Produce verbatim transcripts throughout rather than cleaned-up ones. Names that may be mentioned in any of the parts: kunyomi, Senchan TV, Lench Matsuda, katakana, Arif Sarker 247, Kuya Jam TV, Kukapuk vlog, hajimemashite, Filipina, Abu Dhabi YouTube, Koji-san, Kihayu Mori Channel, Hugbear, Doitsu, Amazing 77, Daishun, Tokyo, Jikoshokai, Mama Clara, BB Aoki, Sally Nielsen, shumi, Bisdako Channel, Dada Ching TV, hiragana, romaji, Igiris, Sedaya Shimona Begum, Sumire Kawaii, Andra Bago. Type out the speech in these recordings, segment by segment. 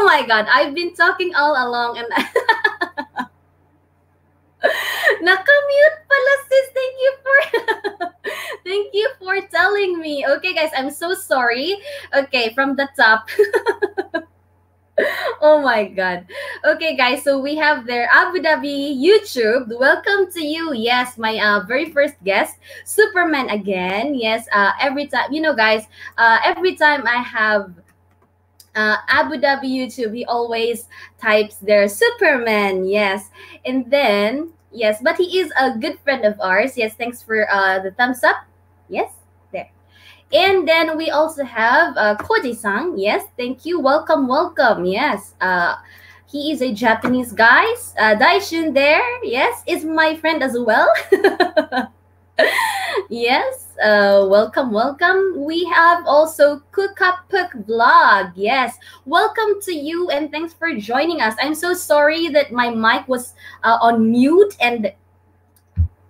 Oh my God, I've been talking all along and Nakamute Palas, sis, thank you for thank you for telling me. Okay, guys, I'm so sorry. Okay, from the top. Oh my God. Okay, guys, so we have their Abu Dhabi YouTube. Welcome to you. Yes, my uh, very first guest, Superman again. Yes, uh, every time, you know, guys, uh, every time I have uh, Abu Dhabi YouTube, he always types their Superman. Yes, and then, yes, but he is a good friend of ours. Yes, thanks for uh, the thumbs up. Yes. And then we also have uh, Koji-san. Yes, thank you. Welcome, welcome. Yes, uh, he is a Japanese guy. Uh, Daishun there. Yes, is my friend as well. Yes, uh, welcome, welcome. We have also Kukapuk vlog. Yes, welcome to you and thanks for joining us. I'm so sorry that my mic was uh, on mute and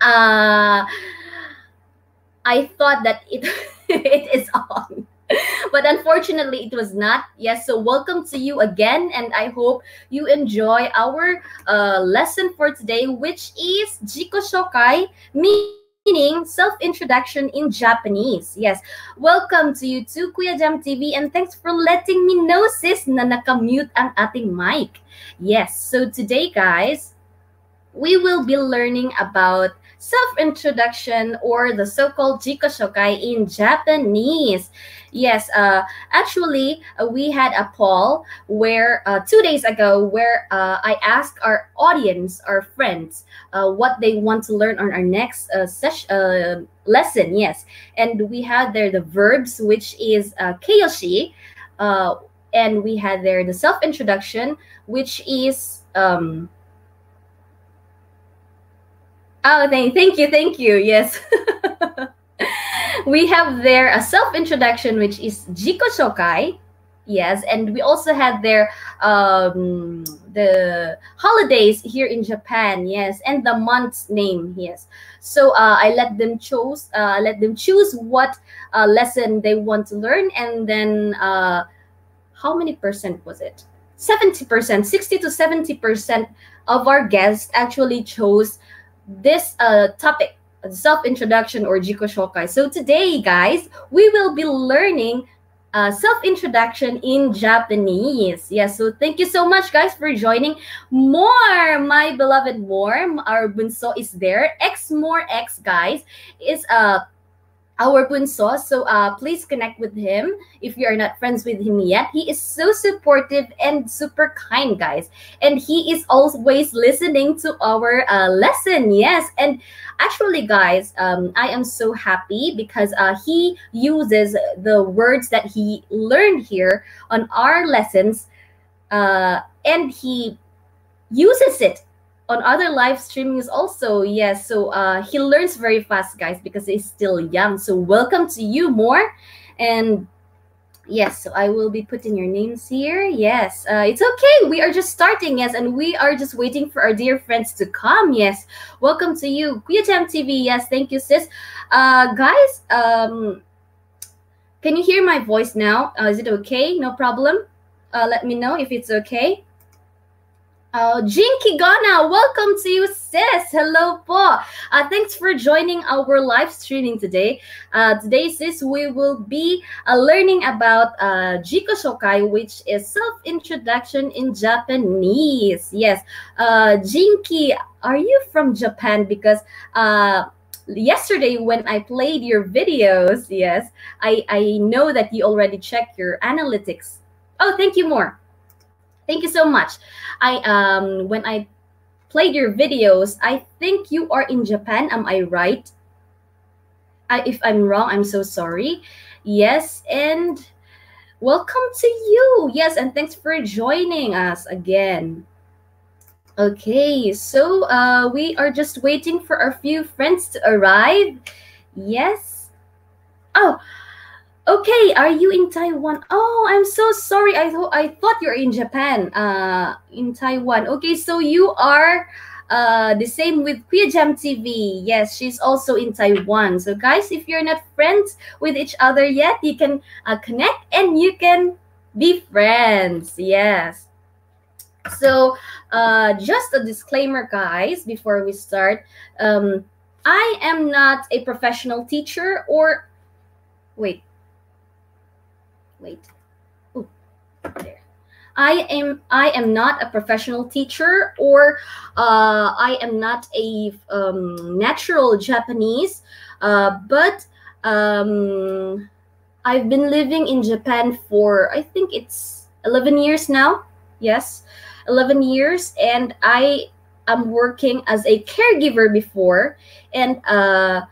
uh, I thought that it... it is on, but unfortunately it was not. Yes, so welcome to you again, and I hope you enjoy our uh, lesson for today, which is Jikoshokai, meaning self-introduction in Japanese. Yes, welcome to you too, Kuya Jam T V, and thanks for letting me know, sis, na nakamute ang ating mic. Yes, so today, guys, we will be learning about self-introduction or the so-called Jikoshokai in Japanese. Yes, uh, actually, uh, we had a poll where uh, two days ago where uh, I asked our audience, our friends, uh, what they want to learn on our next uh, session, uh, lesson. Yes, and we had there the verbs, which is uh, keiyoshi, uh, and we had there the self-introduction, which is... Um, Oh, thank, thank you, thank you. Yes. We have there a self-introduction, which is Jikoshokai. Yes, and we also had there um, the holidays here in Japan. Yes, and the month's name. Yes, so uh, I let them choose. Uh, let them choose what uh, lesson they want to learn, and then uh, how many percent was it? Seventy percent, sixty to seventy percent of our guests actually chose this uh, topic, self-introduction or Jikoshokai. So today, guys, we will be learning uh, self-introduction in Japanese. Yes, yeah, so thank you so much, guys, for joining. More, my beloved Warm, our bunso is there. X more X, guys, is uh, our bunso. So uh, please connect with him if you are not friends with him yet. He is so supportive and super kind, guys. And he is always listening to our uh, lesson. Yes. And actually, guys, um, I am so happy because uh, he uses the words that he learned here on our lessons. Uh, and he uses it on other live streamings also. Yes, so uh, he learns very fast, guys, because he's still young. So welcome to you, More. And yes, so I will be putting your names here. Yes, uh, it's okay. We are just starting, yes, and we are just waiting for our dear friends to come. Yes, welcome to you, Kuya Jam T V. Yes, thank you, sis. Uh, guys, um, can you hear my voice now? Uh, is it okay? No problem. Uh, let me know if it's okay. Oh, Jinky Gonna, welcome to you, sis. Hello, po. Uh, thanks for joining our live streaming today. Uh, today, sis, we will be uh, learning about uh, Jikoshokai, which is self-introduction in Japanese. Yes, uh, Jinky, are you from Japan? Because uh, yesterday when I played your videos, yes, I, I know that you already checked your analytics. Oh, thank you, More. Thank you so much. I um when I played your videos, I think you are in Japan. Am I right? I, if I'm wrong, I'm so sorry. Yes, and welcome to you. Yes, and thanks for joining us again. Okay, so uh, we are just waiting for our few friends to arrive. Yes. Oh. Okay, are you in Taiwan? Oh, I'm so sorry. I thought I thought you're in Japan. Uh, in Taiwan. Okay, so you are uh, the same with Kuya Jam T V. Yes, she's also in Taiwan. So, guys, if you're not friends with each other yet, you can uh, connect and you can be friends. Yes. So uh, just a disclaimer, guys, before we start. Um, I am not a professional teacher or... Wait. Wait. Ooh, there. I am I am not a professional teacher or uh, I am not a um, natural Japanese, uh, but um, I've been living in Japan for, I think it's eleven years now. Yes, eleven years. And I am working as a caregiver before. And uh,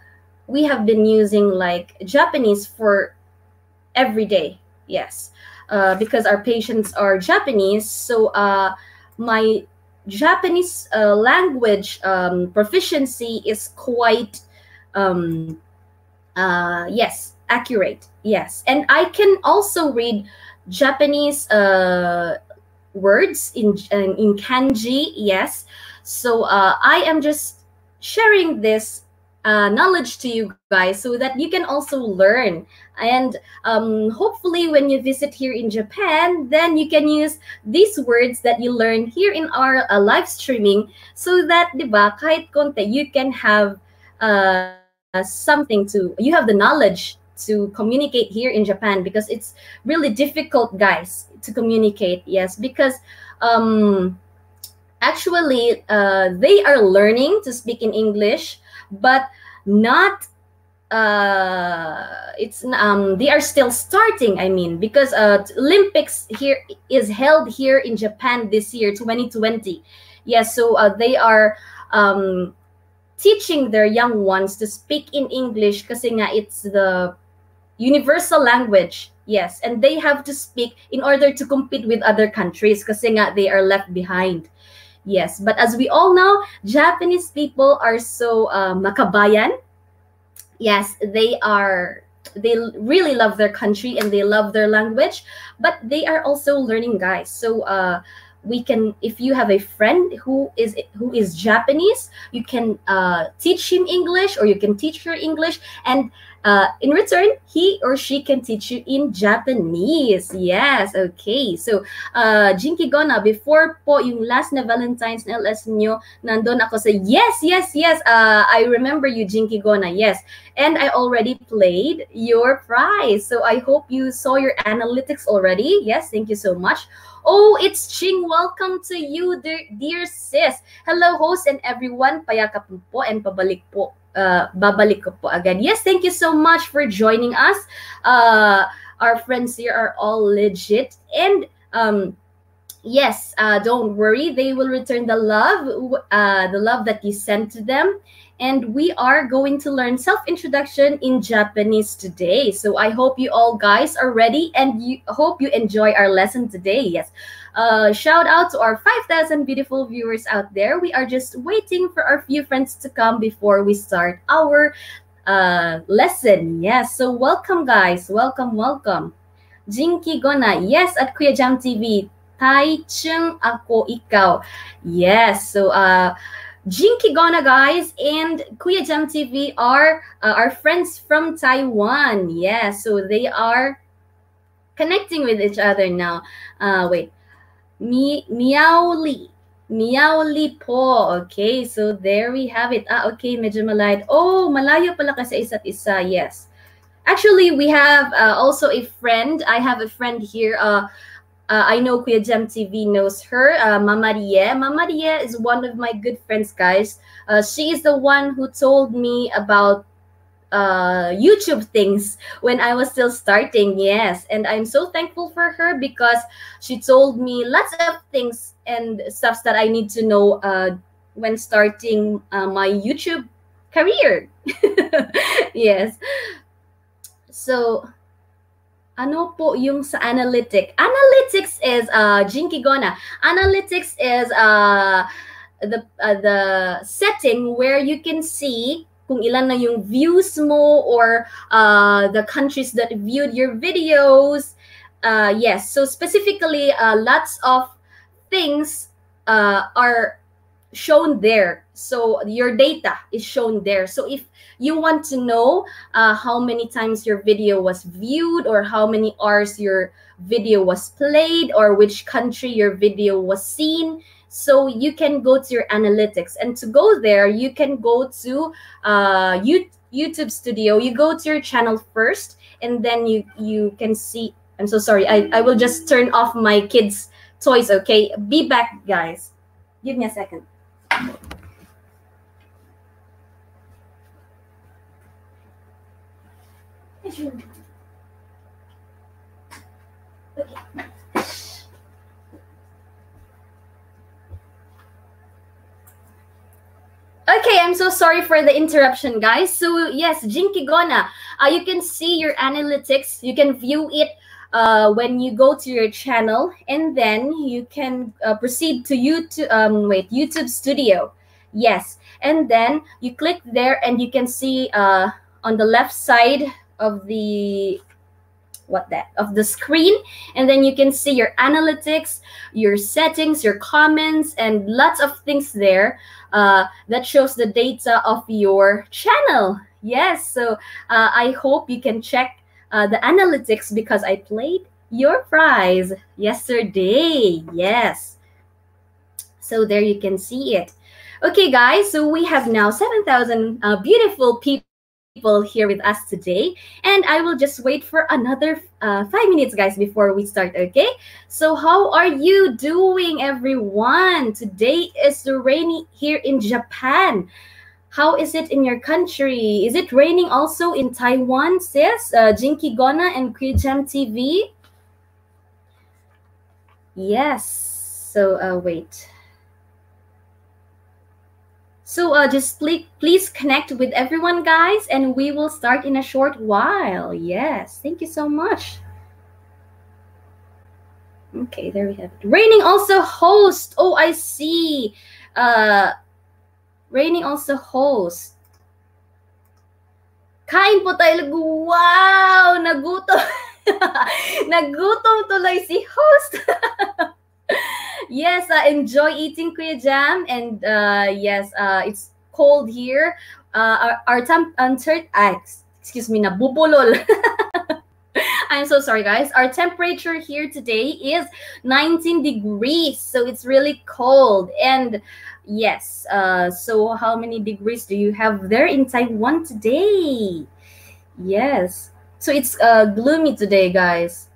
we have been using like Japanese for every day. Yes. Uh, because our patients are Japanese, so uh, my Japanese uh, language um, proficiency is quite, um, uh, yes, accurate, yes. And I can also read Japanese uh, words in, in kanji, yes. So uh, I am just sharing this Uh, knowledge to you guys so that you can also learn, and um, hopefully when you visit here in Japan, then you can use these words that you learn here in our uh, live streaming, so that diba kahit konti you can have uh, something to, you have the knowledge to communicate here in Japan, because it's really difficult, guys, to communicate. Yes, because um, actually uh, they are learning to speak in English, but not uh it's um they are still starting, I mean, because uh Olympics here is held here in Japan this year, twenty twenty. Yes, so uh, they are um teaching their young ones to speak in English, kasi nga it's the universal language. Yes, and they have to speak in order to compete with other countries, kasi nga they are left behind. Yes, but as we all know, Japanese people are so uh, makabayan. Yes, they are, they really love their country and they love their language, but they are also learning, guys. So uh, we can, if you have a friend who is who is Japanese, you can uh, teach him English, or you can teach her English, and uh, in return, he or she can teach you in Japanese. Yes, okay. So, uh, Jinky Gonna, before po yung last na Valentine's na L S nyo, nandun ako sa, yes, yes, yes, uh, I remember you, Jinky Gonna, yes. And I already played your prize. So, I hope you saw your analytics already. Yes, thank you so much. Oh, it's Ching. Welcome to you, dear, dear sis. Hello, host and everyone. Payakap po and pabalik po. Uh, babalik ko po agad. Yes, thank you so much for joining us. Uh, our friends here are all legit. And um, yes, uh, don't worry. They will return the love, uh, the love that you sent to them. And we are going to learn self-introduction in Japanese today. So I hope you all guys are ready, and you hope you enjoy our lesson today. Yes. Uh, shout out to our five thousand beautiful viewers out there. We are just waiting for our few friends to come before we start our uh, lesson. Yes. So welcome, guys. Welcome, welcome. Jinky Gonna. Yes, at Kuya Jam T V. Taichung ako ikaw. Yes. So, uh... Jinky Gonna, guys, and Kuya Jam T V are uh, our friends from Taiwan. Yeah, so they are connecting with each other now. Uh, wait. Mi Miaoli. Miaoli po. Okay, so there we have it. Ah, okay, medyo malayo. Oh, malayo pala kasi isa't isa. Yes. Actually, we have uh, also a friend. I have a friend here. Uh, Uh, I know Kuya Jam T V knows her, uh, Mama Rie. Mama Rie is one of my good friends, guys. Uh, she is the one who told me about uh, YouTube things when I was still starting, yes. And I'm so thankful for her, because she told me lots of things and stuff that I need to know uh, when starting uh, my YouTube career. Yes. So... Ano po yung sa analytic? Analytics is uh, Jinky Gonna. Analytics is uh, the uh, the setting where you can see kung ilan na yung views mo, or uh, the countries that viewed your videos. Uh, yes, so specifically, uh, lots of things uh, are shown there. So your data is shown there. So if you want to know uh, how many times your video was viewed, or how many hours your video was played, or which country your video was seen, so you can go to your analytics. And to go there, you can go to uh, YouTube Studio. You go to your channel first, and then you, you can see. I'm so sorry. I, I will just turn off my kids' toys, okay? Be back, guys. Give me a second. Okay. Okay, I'm so sorry for the interruption, guys. So yes, Jinky Gonna, uh, you can see your analytics. You can view it uh, when you go to your channel, and then you can uh, proceed to YouTube. Um, wait, YouTube Studio. Yes, and then you click there, and you can see uh, on the left side of the what that of the screen, and then you can see your analytics, your settings, your comments, and lots of things there uh, that shows the data of your channel. Yes, so uh, I hope you can check uh, the analytics, because I played your prize yesterday. Yes, so there you can see it. Okay, guys, so we have now seven thousand uh, beautiful people People here with us today, and I will just wait for another uh, five minutes, guys, before we start. Okay, so how are you doing, everyone? Today is the rainy here in Japan. How is it in your country? Is it raining also in Taiwan, sis? Uh, Jinky Gonna and Kuya Jam T V. Yes. So uh, wait. So uh, just please, please connect with everyone, guys, and we will start in a short while. Yes, thank you so much. Okay, there we have it. Raining also host. Oh, I see. Uh, Raining also host. Kain po tayo. Wow, nagutom. Nagutom tuloy si host. Yes, uh, enjoy eating, Kuya Jam, and uh, yes, uh, it's cold here. Uh, our our temp unter ah, excuse me, nabubulol. I'm so sorry, guys. Our temperature here today is nineteen degrees, so it's really cold. And yes, uh, so how many degrees do you have there in Taiwan today? Yes, so it's uh, gloomy today, guys.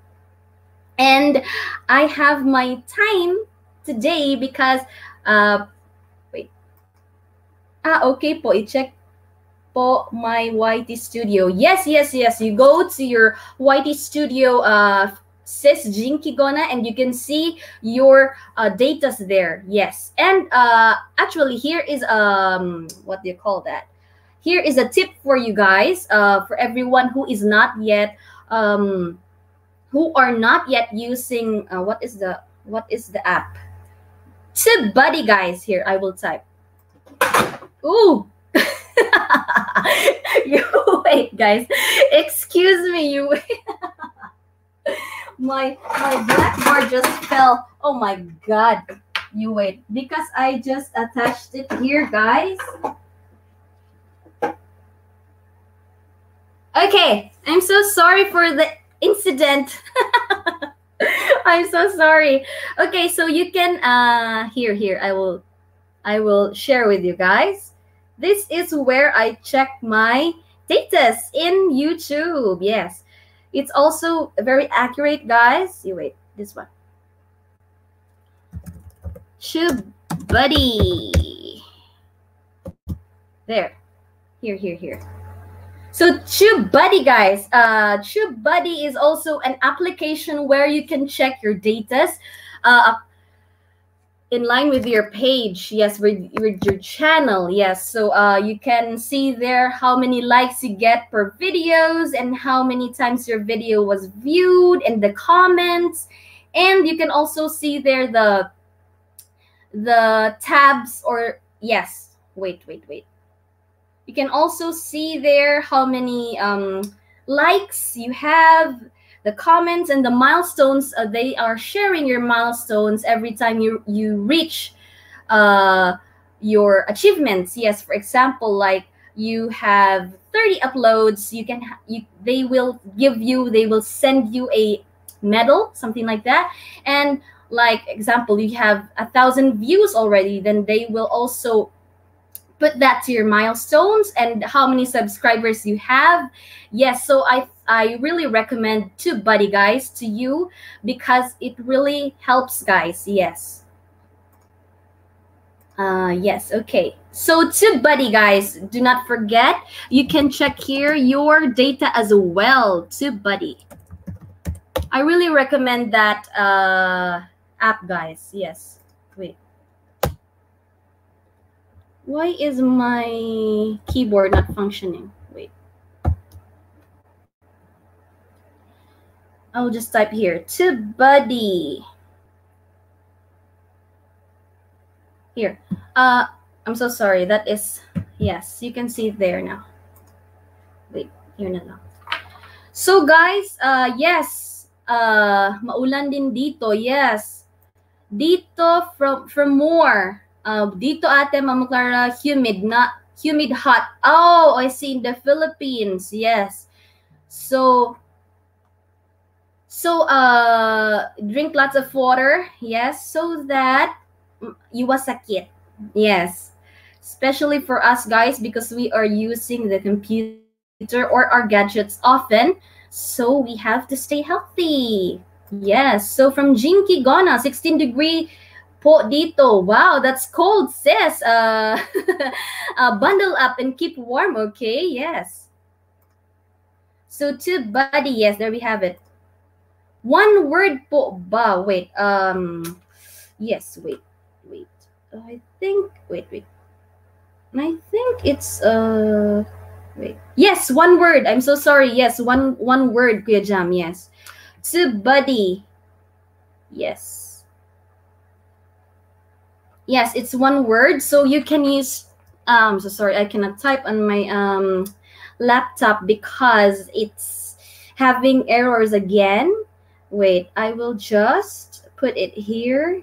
And I have my time today because, uh, wait, ah, okay po, i-check po my Y T Studio. Yes, yes, yes, you go to your Y T Studio, uh, sis Jinky Gonna, and you can see your uh, datas there, yes. And uh, actually here is, um, what do you call that? Here is a tip for you guys, uh, for everyone who is not yet, um, who are not yet using uh, what is the what is the app? TubeBuddy, guys. Here I will type. Ooh, you wait, guys. Excuse me, you wait. my my black bar just fell. Oh my god, you wait, because I just attached it here, guys. Okay, I'm so sorry for the incident. I'm so sorry. Okay, so you can uh here here I will I will share with you guys. This is where I check my data in YouTube. Yes, it's also very accurate, guys. You wait, this one. TubeBuddy. There. Here here here. So TubeBuddy, guys, uh, TubeBuddy is also an application where you can check your data uh, in line with your page, yes, with, with your channel, yes. So uh, you can see there how many likes you get per videos, and how many times your video was viewed, and the comments. And you can also see there the, the tabs or, yes, wait, wait, wait. You can also see there how many um, likes you have, the comments, and the milestones. Uh, they are sharing your milestones every time you, you reach uh, your achievements. Yes, for example, like you have thirty uploads, you can you, they will give you they will send you a medal, something like that. And like example, you have a thousand views already, then they will also put that to your milestones and how many subscribers you have. Yes, so I I really recommend TubeBuddy, guys, to you, because it really helps, guys. Yes. Uh, yes, okay. So TubeBuddy, guys, do not forget, you can check here your data as well, TubeBuddy. I really recommend that uh, app, guys. Yes. Wait. Why is my keyboard not functioning? Wait. I'll just type here, TubeBuddy. Here. Uh, I'm so sorry. That is, yes, you can see it there now. Wait, here na lang. So, guys, uh, yes, uh, maulan din dito, yes. Dito from, from more. Uh, dito ate, Mama Clara, humid, not humid, hot. Oh, I see, in the Philippines, yes. So, so uh, drink lots of water, yes, so that iwasakit. Yes, especially for us, guys, because we are using the computer or our gadgets often, so we have to stay healthy. Yes, so from Jinky Gonna, sixteen degree po dito. Wow, that's cold, sis. Uh, uh, bundle up and keep warm, okay? Yes. So TubeBuddy, yes, there we have it. One word po ba? Wait, um, yes, wait. I think, wait, wait. I think it's, uh, wait. Yes, one word. I'm so sorry. Yes, one one word, Kuya Jam. Yes. TubeBuddy. Yes. Yes, it's one word. So you can use, um, so sorry, I cannot type on my um laptop because it's having errors again. Wait, I will just put it here.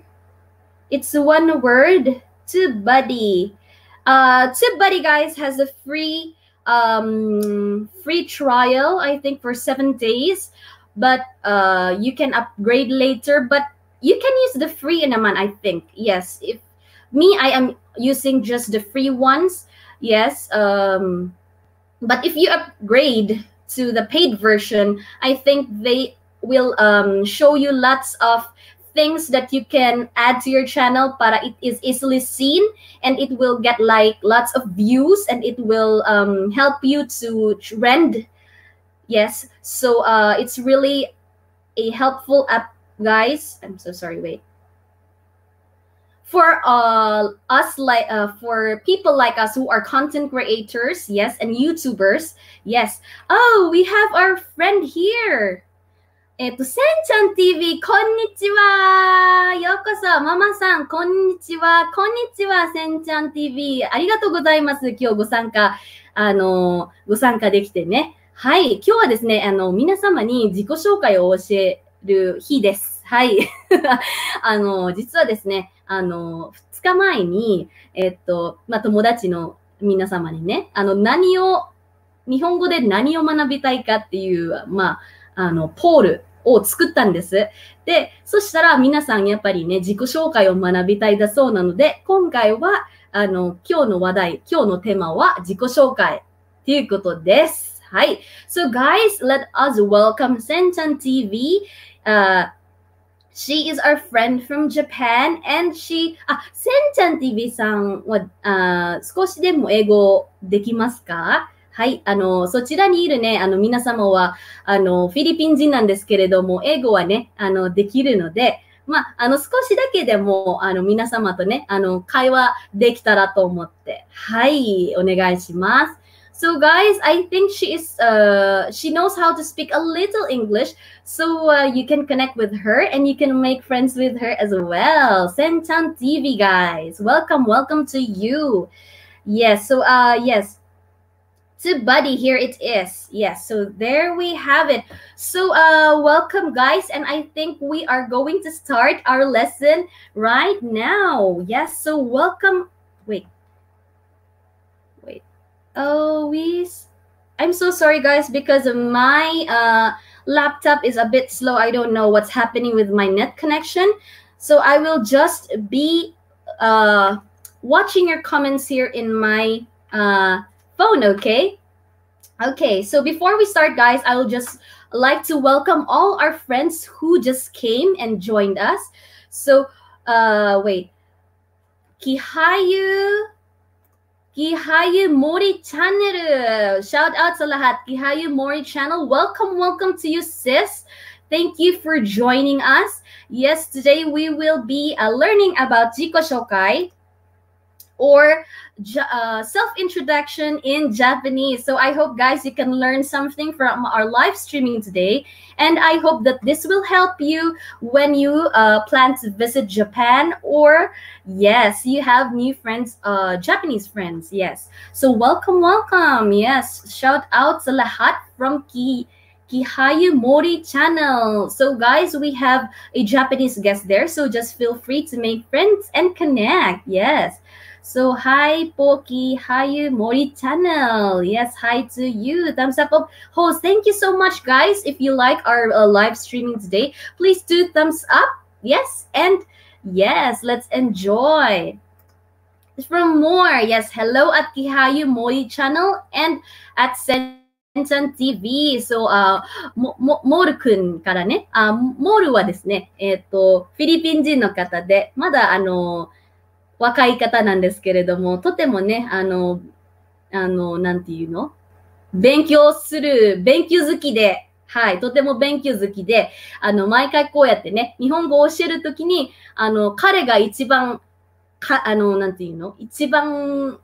It's one word, TubeBuddy. Uh, TubeBuddy, guys, has a free um, free trial, I think, for seven days. But uh, you can upgrade later. But you can use the free in a month, I think. Yes. If me, I am using just the free ones. Yes. Um, but if you upgrade to the paid version, I think they will um, show you lots of things that you can add to your channel para it is easily seen, and it will get like lots of views, and it will um, help you to trend. Yes, so uh, it's really a helpful app, guys. I'm so sorry. Wait, for uh, us like uh, for people like us who are content creators, yes, and YouTubers, yes. Oh, we have our friend here. Eto, Senchan T V, konnichiwa! Yokoso, mama-san, konnichiwa! Konnichiwa, Senchan T V! ありがとうございます。今日ご参加、あの、ご参加できてね。はい、今日はですね、あの、皆様に自己紹介を教える日です。はい。あの、実はですね、あの、ふつかまえに、えっと、まあ、友達の皆様にね、あの、何を、日本語で何を学びたいかっていう、まあ、 あの、ポールを作ったんです。で、そしたら皆さんやっぱりね、自己紹介を学びたいだそうなので、今回は、あの、今日の話題、今日のテーマは自己紹介っていうことです。はい。So guys, let us welcome Senchan T V. Uh, she is our friend from Japan, and she... あ、Senchan T V さんは、あ、少しでも英語できますか？ はい、あの、そちらにいるね、あの、皆様は、あの、フィリピン人なんですけれども、英語はね、あの、できるので、まあ、あの、少しだけでも、あの、皆様とね、あの、会話できたらと思って、はい、お願いします。So, guys, I think she is, uh, she knows how to speak a little English, so uh, you can connect with her and you can make friends with her as well. Senchan T V, guys, welcome, welcome to you. Yes, so, uh, yes. TubeBuddy, here it is. Yes, so there we have it. So uh, welcome, guys, and I think we are going to start our lesson right now. Yes, so welcome Wait. Wait. Oh, we... I'm so sorry, guys, because my uh, laptop is a bit slow. I don't know what's happening with my net connection. So I will just be uh, watching your comments here in my uh, phone, okay? Okay, so before we start, guys, I will just like to welcome all our friends who just came and joined us. So, uh, wait. Kihayu... Kihayu Mori Channel. Shout out sa lahat. Kihayu Mori Channel. Welcome, welcome to you, sis. Thank you for joining us. Yes, today we will be uh, learning about Jikoshokai, or uh, self-introduction in Japanese. So I hope, guys, you can learn something from our live streaming today. And I hope that this will help you when you uh, plan to visit Japan, or, yes, you have new friends, uh, Japanese friends, yes. So welcome, welcome, yes. Shout out sa lahat from Ki Kihayu Mori Channel. So, guys, we have a Japanese guest there. So just feel free to make friends and connect, yes. So, hi, Poki, Kihayu Mori Channel. Yes, hi to you. Thumbs up, up. Host, thank you so much, guys. If you like our uh, live streaming today, please do thumbs up. Yes, and yes, let's enjoy. From more, yes, hello at Kihayu Mori Channel and at Senchan T V. So, uh, Moru-kunからね、あ、Moruはですね、えっと、フィリピン人の方で、まだあの、若い方なんですけれども、とてもね、あの、あの、なんていうの?勉強する、勉強好きで、はい、とても勉強好きで、あの、毎回こうやってね、日本語を教えるときに、あの、彼が一番、か、あの、なんていうの?一番、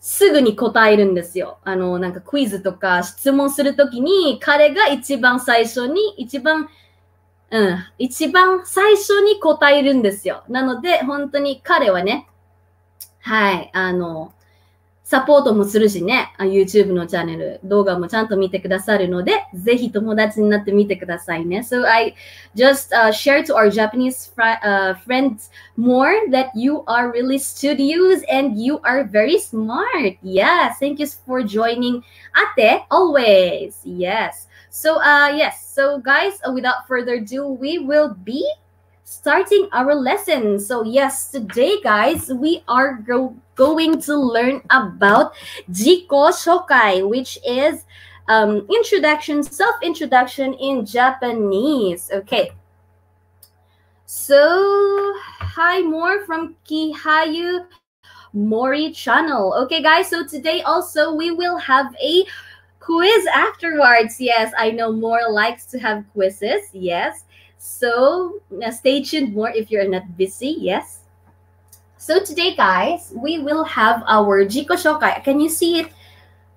すぐに答えるんですよ。あの、なんかクイズとか質問するときに、彼が一番最初に、一番、うん、一番最初に答えるんですよ。なので、本当に彼はね、はい、あの、サポートもするしね、YouTube のチャンネル、動画もちゃんと見てくださるので、ぜひ友達になってみてくださいね。So I just、uh, share to our Japanese fri、uh, friends more that you are really studious and you are very smart. Yes, thank you for joining Ate always. Yes. So, uh, yes, so guys, without further ado, we will be starting our lesson. So, yes, today, guys, we are go going to learn about Jikoshokai, which is um, introduction, self-introduction in Japanese. Okay. So, hi, more from Kihayu Mori Channel. Okay, guys, so today also we will have a quiz afterwards. Yes, I know More likes to have quizzes. Yes, so uh, stay tuned, More, if you're not busy. Yes, so today, guys, we will have our Jikoshokai. Can you see it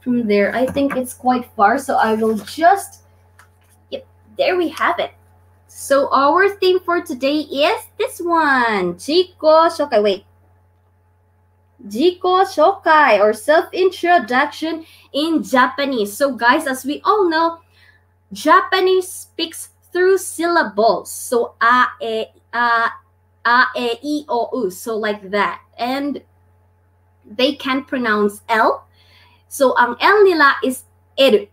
from there? I think it's quite far, so I will just, yep, there we have it. So our theme for today is this one, Jikoshokai. Wait, Jikoshokai, or self-introduction in Japanese. So, guys, as we all know, Japanese speaks through syllables. So, a, e, a, a, e, i, o, u. So, like that. And they can't pronounce L. So, ang L nila is er.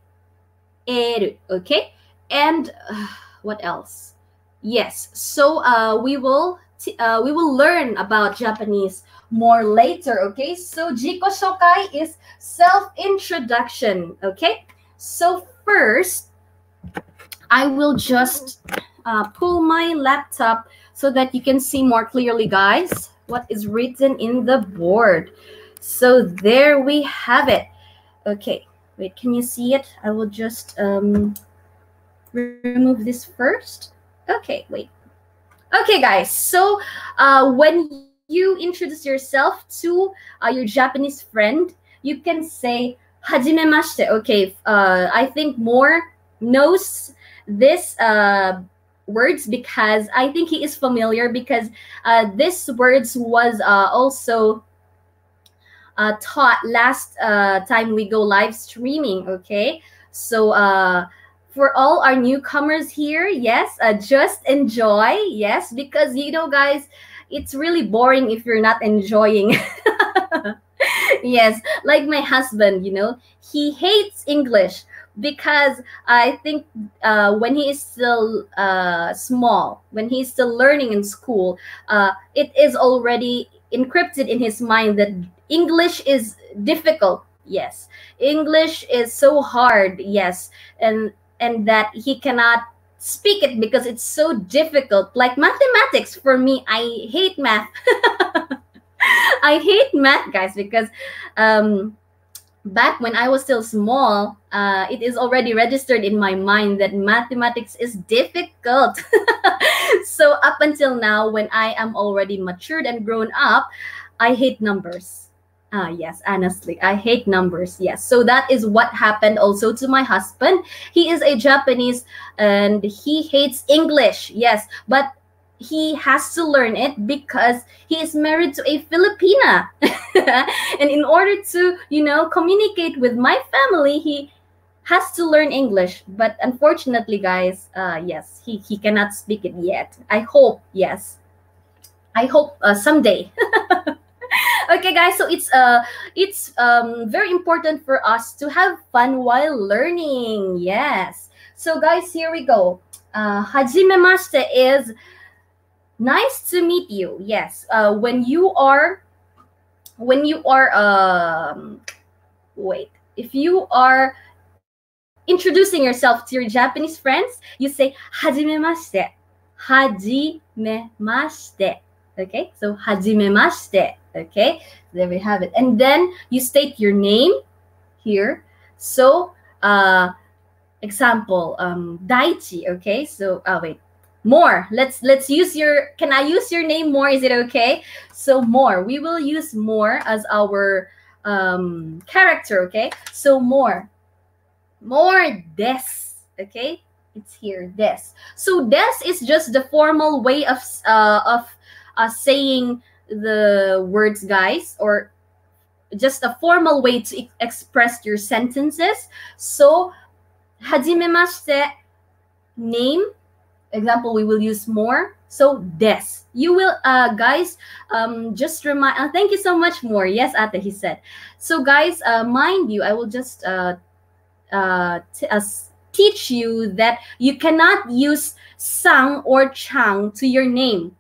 Er. Okay? And uh, what else? Yes. So, uh, we will... Uh, we will learn about Japanese more later, okay? So, Jikoshokai is self-introduction, okay? So, first, I will just uh, pull my laptop so that you can see more clearly, guys, what is written in the board. So, there we have it. Okay, wait, can you see it? I will just um, remove this first. Okay, wait. Okay, guys, so uh, when you introduce yourself to uh, your Japanese friend, you can say, hajimemashite. Okay, uh, I think More knows this uh, words because I think he is familiar, because uh, this words was uh, also uh, taught last uh, time we go live streaming, okay? So, uh, for all our newcomers here, yes, uh, just enjoy, yes, because, you know, guys, it's really boring if you're not enjoying. Yes, like my husband, you know, he hates English because I think uh, when he is still uh, small, when he's still learning in school, uh, it is already encrypted in his mind that English is difficult. Yes, English is so hard. Yes, and and that he cannot speak it because it's so difficult. Like mathematics for me, I hate math. I hate math, guys, because um, back when I was still small, uh, it is already registered in my mind that mathematics is difficult. So up until now, when I am already matured and grown up, I hate numbers. Ah, yes, honestly, I hate numbers. Yes, so that is what happened also to my husband. He is a Japanese and he hates English. Yes, but he has to learn it because he is married to a Filipina. And in order to, you know, communicate with my family, he has to learn English. But unfortunately, guys, uh, yes, he, he cannot speak it yet. I hope, yes. I hope uh, someday. Okay, guys, so it's uh it's um very important for us to have fun while learning. Yes. So, guys, here we go. Uh, hajimemashite is... nice to meet you. Yes, uh, when you are, when you are, um, wait, if you are introducing yourself to your Japanese friends, you say hajimemashite, hajimemashite. Okay, so hajimemashite. Okay, there we have it. And then you state your name here. So, uh, example, um, Daichi. Okay, so oh wait. More. Let's let's use your. Can I use your name more? Is it okay? So more. We will use more as our um, character. Okay. So more. More des. Okay. It's here. Des. So des is just the formal way of uh, of uh, saying the words, guys, or just a formal way to e express your sentences. So hajimemashite, name. Example, we will use more. So des. You will, uh, guys, um, just remind. Uh, thank you so much. More. Yes, Ate, he said. So, guys, uh, mind you, I will just uh, uh, t uh, teach you that you cannot use sang or chang to your name.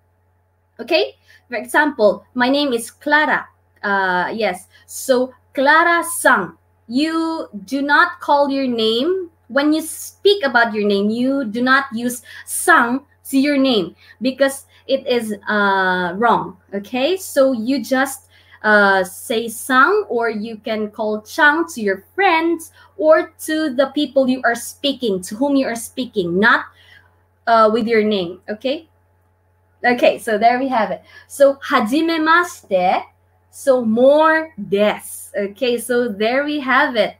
Okay. For example, my name is Clara. Uh, yes. So Clara sang. You do not call your name. When you speak about your name, you do not use sang to your name because it is uh, wrong, okay? So you just uh, say sang, or you can call chang to your friends or to the people you are speaking, to whom you are speaking, not uh, with your name, okay? Okay, so there we have it. So hajimemashite, so more des, okay? So there we have it.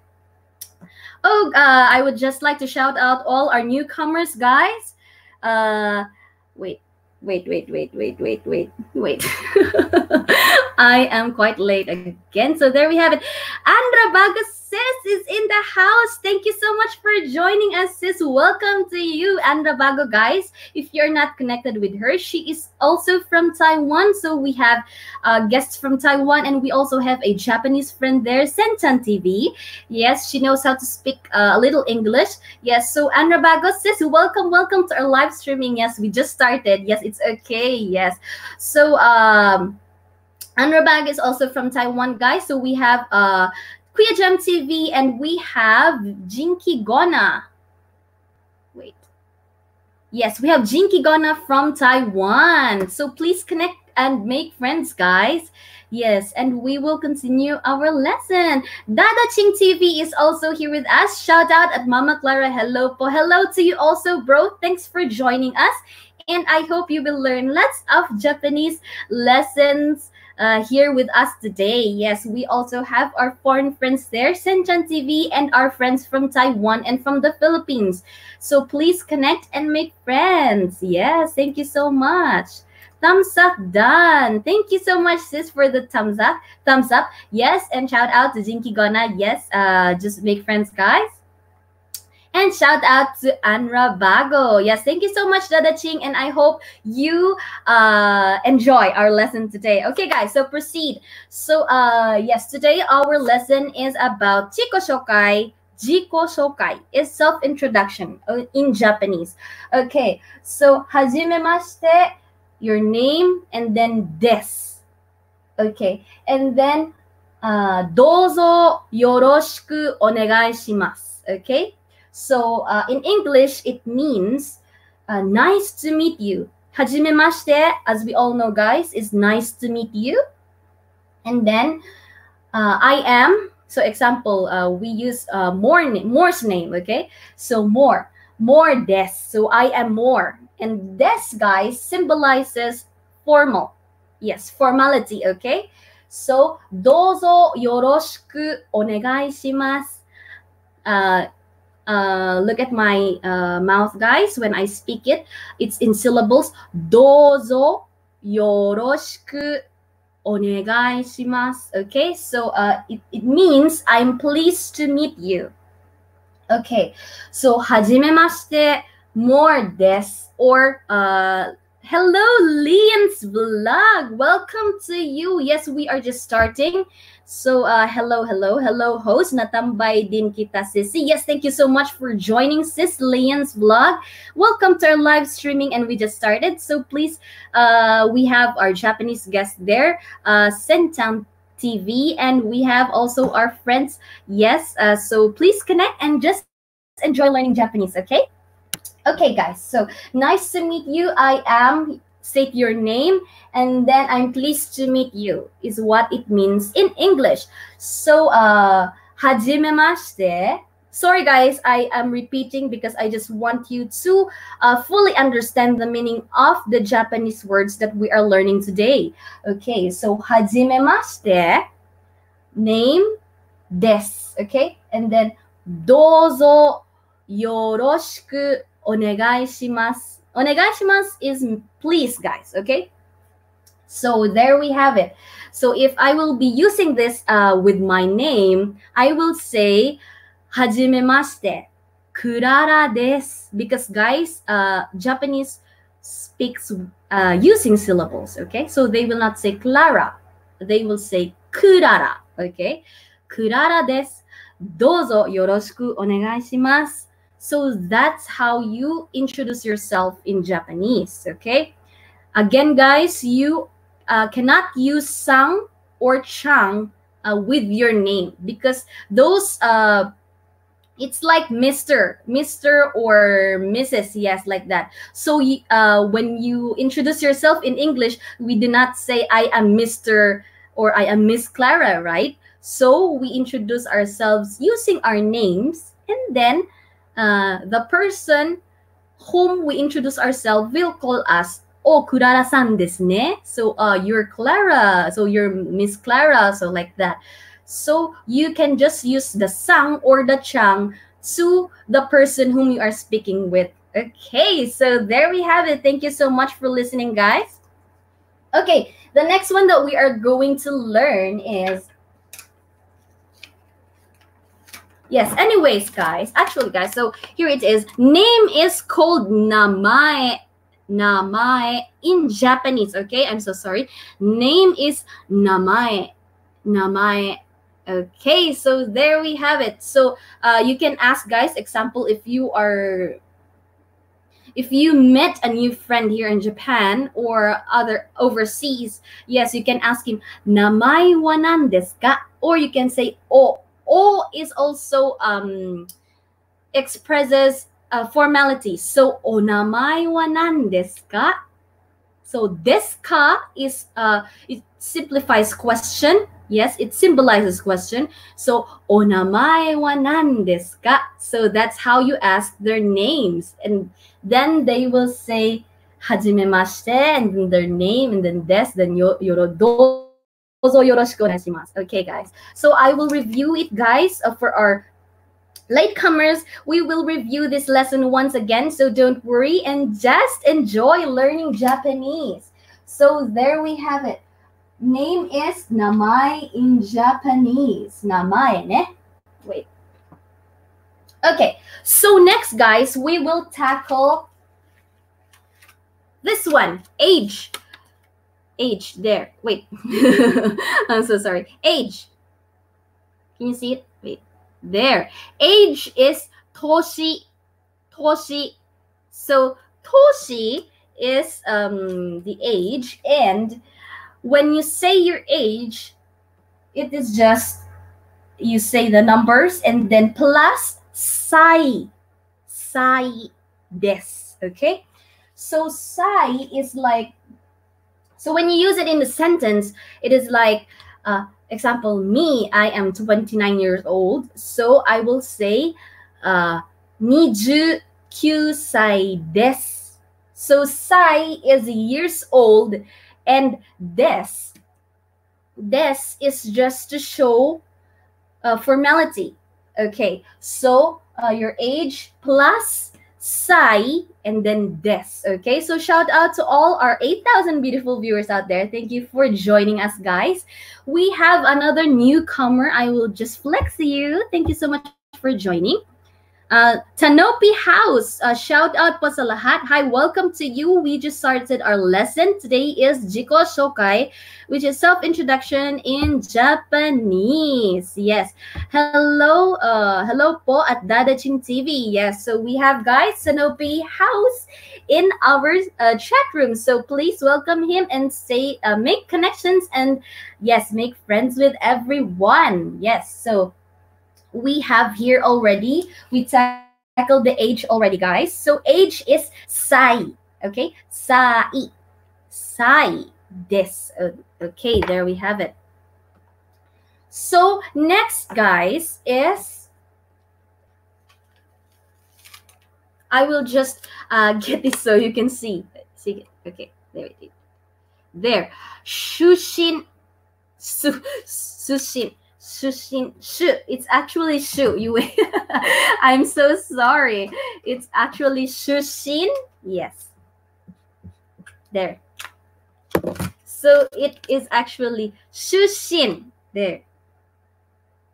Oh, uh, I would just like to shout out all our newcomers, guys. Uh, wait, wait, wait, wait, wait, wait, wait, wait. I am quite late again. So there we have it. Andra Bago, sis, is in the house. Thank you so much for joining us, sis. Welcome to you, Andra Bago, guys. If you're not connected with her, she is also from Taiwan. So we have uh, guests from Taiwan, and we also have a Japanese friend there, Senchan T V. Yes, she knows how to speak uh, a little English. Yes, so Andra Bago, sis, welcome, welcome to our live streaming. Yes, we just started. Yes, it's okay. Yes. So, um, Andra Bago is also from Taiwan, guys. So we have uh, Kuya Jam T V, and we have Jinky Gonna. Wait. Yes, we have Jinky Gonna from Taiwan. So please connect and make friends, guys. Yes, and we will continue our lesson. Dada Ching T V is also here with us. Shout out at Mama Clara. Hello, po. Hello to you also, bro. Thanks for joining us. And I hope you will learn lots of Japanese lessons Uh, here with us today. Yes, we also have our foreign friends there, Senchan T V, and our friends from Taiwan and from the Philippines. So please connect and make friends. Yes, thank you so much. Thumbs up, done. Thank you so much, sis, for the thumbs up. Thumbs up. Yes, and shout out to Jinky Gonna. Yes, uh, just make friends, guys. And shout out to Andra Bago. Yes, thank you so much, Dada Ching, and I hope you uh, enjoy our lesson today. Okay, guys, so proceed. So, uh, yes, today our lesson is about Jikoshokai. Jikoshokai is self-introduction in Japanese. Okay, so hajimemashite, your name, and then desu. Okay, and then uh, dozo yoroshiku onegai shimasu. Okay, so uh, in English, it means uh, nice to meet you. Hajimemashite, as we all know, guys, is nice to meet you. And then uh, I am. So example, uh, we use uh, more more's name, okay? So more, more des. So I am more. And des, guys, symbolizes formal. Yes, formality, okay? So dozo yoroshiku onegai shimasu. Uh, uh, look at my uh, mouth, guys, when I speak it. It's in syllables. Dozo yoroshiku onegai shimasu. Okay, so uh, it, it means I'm pleased to meet you. Okay, so hajimemashite, more desu, or uh, hello, Lian's Vlog. Welcome to you. Yes, we are just starting. So uh, hello, hello, hello, host. Natambay din kita, sissy. Yes, thank you so much for joining, sis Lian's Vlog. Welcome to our live streaming, and we just started. So please, uh, we have our Japanese guest there, uh, Senchan T V, and we have also our friends. Yes, uh, so please connect and just enjoy learning Japanese, okay? Okay, guys, so nice to meet you. I am, state your name, and then I'm pleased to meet you is what it means in English. So, uh, hajimemashite. Sorry, guys, I am repeating because I just want you to uh, fully understand the meaning of the Japanese words that we are learning today. Okay, so hajimemashite, name, desu, okay? And then, dozo yoroshiku onegai shimasu. Onegai shimasu is please, guys, okay? So there we have it. So if I will be using this uh, with my name, I will say hajimemashite, Kurara desu. Because, guys, uh, Japanese speaks uh, using syllables, okay? So they will not say Clara. They will say Kurara, okay? Kurara desu. Dozo yoroshiku onegai shimasu. So that's how you introduce yourself in Japanese, okay? Again, guys, you uh, cannot use sang or chang uh, with your name because those, uh, it's like Mister, Mister or Missus, yes, like that. So uh, when you introduce yourself in English, we do not say, I am Mister or I am Miss Clara, right? So we introduce ourselves using our names, and then Uh, the person whom we introduce ourselves will call us, oh, Kurara-san desu ne. So uh, you're Clara, so you're Miss Clara, so like that. So you can just use the sang or the chang to the person whom you are speaking with. Okay, so there we have it. Thank you so much for listening, guys. Okay, the next one that we are going to learn is... Yes, anyways, guys, actually, guys, so here it is. Name is called namae, namae in Japanese, okay? I'm so sorry. Name is namae, namae, okay? So there we have it. So uh, you can ask, guys, example, if you are, if you met a new friend here in Japan or other overseas, yes, you can ask him, namae wa nan desu ka? Or you can say, oh. O is also um, expresses uh, formality. So, onamai wa nan desu ka? So, desu ka is, uh, it simplifies question. Yes, it symbolizes question. So, onamai wa nan desu ka? So, that's how you ask their names. And then they will say, hajimemashite, and then their name, and then desu, then yorodo. Okay, guys, so I will review it, guys, uh, for our latecomers. We will review this lesson once again, so don't worry and just enjoy learning Japanese. So there we have it. Name is namae in Japanese. Namae ne? Wait. Okay, so next, guys, we will tackle this one, age. Age, there. Wait. I'm so sorry. Age. Can you see it? Wait. There. Age is toshi. Toshi. So toshi is um, the age. And when you say your age, it is just, you say the numbers and then plus sai. Sai des. Okay? So sai is like, so when you use it in the sentence, it is like, uh, example, me, I am twenty-nine years old. So I will say, uh, nijukyū sai desu. So sai is years old and desu. Desu is just to show uh, formality. Okay, so uh, your age plus sai and then des. Okay, so shout out to all our eight thousand beautiful viewers out there. Thank you for joining us, guys. We have another newcomer. I will just flex you. Thank you so much for joining. Uh, Tanopi House, uh, shout out po sa lahat. Hi, welcome to you. We just started our lesson. Today is Jikoshokai, which is self-introduction in Japanese. Yes. Hello, uh, hello po at Dada Ching T V. Yes, so we have, guys, Tanopi House in our uh, chat room. So please welcome him and say, uh, make connections and, yes, make friends with everyone. Yes, so we have here already, we tackled the age already, guys. So age is sai. Okay, sai, sai this. Okay, there we have it. So next, guys, is I will just uh get this so you can see see okay, there it is. There, shushin, su, sushin. Shushin, shu. It's actually shu. You, I'm so sorry. It's actually shushin. Yes. There. So it is actually shushin. There.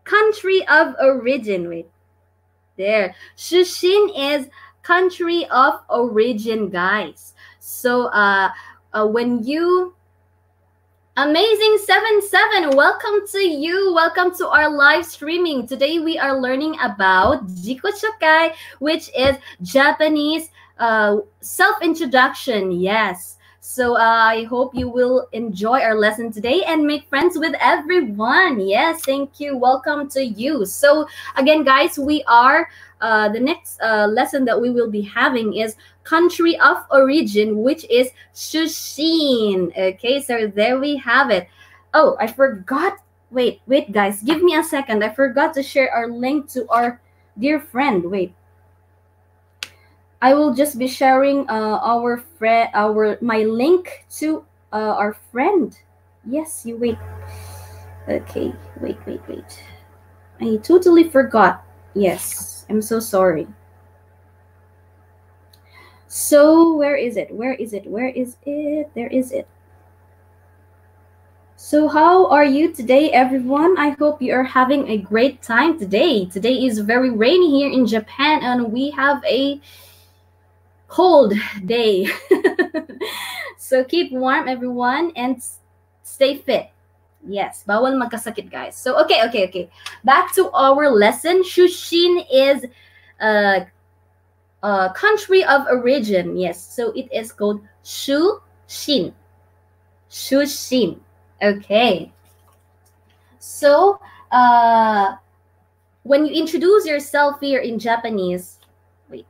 Country of origin. Wait. There. Shushin is country of origin, guys. So uh, uh when you Amazing seventy-seven, welcome to you. Welcome to our live streaming. Today we are learning about Jikoshokai, which is Japanese uh, self-introduction. Yes. So uh, I hope you will enjoy our lesson today and make friends with everyone. Yes. Thank you. Welcome to you. So again, guys, we are uh, the next uh, lesson that we will be having is country of origin, which is Shushin. Okay, so there we have it. Oh, I forgot. Wait, wait, guys. Give me a second. I forgot to share our link to our dear friend. Wait. I will just be sharing uh, our friend, our my link to uh, our friend. Yes, you wait. Okay, wait, wait, wait. I totally forgot. Yes, I'm so sorry. So where is it? Where is it? Where is it? There is it. So how are you today, everyone? I hope you are having a great time today. Today is very rainy here in Japan, and we have a cold day. So keep warm, everyone, and stay fit. Yes, bawal magkasakit, guys. So okay, okay, okay. Back to our lesson. Shushin is uh Uh, country of origin, yes. So it is called Shushin. Shushin. Okay. So uh, when you introduce yourself here in Japanese, wait.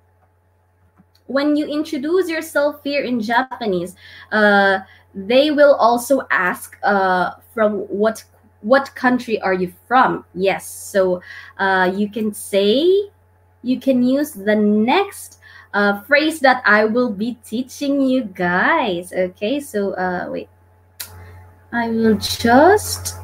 When you introduce yourself here in Japanese, uh, they will also ask uh, from what what country are you from? Yes. So uh, you can say. You can use the next uh, phrase that I will be teaching you guys. Okay, so uh, wait. I will just,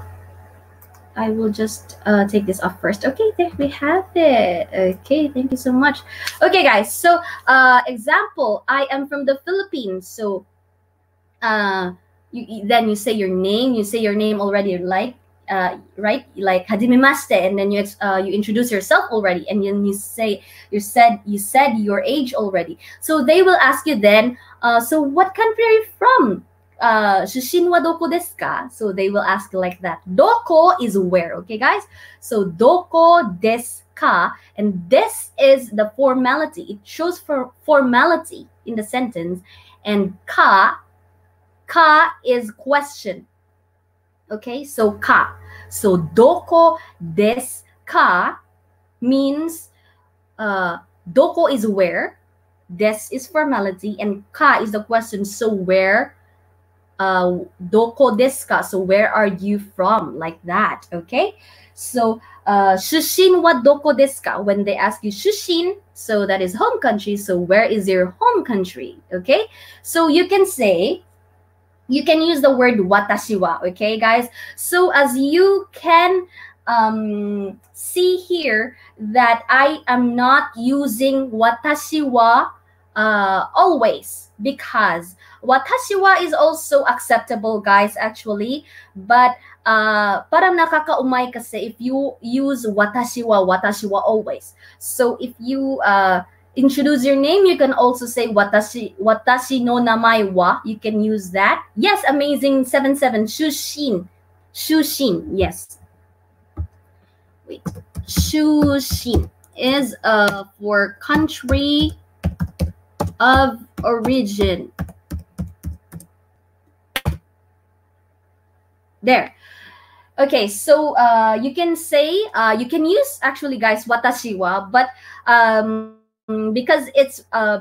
I will just uh, take this off first. Okay, there we have it. Okay, thank you so much. Okay, guys. So uh, example, I am from the Philippines. So uh, you, then you say your name. You say your name already, like uh, right? Like hajimemashite, and then you uh, you introduce yourself already, and then you say you said you said your age already. So they will ask you then, uh, so what country are you from? Uh, Shushin wa doko desu ka? So they will ask like that. Doko is where, okay, guys? So doko desu ka, and this is the formality. It shows for formality in the sentence, and ka, ka is question. Okay, so ka. So doko desu ka means uh, doko is where, desu is formality, and ka is the question. So where? Uh, doko desu ka? So where are you from? Like that. Okay. So uh, shushin wa doko desu ka? When they ask you shushin, so that is home country. So where is your home country? Okay. So you can say, you can use the word watashi wa. Okay, guys. So as you can um, see here, that I am not using watashi wa uh, always. Because watashi wa is also acceptable, guys, actually. But uh, parang nakakaumay kasi if you use watashi wa, watashi wa always. So if you uh, introduce your name, you can also say watashi, watashi no namae wa. You can use that. Yes, Amazing seventy-seven. Shushin. Shushin, yes. Wait. Shushin is uh, for country of origin. There. Okay, so uh, you can say, uh, you can use actually, guys, watashi wa, but um, because it's uh,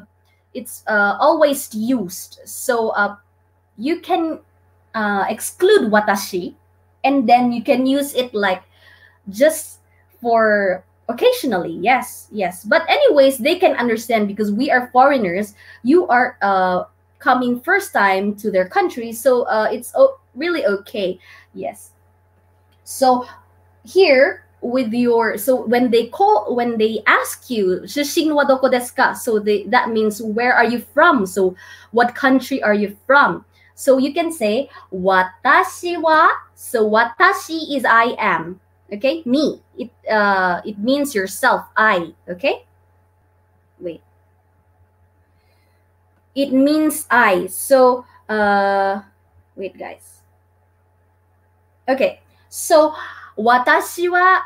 it's uh, always used, so uh, you can uh, exclude watashi, and then you can use it like just for occasionally, yes, yes. But anyways, they can understand because we are foreigners. You are uh, coming first time to their country, so uh, it's really okay, yes. So here with your, so when they call, when they ask you, shushin wa doko desu ka? So they, that means where are you from? So what country are you from? So you can say watashi wa. So watashi is I am. Okay, me. It uh, it means yourself. I. Okay. Wait. It means I. So uh, wait, guys. Okay. So watashi wa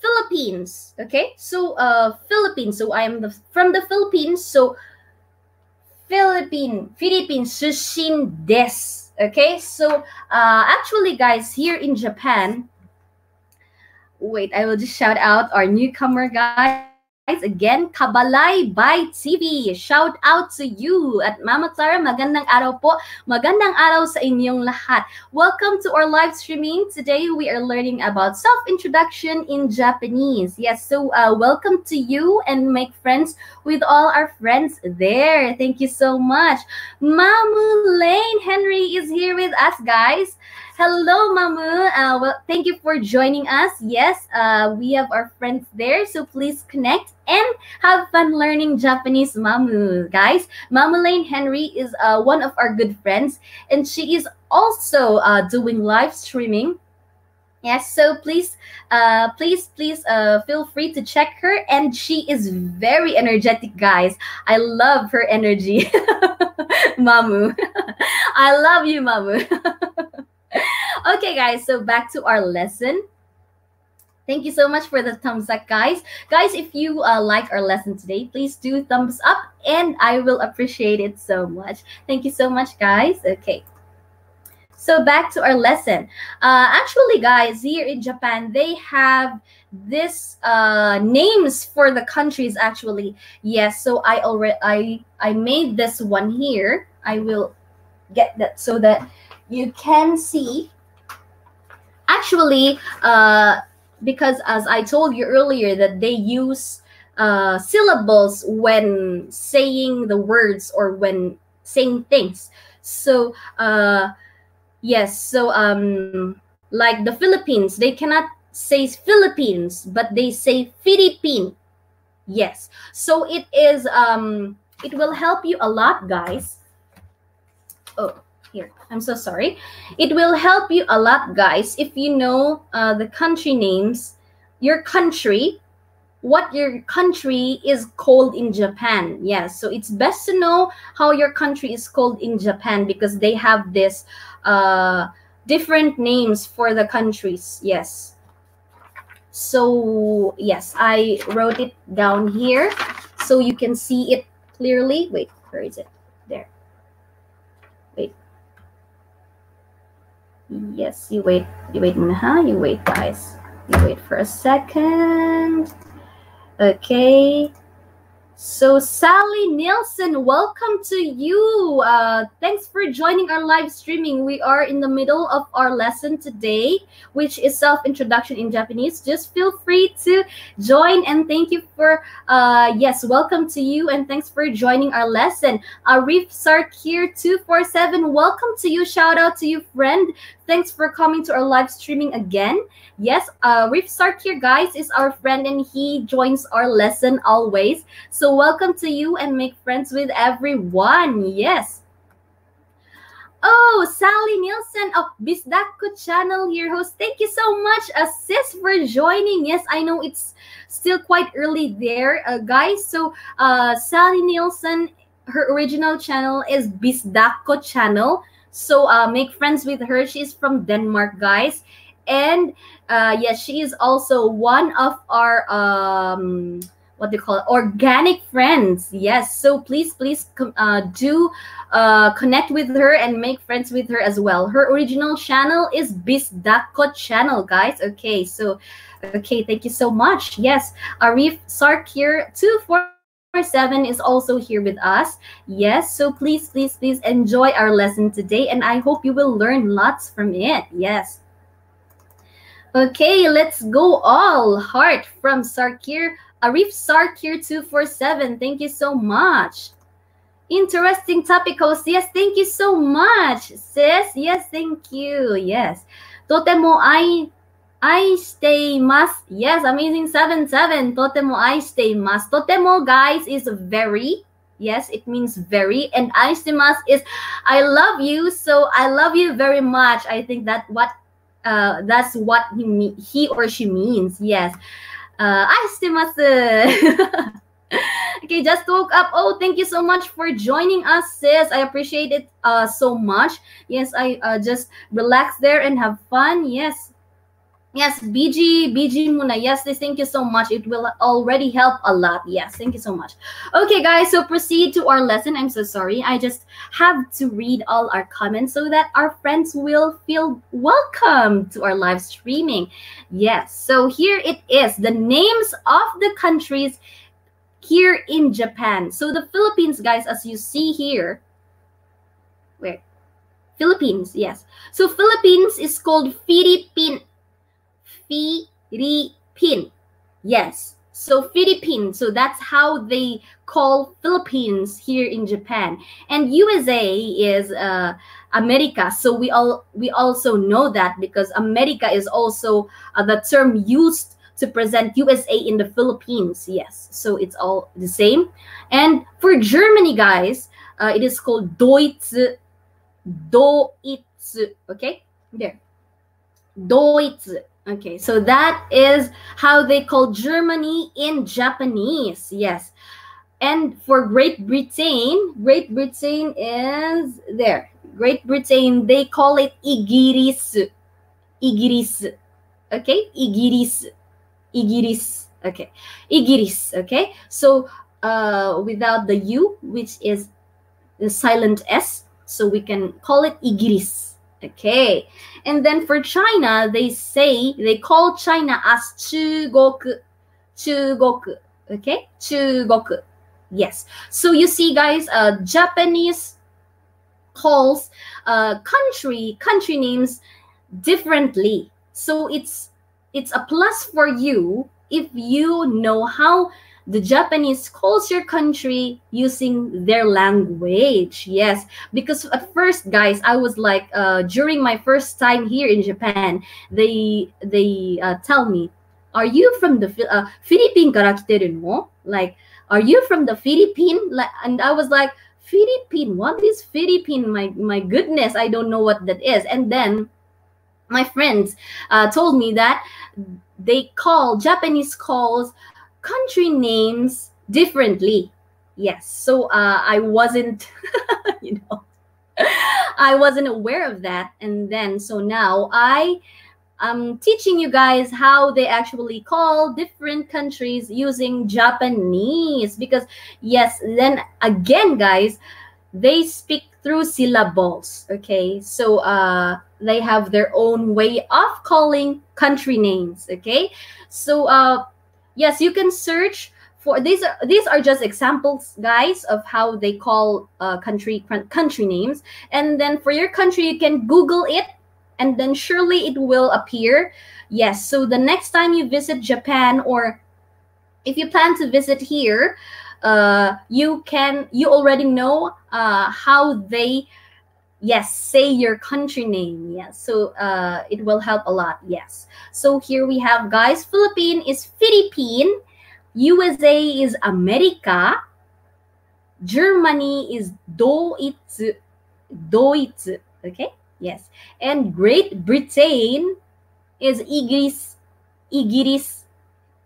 Philippines. Okay. So uh, Philippines. So I am the, from the Philippines. So Philippine, Philippine shushin desu. Okay. So uh, actually, guys, here in Japan. Wait, I will just shout out our newcomer, guys. Again, Kabalay Bai T V. Shout out to you. At Mama Clara, magandang araw po. Magandang araw sa inyong lahat. Welcome to our live streaming. Today, we are learning about self-introduction in Japanese. Yes, so uh, welcome to you, and make friends with all our friends there. Thank you so much. Mama Mulaine Henry is here with us, guys. Hello, Mamu. Uh, well, thank you for joining us. Yes, uh, we have our friends there, so please connect and have fun learning Japanese, Mamu, guys. Mama Mulaine Henry is uh, one of our good friends, and she is also uh, doing live streaming. Yes, so please, uh, please, please uh, feel free to check her. And she is very energetic, guys. I love her energy. Mamu. I love you, Mamu. Okay, guys, so back to our lesson. Thank you so much for the thumbs up, guys. Guys, if you uh, like our lesson today, please do thumbs up, and I will appreciate it so much. Thank you so much, guys. Okay. So back to our lesson. Uh, actually, guys, here in Japan, they have this uh, names for the countries, actually. Yes, so I already, I, I made this one here. I will get that so that you can see. Actually, uh, because as I told you earlier that they use uh, syllables when saying the words or when saying things. So, uh, yes, so um, like the Philippines, they cannot say Philippines, but they say Philippine. Yes, so it is, um, it will help you a lot, guys. Oh, here. I'm so sorry. It will help you a lot, guys, if you know uh, the country names, your country, what your country is called in Japan. Yes, yeah, so it's best to know how your country is called in Japan because they have this uh, different names for the countries. Yes. So, yes, I wrote it down here so you can see it clearly. Wait, where is it? There. Wait. Yes, you wait. You wait, huh? You wait, guys. You wait for a second. Okay. So, Sally Nielsen, welcome to you. Uh, thanks for joining our live streaming. We are in the middle of our lesson today, which is self-introduction in Japanese. Just feel free to join, and thank you for, uh, yes, welcome to you, and thanks for joining our lesson. Arif Sarker two four seven, welcome to you. Shout out to you, friend. Thanks for coming to our live streaming again. Yes, uh, Arif Sarker, guys, is our friend, and he joins our lesson always. So, welcome to you, and make friends with everyone. Yes. Oh, Sally Nielsen of Bisdako Channel here, host. Thank you so much, uh, sis, for joining. Yes, I know it's still quite early there, uh, guys. So, uh, Sally Nielsen, her original channel is Bisdako Channel. So, uh, make friends with her. She's from Denmark, guys. And, uh, yes, she is also one of our... Um, what they call it, organic friends. Yes, so please, please uh, do uh, connect with her and make friends with her as well. Her original channel is Bisdako Channel, guys. Okay, so, okay, thank you so much. Yes, Arif Sarkir two four seven is also here with us. Yes, so please, please, please enjoy our lesson today, and I hope you will learn lots from it. Yes. Okay, let's go all heart from Sarkir. Arif Sarkir two four seven, thank you so much. Interesting topic, host. Yes, thank you so much, sis. Yes, thank you. Yes. Totemo ai ai shiteimasu. Yes, amazing seventy-seven. Totemo ai shiteimasu. Totemo, guys, is very. Yes, it means very. And ai shiteimasu is I love you. So I love you very much. I think that what uh that's what he me he or she means. Yes. Uh, I shiteimasu. Okay, just woke up. Oh, thank you so much for joining us, sis. I appreciate it uh, so much. Yes, I uh, just relax there and have fun. Yes. Yes, B G, B G Muna. Yes, thank you so much. It will already help a lot. Yes, thank you so much. Okay, guys, so proceed to our lesson. I'm so sorry. I just have to read all our comments so that our friends will feel welcome to our live streaming. Yes, so here it is. The names of the countries here in Japan. So the Philippines, guys, as you see here. Where? Philippines, yes. So Philippines is called Philippine. Philippine. Yes. So Philippine. So that's how they call Philippines here in Japan. And U S A is uh, America. So we all we also know that because America is also uh, the term used to present U S A in the Philippines. Yes. So it's all the same. And for Germany, guys, uh, it is called Deutsch. Deutsch. Okay. There. Deutsch. Okay, so that is how they call Germany in Japanese. Yes. And for Great Britain, Great Britain is there. Great Britain, they call it Igiris. Igiris. Okay? Igiris. Igiris. Okay. Igiris. Okay? So uh, without the U, which is the silent S, so we can call it Igiris. Okay, and then for China, they say, they call China as Chugoku, Chugoku, okay, Chugoku, yes. So you see, guys, uh, Japanese calls uh, country, country names differently. So it's, it's a plus for you if you know how the Japanese calls your country using their language. Yes, because at first, guys, I was like, uh, during my first time here in Japan, they they uh, tell me, "Are you from the uh, Philippines? Kara kiteru no?" Like, "Are you from the Philippines?" Like, and I was like, Philippine, what is Philippine? My my goodness, I don't know what that is. And then my friends uh, told me that they call Japanese calls country names differently. Yes, so uh, I wasn't, you know, I wasn't aware of that. And then, so now I am teaching you guys how they actually call different countries using Japanese. Because, yes, then again, guys, they speak through syllables, okay? So uh, they have their own way of calling country names, okay? So, uh, yes, you can search for these. Are, these are just examples, guys, of how they call uh, country country names. And then for your country, you can Google it, and then surely it will appear. Yes. So the next time you visit Japan, or if you plan to visit here, uh, you can you already know uh, how they yes say your country name. Yes. So uh, it will help a lot. Yes. So here we have, guys. Philippine is Philippine. U S A is America. Germany is Doitsu. Doitsu. Okay? Yes. And Great Britain is Igris. Igris.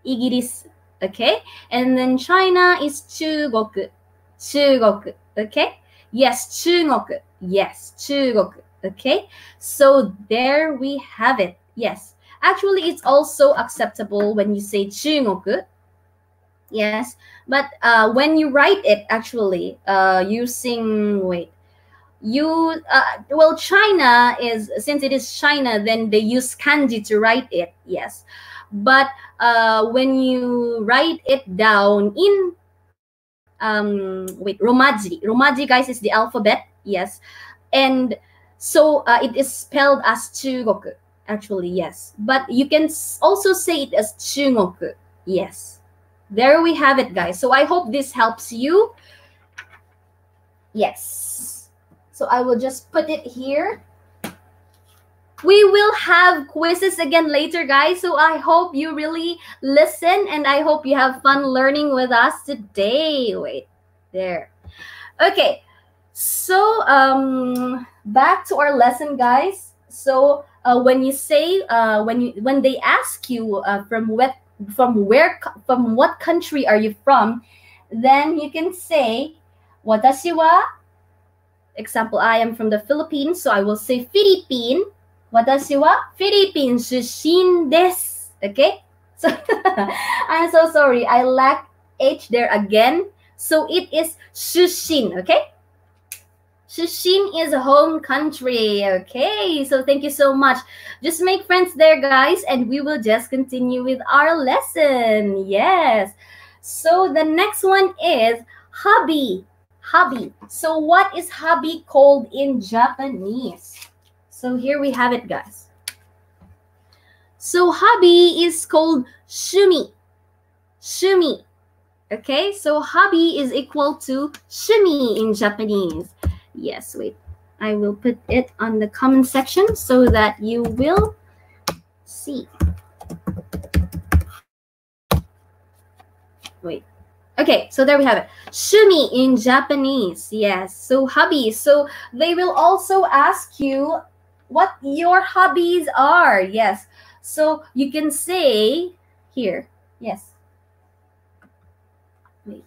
Igris. Okay? And then China is Chugoku. Chugoku. Okay? Yes, Chugoku. Yes, Chugoku. Okay? So there we have it. Yes. Actually, it's also acceptable when you say Chugoku. Yes, but uh, when you write it, actually, uh, using, wait, you, uh, well, China is, since it is China, then they use kanji to write it, yes. But uh, when you write it down in, um, wait, Romaji. Romaji, guys, is the alphabet, yes. And so uh, it is spelled as Chugoku, actually, yes. But you can also say it as Chugoku, yes. There we have it, guys. So I hope this helps you. Yes. So I will just put it here. We will have quizzes again later, guys. So I hope you really listen, and I hope you have fun learning with us today. Wait, there. Okay. So um, back to our lesson, guys. So uh, when you say, uh, when you when they ask you uh, from what from where from what country are you from, then you can say watashi wa, example, I am from the Philippines, so I will say Philippine. Watashi wa Philippine shushin desu. Okay, so I'm so sorry, I lack H there again, so it is shushin. Okay, shushin is home country. Okay, so thank you so much. Just make friends there, guys, and we will just continue with our lesson. Yes. So the next one is hobby. Hobby. So what is hobby called in Japanese? So here we have it, guys. So hobby is called shumi. Shumi. Okay, so hobby is equal to shumi in Japanese. Yes, wait, I will put it on the comment section so that you will see. Wait, okay, so there we have it. Shumi in Japanese, yes, so hobby. So they will also ask you what your hobbies are, yes. So you can say here, yes. Wait.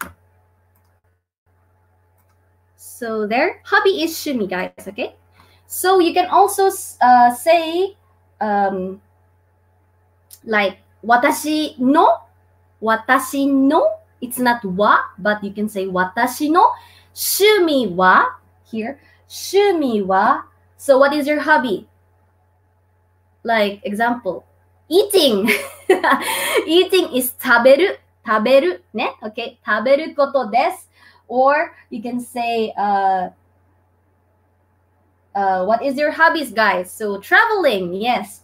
So there, hobby is shumi, guys, okay? So you can also uh, say, um, like, watashi no, watashi no, it's not wa, but you can say watashi no, shumi wa, here, shumi wa. So what is your hobby? Like, example, eating. Eating is taberu, taberu, ne? Okay, taberu koto desu. Or you can say, uh, uh, what is your hobbies, guys? So traveling, yes.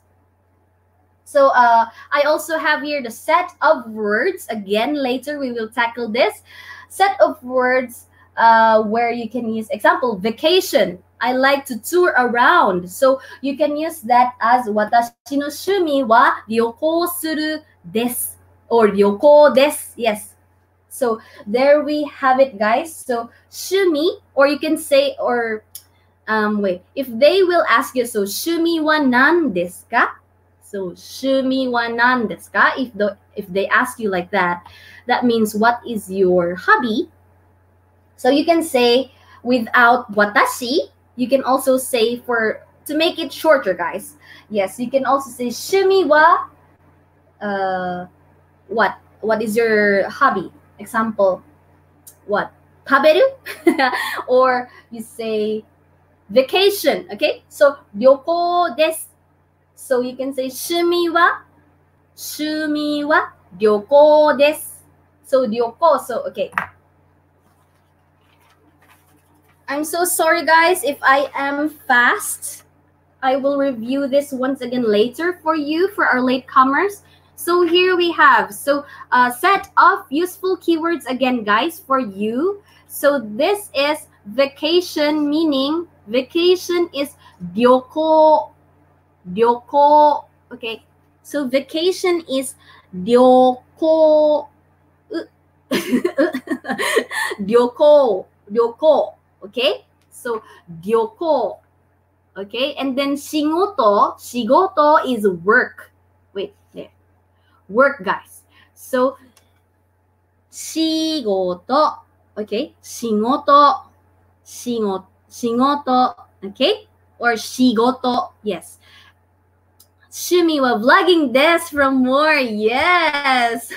So uh, I also have here the set of words. Again, later we will tackle this. Set of words uh, where you can use, example, vacation. I like to tour around. So you can use that as watashi no shumi wa ryokou suru desu. Or ryokou desu, yes. So there we have it, guys. So Shumi, or you can say, or um wait, if they will ask you, so Shumi wa nan desu ka? So Shumi wa nan desu ka? If the if they ask you like that, that means what is your hobby? So you can say without watashi. You can also say, for to make it shorter, guys. Yes, you can also say Shumi wa uh what? What is your hobby? Example, what? Taberu? Or you say vacation, okay? So ryoko desu. So you can say shumi wa shumi wa ryoko desu. So ryoko, so okay. I'm so sorry, guys, if I am fast. I will review this once again later for you, for our latecomers. So here we have, so a set of useful keywords again, guys, for you. So this is vacation, meaning vacation is ryoko, ryoko, okay? So vacation is ryoko, ryoko, ryoko, okay? So ryoko, okay? And then shigoto, shigoto is work. Wait, there. Work, guys. So shigoto, okay? Shigoto, shigoto, shigoto, okay? Or shigoto, yes. Shumi wa vlogging desu from more, yes.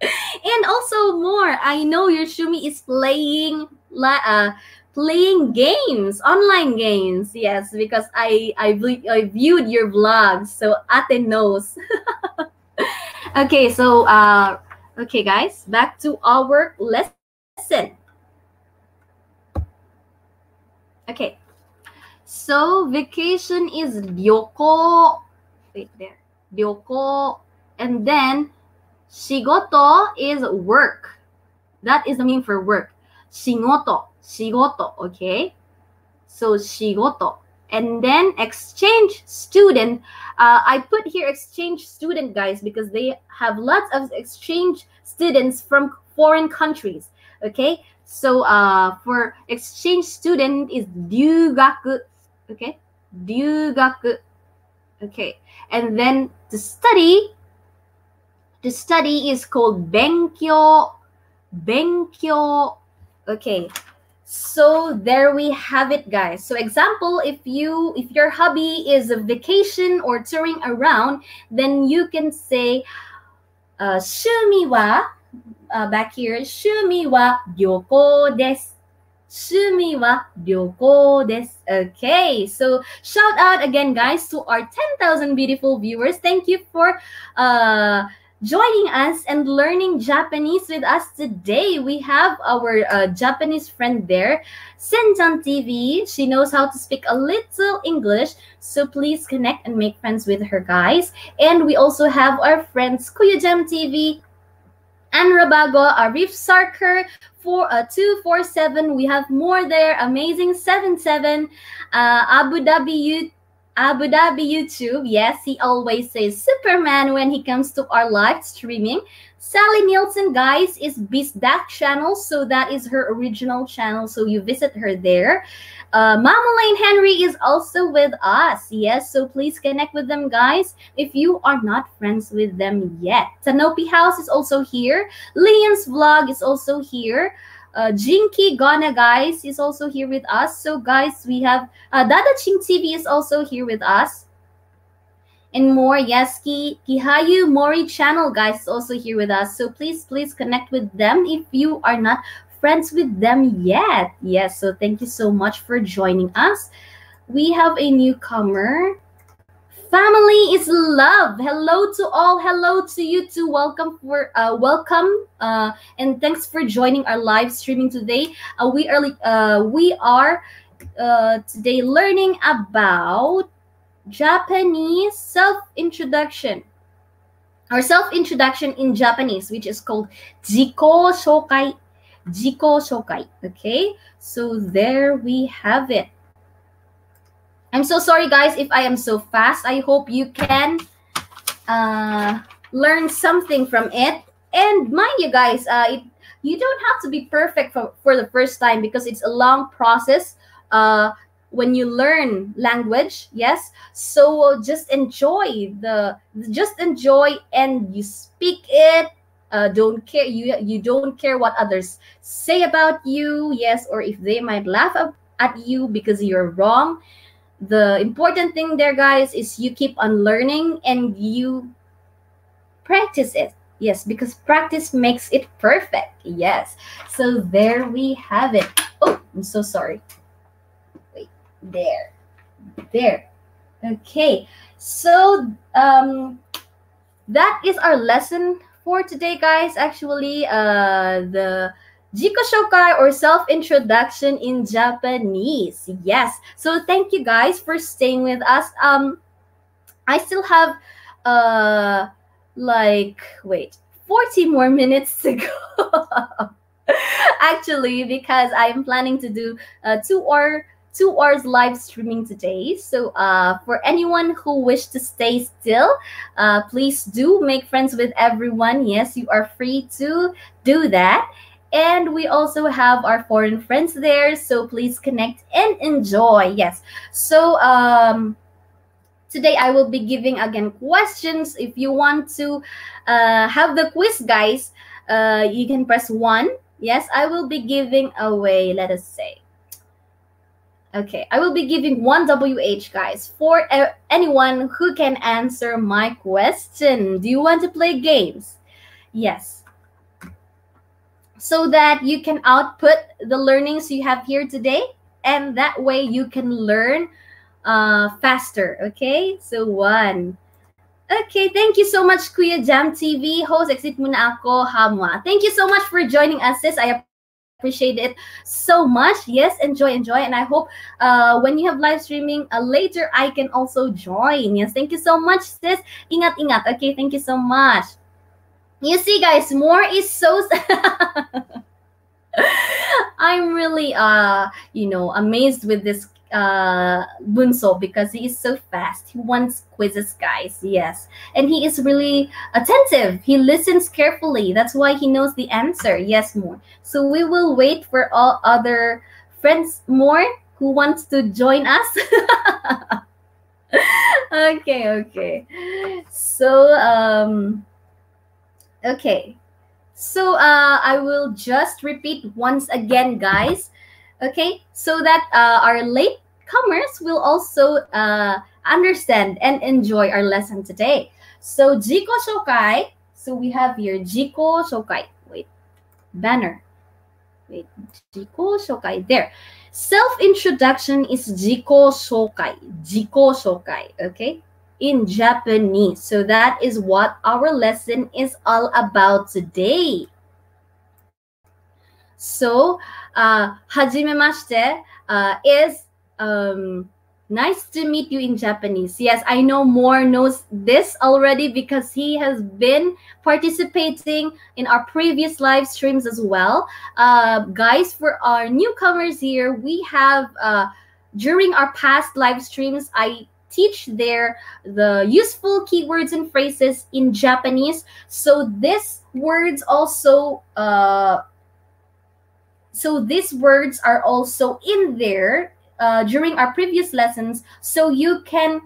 And also more, I know your Shumi is playing uh, playing games, online games, yes, because I I, I viewed your vlogs, so Ate knows. Okay, so uh okay, guys, back to our lesson. Okay, so vacation is ryoko, wait there, ryoko, and then shigoto is work. That is the meaning for work. Shigoto, shigoto, okay? So shigoto. And then exchange student. Uh, I put here exchange student, guys, because they have lots of exchange students from foreign countries, okay? So uh, for exchange student is ryugaku, okay? Ryugaku, okay? And then to study, to study is called benkyo, benkyo, okay? So there we have it, guys. So example, if you if your hobby is a vacation or touring around, then you can say uh, shumi wa uh, back here, shumi wa ryoko desu, shumi wa ryoko desu. Okay, so shout out again, guys, to our ten thousand beautiful viewers. Thank you for uh joining us and learning Japanese with us today. We have our uh, Japanese friend there, Senchan T V. She knows how to speak a little English, so please connect and make friends with her, guys. And we also have our friends Kuya Jam T V, Andra Bago, Arif Sarker two four seven. We have more there, Amazing seventy-seven, uh, Abu Dhabi YouTube. Abu Dhabi YouTube, yes, he always says Superman when he comes to our live streaming. Sally Nielsen, guys, is Bisdako Channel, so that is her original channel, so you visit her there. Uh, Mama Mulaine Henry is also with us, yes, so please connect with them, guys, if you are not friends with them yet. Tanopi House is also here. Lian's Vlog is also here. Uh, Jinky Gonna, guys, is also here with us. So, guys, we have uh, Dada Ching T V is also here with us. And more, yes, Ki, Kihayu Mori Channel, guys, is also here with us. So, please, please connect with them if you are not friends with them yet. Yes, so thank you so much for joining us. We have a newcomer. Family is love. Hello to all. Hello to you too. Welcome for uh, welcome uh, and thanks for joining our live streaming today. Uh, we are uh, we are uh, today learning about Japanese self-introduction or self-introduction in Japanese, which is called Jikoshokai. Jikoshokai. Okay, so there we have it. I'm so sorry, guys, if I am so fast. I hope you can uh, learn something from it. And mind you guys, uh, it, you don't have to be perfect for, for the first time, because it's a long process uh, when you learn language, yes? So just enjoy the, just enjoy and you speak it. Uh, don't care, you you don't care what others say about you, yes, or if they might laugh at you because you're wrong. The important thing there, guys, is you keep on learning and you practice it. Yes, because practice makes it perfect. Yes. So there we have it. Oh, I'm so sorry. Wait, there. There. Okay. So um, that is our lesson for today, guys. Actually, uh, the Jikoshokai or self-introduction in Japanese. Yes. So thank you guys for staying with us. Um, I still have uh, like, wait, forty more minutes to go. Actually, because I'm planning to do uh, two or two hours live streaming today. So uh, for anyone who wish to stay still, uh, please do make friends with everyone. Yes, you are free to do that. And we also have our foreign friends there, so please connect and enjoy. Yes. So um, today I will be giving again questions. If you want to uh, have the quiz, guys, uh, you can press one. Yes, I will be giving away, let us say. Okay, I will be giving one W H, guys, for uh, anyone who can answer my question. Do you want to play games? Yes. So that you can output the learnings you have here today, and that way you can learn uh, faster. Okay, so one. Okay, thank you so much, Kuya Jam T V. Host, exit muna ako, hamwa. Thank you so much for joining us, sis. I appreciate it so much. Yes, enjoy, enjoy. And I hope uh, when you have live streaming uh, later, I can also join. Yes, thank you so much, sis. Ingat, ingat. Okay, thank you so much. You see, guys, more is so... I'm really, uh, you know, amazed with this uh, Bunso, because he is so fast. He wants quizzes, guys, yes. And he is really attentive. He listens carefully. That's why he knows the answer. Yes, more. So we will wait for all other friends, more, who wants to join us. Okay, okay. So... um. Okay, so uh, I will just repeat once again, guys, okay, so that uh, our latecomers will also uh, understand and enjoy our lesson today. So, Jikoshokai, so we have here Jikoshokai, wait, banner, wait, Jikoshokai, there. Self-introduction is Jikoshokai, Jikoshokai, okay, in Japanese. So that is what our lesson is all about today. So uh hajimemashite uh is um nice to meet you in Japanese. Yes, I know Moore knows this already because he has been participating in our previous live streams as well. Uh guys, for our newcomers here, we have uh during our past live streams, I teach there the useful keywords and phrases in Japanese. So these words also, uh, so these words are also in there uh, during our previous lessons. So you can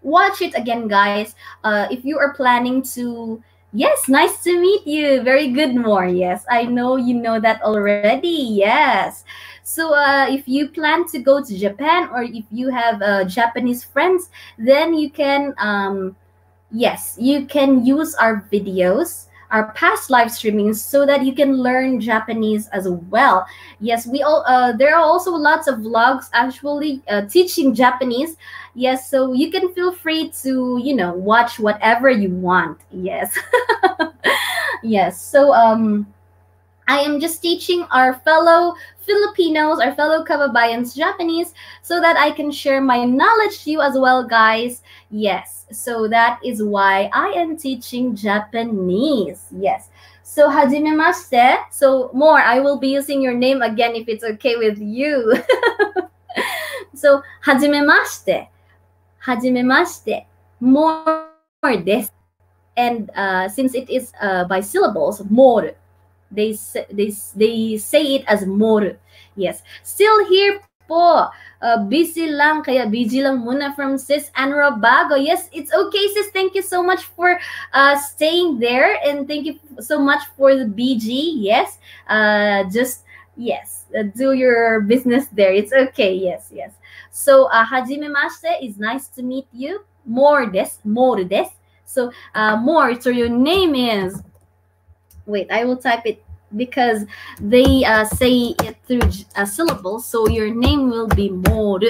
watch it again, guys, uh, if you are planning to. Yes, nice to meet you. Very good, Moore. Yes, I know you know that already. Yes. So uh, if you plan to go to Japan, or if you have uh, Japanese friends, then you can, um, yes, you can use our videos, our past live streaming, so that you can learn Japanese as well. Yes, we all, uh, there are also lots of vlogs actually uh, teaching Japanese. Yes, so you can feel free to, you know, watch whatever you want. Yes. Yes, so um, I am just teaching our fellow Filipinos, our fellow kababayans Japanese, so that I can share my knowledge to you as well, guys. Yes, so that is why I am teaching Japanese. Yes, so hajimemashite. So More, I will be using your name again if it's okay with you. So hajimemashite, hajimemashite, More desu. and uh, since it is uh, by syllables, more, they they they say it as more. Yes, still here po. Uh, busy lang, kaya busy lang muna from Sis Andra Bago. Yes, it's okay, Sis. Thank you so much for uh, staying there, and thank you so much for the B G. Yes, uh, just yes, uh, do your business there. It's okay. Yes, yes. So, uh, hajimemashite is nice to meet you. More des, more des. So, uh, more. So your name is. Wait, I will type it. Because they uh, say it through a syllable, so your name will be more.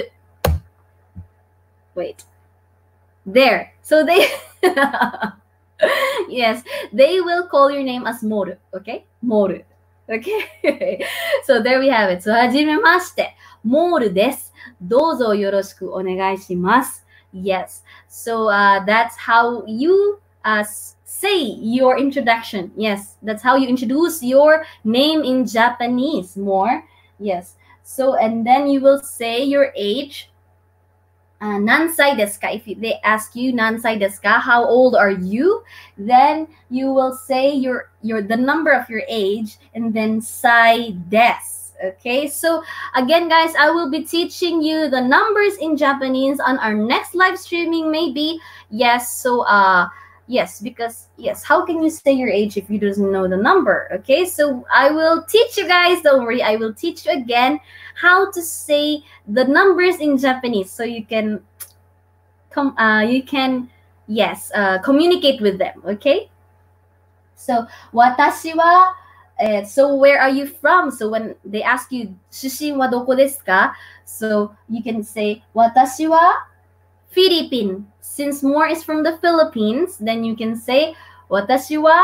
Wait, there. So they, yes, they will call your name as more. Okay, more. Okay. So there we have it. So hajimemashite, more desu. Dozo yoroshiku onegai shimasu. Yes. So uh, that's how you uh, say your introduction. Yes, that's how you introduce your name in Japanese. More. Yes. So, and then you will say your age. Uh, nansai desu ka? If they ask you nansai desu ka, how old are you? Then you will say your your the number of your age, and then sai desu. Okay. So again, guys, I will be teaching you the numbers in Japanese on our next live streaming. Maybe yes. So uh. Yes, because, yes, how can you say your age if you don't know the number? Okay, so I will teach you guys, don't worry, I will teach you again how to say the numbers in Japanese so you can, com uh, you can, yes, uh, communicate with them, okay? So, watashi wa, uh, so where are you from? So when they ask you, shushin wa doko desu ka? So you can say, watashi wa Philippines. Since more is from the Philippines, then you can say watashi wa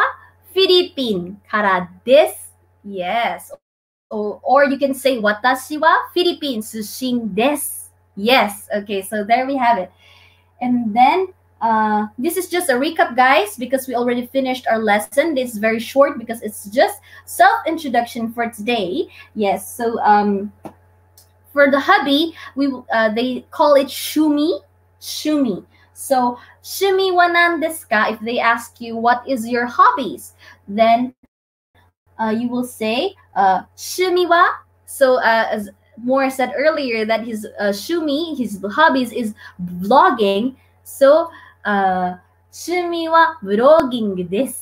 Philippine kara desu. Yes. Or, or you can say watashi wa Philippine sushin desu. Yes. Okay, so there we have it. And then uh, this is just a recap, guys, because we already finished our lesson. This is very short because it's just self-introduction for today. Yes, so um, for the hubby, we uh, they call it shumi. Shumi. So, shumi wa nan desu ka? If they ask you, what is your hobbies? Then uh, you will say, uh, shumi wa. So, uh, as Moore said earlier, that his uh, shumi, his hobbies is vlogging. So, uh, shumi wa vlogging desu.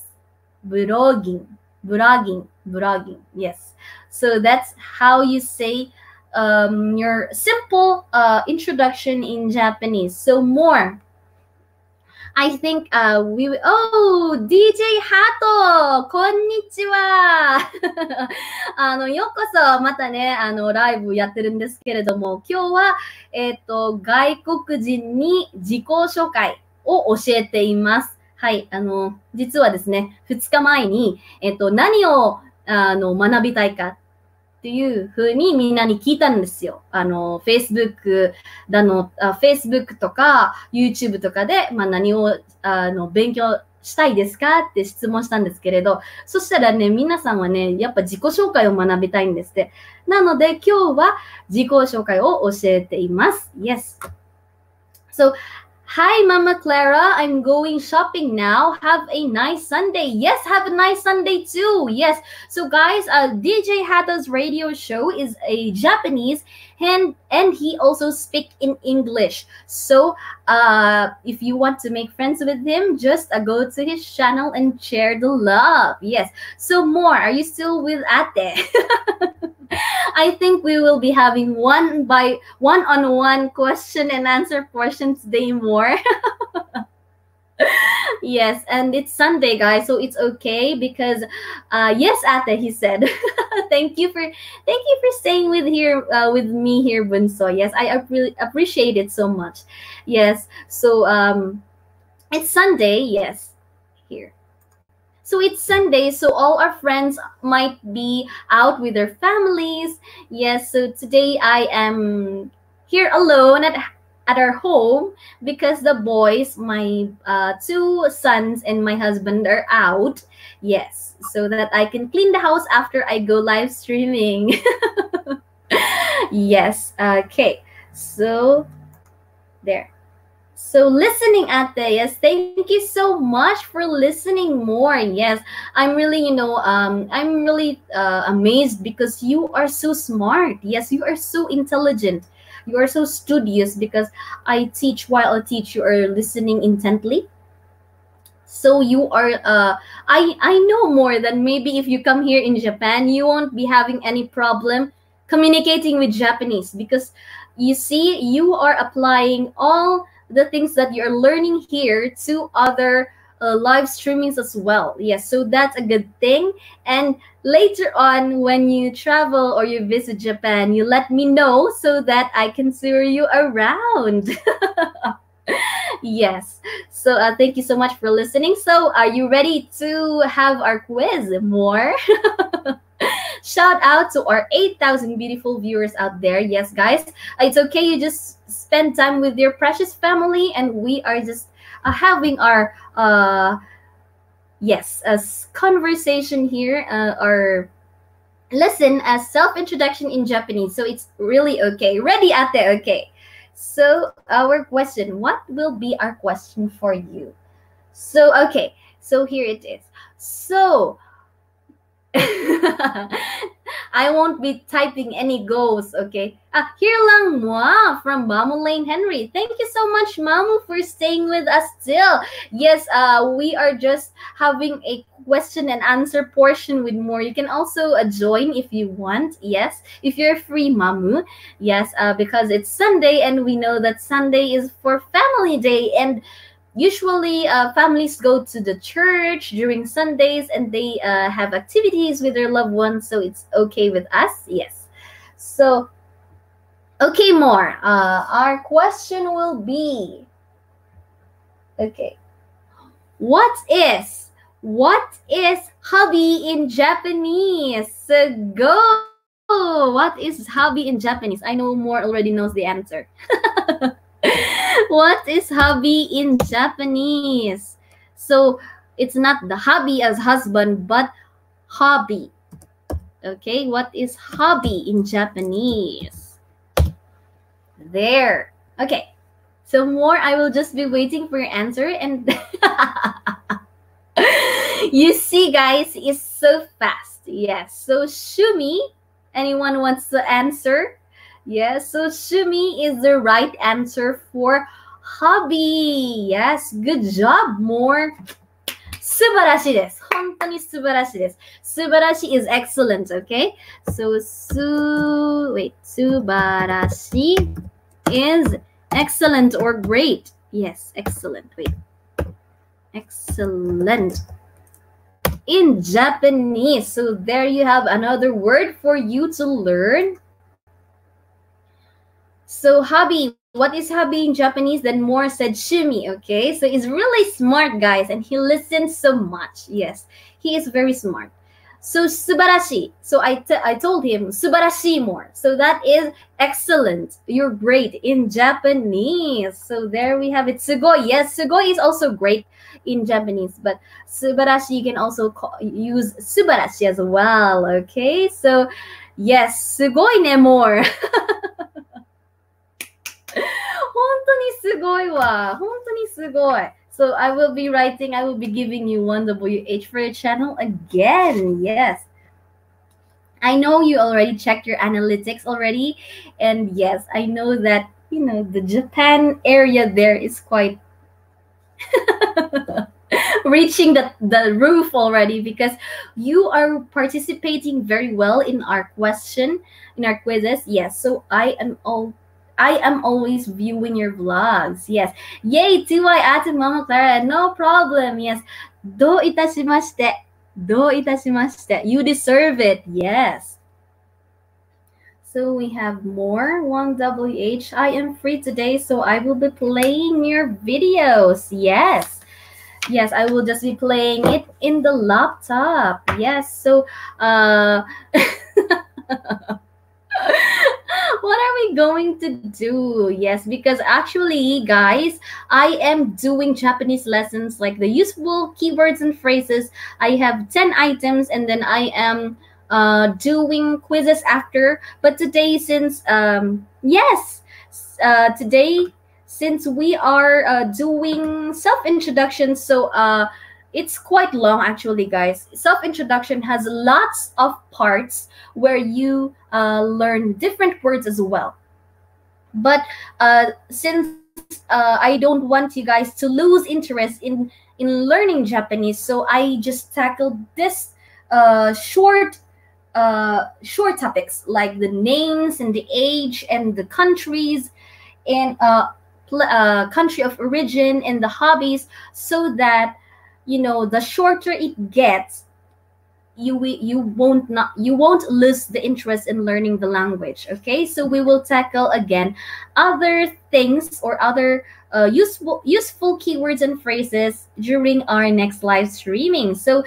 Vlogging. Vlogging. Vlogging. Yes. So, that's how you say Um, your simple uh, introduction in Japanese. So more, I think uh, we will, oh, D J Hato, konnichiwa. あの、ようこそ、またね、あの、ライブやってるんですけれども、今日は、えっと、外国人に自己紹介を教えています。はい、あの、実はですね、ふつかまえに、えっと、何を、あの、学びたいか。っていうふうにみんなに聞いたんですよ。あの、Facebook だの、Facebook とか YouTube とかで、まあ、何をあの勉強したいですかって質問したんですけれど、そしたらね、皆さんはね、やっぱ自己紹介を学びたいんですって。なので、今日は自己紹介を教えています。Yes. So, hi, Mama Clara. I'm going shopping now. Have a nice Sunday. Yes, have a nice Sunday too. Yes. So, guys, uh, D J Hato's radio show is a Japanese, and and he also speaks in English. So, uh, if you want to make friends with him, just uh, go to his channel and share the love. Yes. So, more. Are you still with Ate? I think we will be having one by one on one question and answer portion today more. Yes, and it's Sunday, guys, so it's okay because uh yes, Ate, he said. thank you for thank you for staying with here uh, with me here, Bunso. Yes, I really appreciate it so much. Yes, so um it's Sunday, yes, here. So it's Sunday, so all our friends might be out with their families. Yes, so today I am here alone at, at our home because the boys, my uh, two sons and my husband are out. Yes, so that I can clean the house after I go live streaming. Yes, okay. So there. So listening, Ate, yes, thank you so much for listening more. Yes, I'm really, you know, um, I'm really uh, amazed because you are so smart. Yes, you are so intelligent. You are so studious because I teach while I teach, you are listening intently. So you are, uh, I, I know more than maybe if you come here in Japan, you won't be having any problem communicating with Japanese because you see, you are applying all the things that you're learning here to other uh, live streamings as well. Yes, so that's a good thing. And later on, when you travel or you visit Japan, you let me know so that I can tour you around. Yes, so uh, thank you so much for listening. So are you ready to have our quiz more? Shout out to our eight thousand beautiful viewers out there. Yes, guys, it's okay. You just spend time with your precious family, and we are just uh, having our, uh, yes, a conversation here, uh, our lesson as self-introduction in Japanese. So it's really okay. Ready, Ate? Okay. So our question, what will be our question for you? So, okay. So here it is. So... I won't be typing any goals, okay? Ah, here lang moi from Mama Mulaine Henry. Thank you so much, Mamu, for staying with us still. Yes, uh, we are just having a question and answer portion with more. You can also uh, join if you want. Yes, if you're free, Mamu. Yes, uh, because it's Sunday and we know that Sunday is for family day, and usually, uh, families go to the church during Sundays and they uh, have activities with their loved ones, so it's okay with us. Yes. So, okay, more. Uh, our question will be, okay, what is, what is hobby in Japanese? So go. What is hobby in Japanese? I know more already knows the answer. What is hobby in Japanese? So it's not the hobby as husband, but hobby. Okay, what is hobby in Japanese? There. Okay, so more, I will just be waiting for your answer. And you see, guys, it's so fast. Yes, so Shumi, anyone wants to answer? Yes, so Shumi is the right answer for hobby. Yes, good job, more. Subarashi desu. Hontoni subarashi desu. Subarashi is excellent, okay? So, su, wait, subarashi is excellent or great. Yes, excellent. Wait. Excellent in Japanese. So, there you have another word for you to learn. So hobby, what is hobby in Japanese? Then more said shumi, okay? So he's really smart, guys, and he listens so much. Yes, he is very smart. So subarashi. So I, t I told him subarashi more. So that is excellent. You're great in Japanese. So there we have it. Sugoi. Yes, sugoi is also great in Japanese, but subarashi, you can also call, use subarashi as well, okay? So yes, sugoi ne more. So I will be writing, I will be giving you one W H for your channel again. Yes, I know you already checked your analytics already, and yes, I know that, you know, the Japan area there is quite reaching the, the roof already because you are participating very well in our question, in our quizzes. Yes, so I am all I am always viewing your vlogs. Yes. Yay, T Y at Mama Clara. No problem. Yes. Do itashimashite. Do itashimashite. You deserve it. Yes. So we have more. one W H. I am free today, so I will be playing your videos. Yes. Yes, I will just be playing it in the laptop. Yes. So, uh... what are we going to do? Yes, because actually, guys, I am doing Japanese lessons like the useful keywords and phrases. I have ten items, and then I am uh, doing quizzes after. But today, since, um, yes, uh, today, since we are uh, doing self-introductions, so uh, it's quite long actually, guys. Self-introduction has lots of parts where you uh, learn different words as well. But uh, since uh, I don't want you guys to lose interest in, in learning Japanese, so I just tackled this uh, short uh, short topics like the names and the age and the countries and uh, uh, country of origin and the hobbies, so that, you know, the shorter it gets, you you won't not you won't lose the interest in learning the language. Okay, so we will tackle again other things or other uh, useful useful keywords and phrases during our next live streaming. So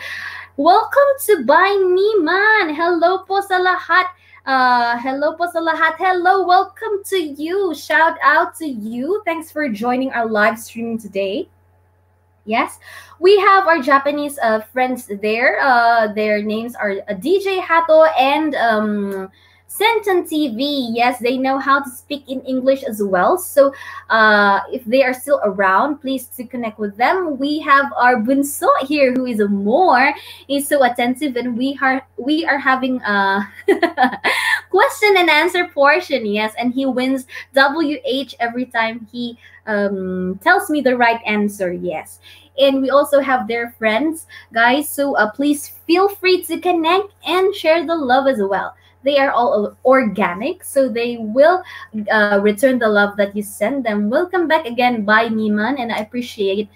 welcome to Bai Niman. Hello po sa lahat. Uh, hello po sa lahat. Hello, welcome to you. Shout out to you. Thanks for joining our live stream today. Yes, we have our Japanese uh, friends there. Uh, their names are uh, D J Hato and um, Senchan T V. Yes, they know how to speak in English as well. So uh, if they are still around, please to connect with them. We have our bunso here, who is a more is so attentive, and we are we are having a question and answer portion. Yes, and he wins W H every time he um, tells me the right answer. Yes. And we also have their friends, guys. So uh, please feel free to connect and share the love as well. They are all organic, so they will uh, return the love that you send them. Welcome back again, Bai Niman, and I appreciate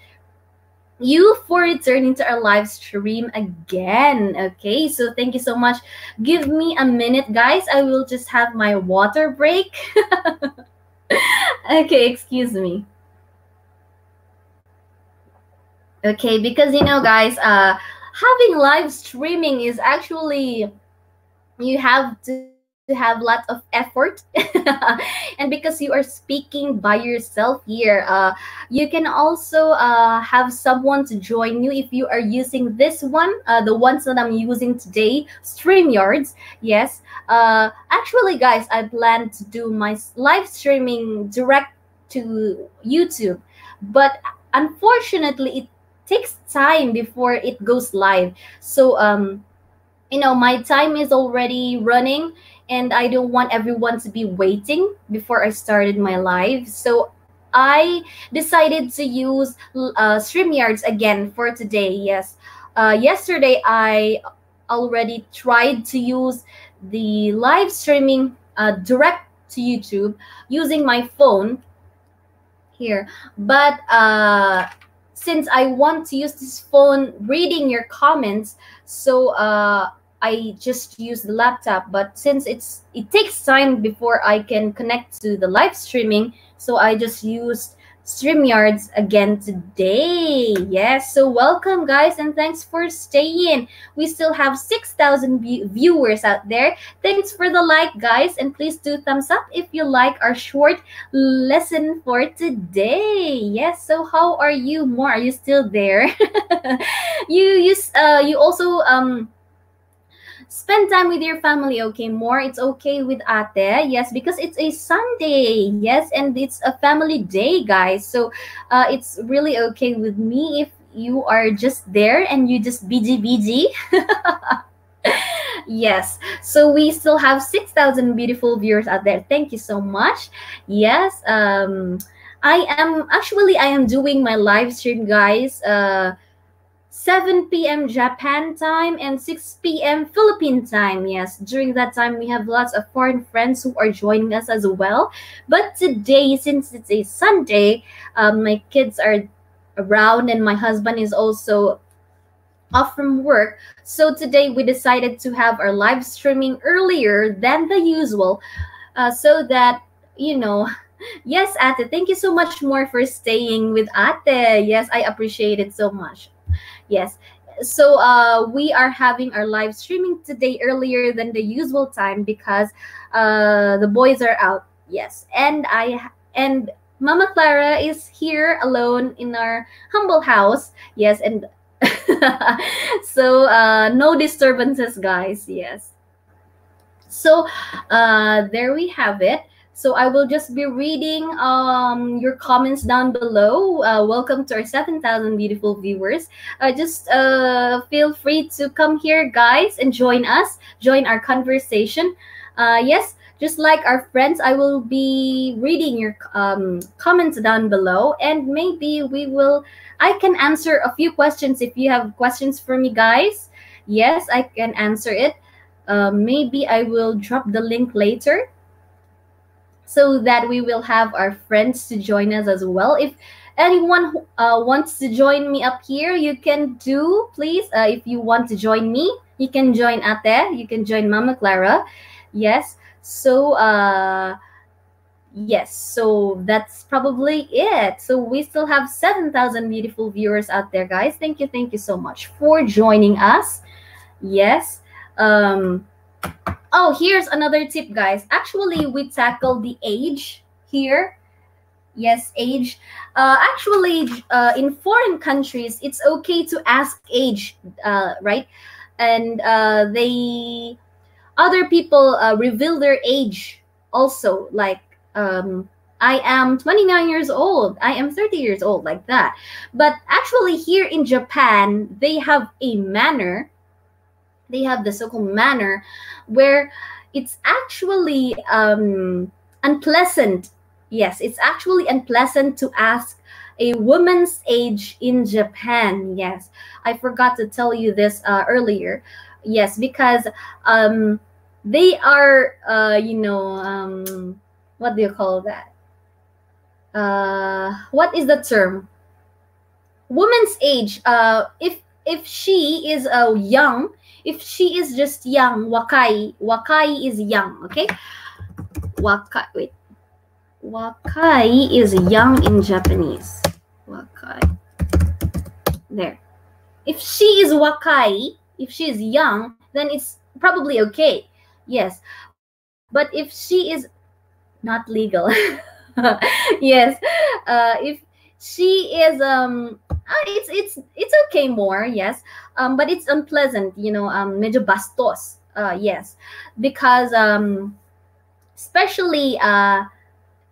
you for returning to our live stream again. Okay, so thank you so much. Give me a minute, guys. I will just have my water break. Okay, excuse me. Okay, because, you know, guys, uh, having live streaming is actually... you have to have a lot of effort. And because you are speaking by yourself here, uh, you can also uh, have someone to join you if you are using this one, uh, the ones that I'm using today, StreamYards. Yes. Uh, actually, guys, I plan to do my live streaming direct to YouTube. But unfortunately, it takes time before it goes live. So... Um, you know, my time is already running, and I don't want everyone to be waiting before I started my live. So I decided to use uh, StreamYards again for today. Yes, uh, yesterday I already tried to use the live streaming uh, direct to YouTube using my phone here, but uh, since I want to use this phone reading your comments, so uh, I just use the laptop. But since it's it takes time before I can connect to the live streaming, so I just used StreamYards again today. Yes, so welcome, guys, and thanks for staying. We still have six thousand view viewers out there. Thanks for the like, guys, and please do thumbs up if you like our short lesson for today. Yes, so how are you, More? Are you still there? you you uh you also um spend time with your family, okay, More? It's okay with Ate, yes, because it's a Sunday, yes, and it's a family day, guys. So uh, it's really okay with me if you are just there and you just B G B G. Yes, so we still have six thousand beautiful viewers out there. Thank you so much. Yes, um, I am, actually, I am doing my live stream, guys, uh, seven P M Japan time and six P M Philippine time. Yes, during that time, we have lots of foreign friends who are joining us as well. But today, since it's a Sunday, um, my kids are around and my husband is also off from work. So today, we decided to have our live streaming earlier than the usual uh, so that, you know... Yes, Ate, thank you so much, More, for staying with Ate. Yes, I appreciate it so much. Yes, so uh, we are having our live streaming today earlier than the usual time because uh, the boys are out. Yes, and I and Mama Clara is here alone in our humble house. Yes, and so uh, no disturbances, guys. Yes, so uh, there we have it. So I will just be reading um, your comments down below. Uh, welcome to our seven thousand beautiful viewers. Uh, just uh, feel free to come here, guys, and join us. Join our conversation. Uh, yes, just like our friends, I will be reading your um, comments down below. And maybe we will, I can answer a few questions if you have questions for me, guys. Yes, I can answer it. Uh, maybe I will drop the link later, so that we will have our friends to join us as well. If anyone uh, wants to join me up here, you can do, please. Uh, if you want to join me, you can join Ate, you can join Mama Clara. Yes, so uh, yes, so that's probably it. So we still have seven thousand beautiful viewers out there, guys. Thank you, thank you so much for joining us. Yes. Um, Oh, here's another tip, guys. Actually, we tackled the age here. Yes, age. Uh, actually, uh, in foreign countries, it's okay to ask age, uh, right? And uh, they, other people uh, reveal their age also. Like, um, I am twenty-nine years old. I am thirty years old, like that. But actually, here in Japan, they have a manner. They have the so-called manner where it's actually um, unpleasant. Yes, it's actually unpleasant to ask a woman's age in Japan. Yes, I forgot to tell you this uh, earlier. Yes, because um, they are, uh, you know, um, what do you call that? Uh, what is the term? Woman's age. Uh, if if she is uh, young. If she is just young, wakai, wakai is young, okay? Wakai, wait. Wakai is young in Japanese. Wakai. There. If she is wakai, if she is young, then it's probably okay. Yes. But if she is not legal. Yes. Uh, if she is... um. Uh, it's it's it's okay more, yes, um but it's unpleasant, you know, um medyo bastos, uh yes, because um especially uh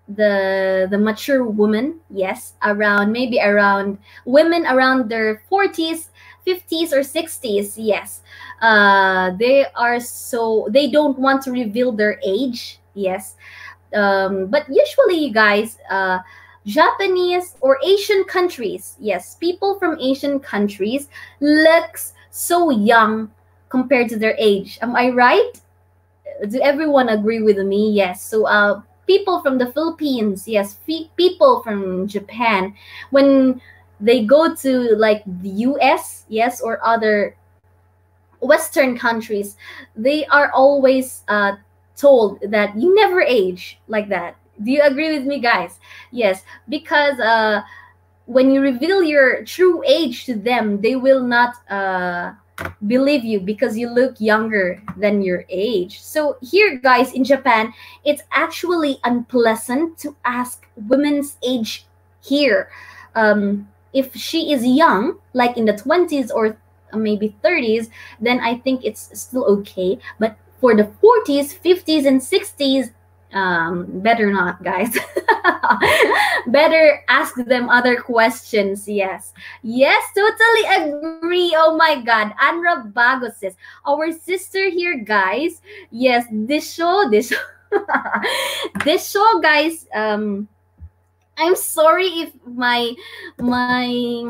the the mature woman, yes, around maybe around women around their forties, fifties or sixties, yes, uh they are, so they don't want to reveal their age, yes, um but usually, you guys, uh Japanese or Asian countries, yes, people from Asian countries looks so young compared to their age. Am I right? Do everyone agree with me? Yes. So uh, people from the Philippines, yes, fe people from Japan, when they go to like the U S, yes, or other Western countries, they are always uh, told that you never age, like that. Do you agree with me, guys? Yes, because uh, when you reveal your true age to them, they will not uh, believe you because you look younger than your age. So here, guys, in Japan, it's actually unpleasant to ask women's age here. Um, if she is young, like in the twenties or maybe thirties, then I think it's still okay. But for the forties, fifties, and sixties, Um, better not, guys. Better ask them other questions. Yes. Yes, totally agree. Oh my God. Andra Bago says, our sister here, guys. Yes, this show, this show, this show, guys. Um, I'm sorry if my, my,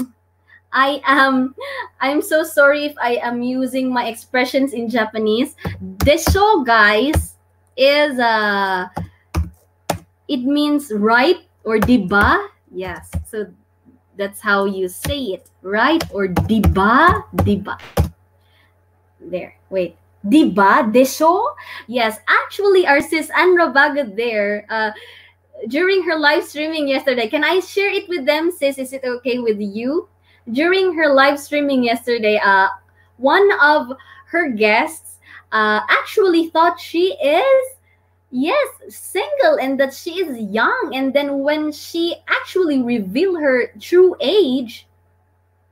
I am, I'm so sorry if I am using my expressions in Japanese. This show, guys, is uh it means right or diba, yes, so that's how you say it, right or diba, diba, there, wait, diba desho, yes, actually our sis Andra Bago there, uh during her live streaming yesterday, can I share it with them, sis? Is it okay with you? During her live streaming yesterday, uh one of her guests Uh, actually thought she is, yes, single and that she is young. And then when she actually revealed her true age,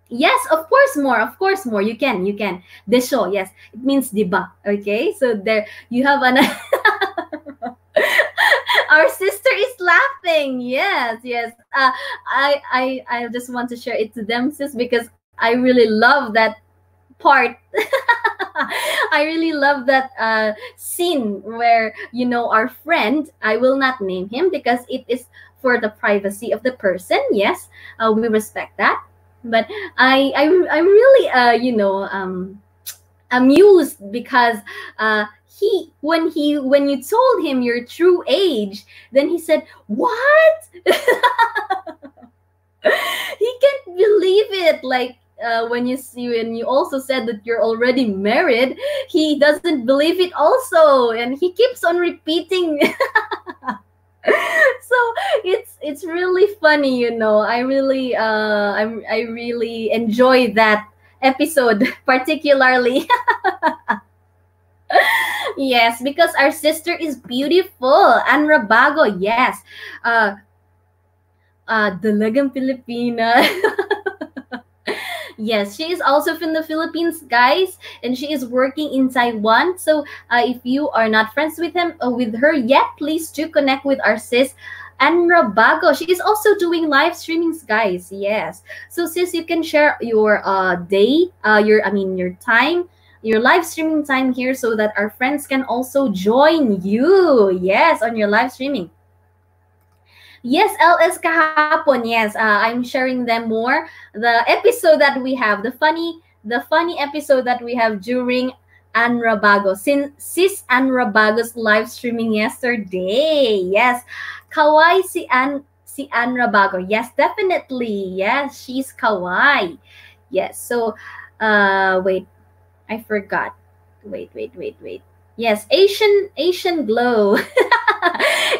yes, of course more, of course more. You can, you can. Desho, yes. It means diba, okay? So there you have an... our sister is laughing. Yes, yes. Uh, I, I, I just want to share it to them, sis, because I really love that part. I really love that uh, scene where, you know, our friend, I will not name him because it is for the privacy of the person. Yes, uh, we respect that. But I, I, I'm really, uh, you know, um, amused because uh, he, when he, when you told him your true age, then he said, "What?" He can't believe it. Like uh, when you see, when you also said that you're already married, he doesn't believe it also, and he keeps on repeating. So it's it's really funny, you know. I really uh I'm I really enjoy that episode particularly. Yes, because our sister is beautiful. Andra Bago, yes. Uh uh Dalagang Filipina. Yes, she is also from the Philippines, guys, and she is working in Taiwan. So uh, if you are not friends with him or with her yet, please do connect with our sis, Andra Bago. She is also doing live streamings, guys. Yes. So sis, you can share your uh, day, uh, your I mean your time, your live streaming time here so that our friends can also join you. Yes, on your live streaming. Yes, L S kahapon. Yes, uh, I'm sharing them more. The episode that we have, the funny, the funny episode that we have during Andra Bago, since sis Andra Bago's live streaming yesterday. Yes, kawaii si An si Andra Bago. Yes, definitely. Yes, she's kawaii. Yes. So, uh, wait, I forgot. Wait, wait, wait, wait. Yes, Asian Asian glow.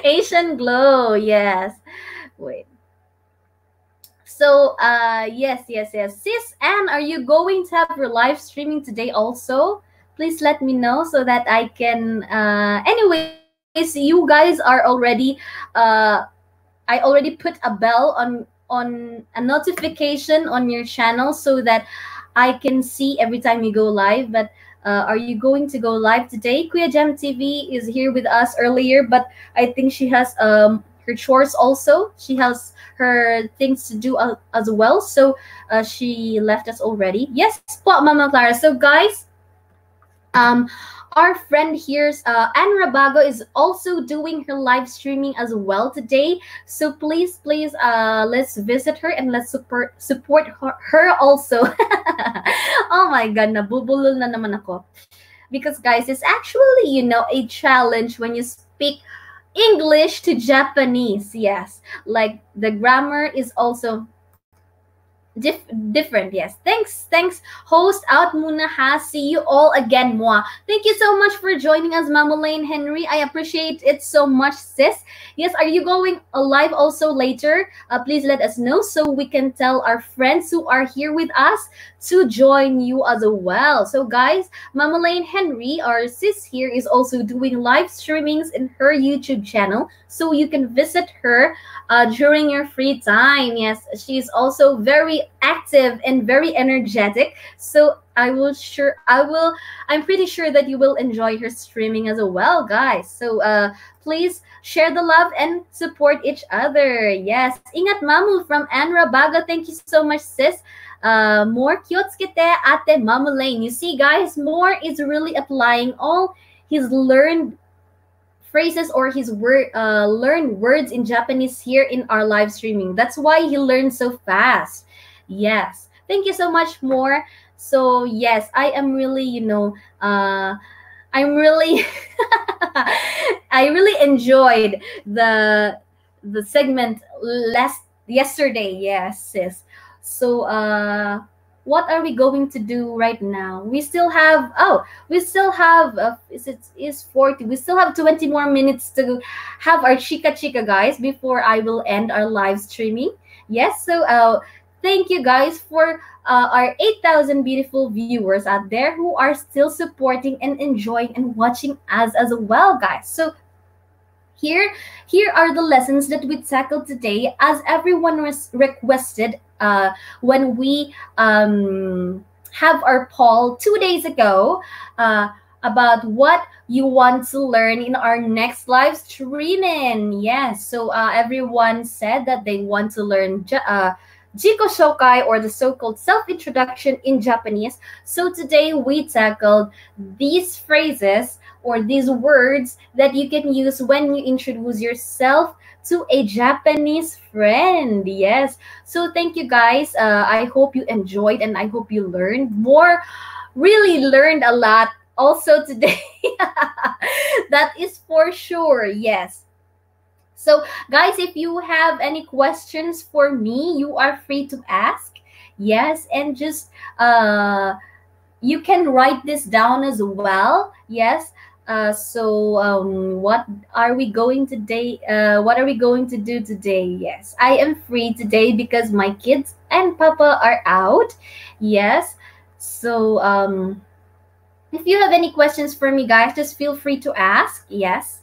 Asian glow, yes. Wait. So, uh, yes, yes, yes. Sis Anne, are you going to have your live streaming today also? Please let me know so that I can... Uh, anyways, you guys are already... Uh, I already put a bell on, on a notification on your channel so that I can see every time you go live, but... Uh, are you going to go live today? Kuya Jam T V is here with us earlier, but I think she has um her chores also. She has her things to do uh, as well. So uh, she left us already. Yes, spot Mama Clara. So guys, um, our friend here's uh, Andra Bago is also doing her live streaming as well today. So please, please, uh, let's visit her and let's support support her, her also. Oh my God, nabubulol na naman ako. Because guys, it's actually, you know, a challenge when you speak English to Japanese. Yes, like the grammar is also Dif different, yes. Thanks, thanks. Host out muna ha. See you all again, moi. Thank you so much for joining us, Mama Mulaine Henry. I appreciate it so much, sis. Yes, are you going live also later? Uh, please let us know so we can tell our friends who are here with us to join you as well. So guys, Mama Mulaine Henry, our sis here, is also doing live streamings in her YouTube channel. So you can visit her uh, during your free time. Yes, she's also very active and very energetic, so I will sure I will I'm pretty sure that you will enjoy her streaming as well, guys. So uh please share the love and support each other. Yes, ingat mamu from Andra Bago. Thank you so much, sis. Uh more kyotsukete ate Mama Mulaine. You see guys, More is really applying all his learned phrases or his word uh learned words in Japanese here in our live streaming. That's why he learned so fast. Yes, thank you so much, More. So yes, I am really, you know, uh I'm really I really enjoyed the the segment last yesterday. Yes, sis. So uh what are we going to do right now? We still have oh we still have uh, is it is forty, we still have twenty more minutes to have our chika chika, guys, before I will end our live streaming. Yes, so uh thank you guys for uh, our eight thousand beautiful viewers out there who are still supporting and enjoying and watching us as well, guys. So here here are the lessons that we tackled today as everyone was requested uh, when we um, have our poll two days ago. Uh, about what you want to learn in our next live streaming. Yes, so uh, everyone said that they want to learn uh, Jikoshokai, or the so-called self-introduction in Japanese. So today we tackled these phrases or these words that you can use when you introduce yourself to a Japanese friend. Yes. So thank you guys. Uh, I hope you enjoyed and I hope you learned more. Really learned a lot also today. That is for sure. Yes. So guys, if you have any questions for me, you are free to ask. Yes. And just uh, you can write this down as well. Yes. Uh, so um, what are we going today? Uh, what are we going to do today? Yes, I am free today because my kids and Papa are out. Yes. So um, if you have any questions for me, guys, just feel free to ask. Yes,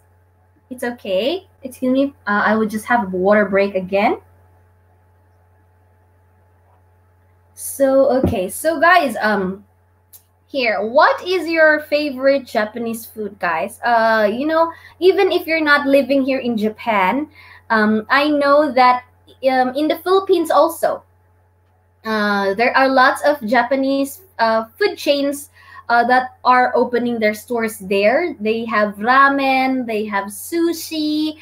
it's okay. Excuse me. Uh, I would just have a water break again. So, okay. So guys, um. Here, what is your favorite Japanese food, guys? Uh, you know, even if you're not living here in Japan, um, I know that um, in the Philippines also, uh, there are lots of Japanese uh, food chains uh, that are opening their stores there. They have ramen, they have sushi,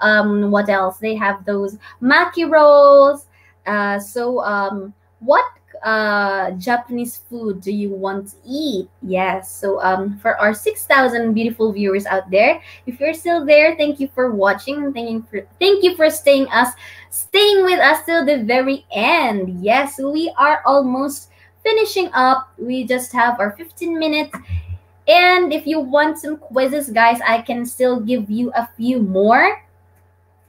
um, what else? They have those maki rolls. Uh, so um, what uh Japanese food do you want to eat? Yes. So um for our six thousand beautiful viewers out there, if you're still there, thank you for watching. Thank you for thank you for staying us staying with us till the very end. Yes, we are almost finishing up. We just have our fifteen minutes, and if you want some quizzes, guys, I can still give you a few more.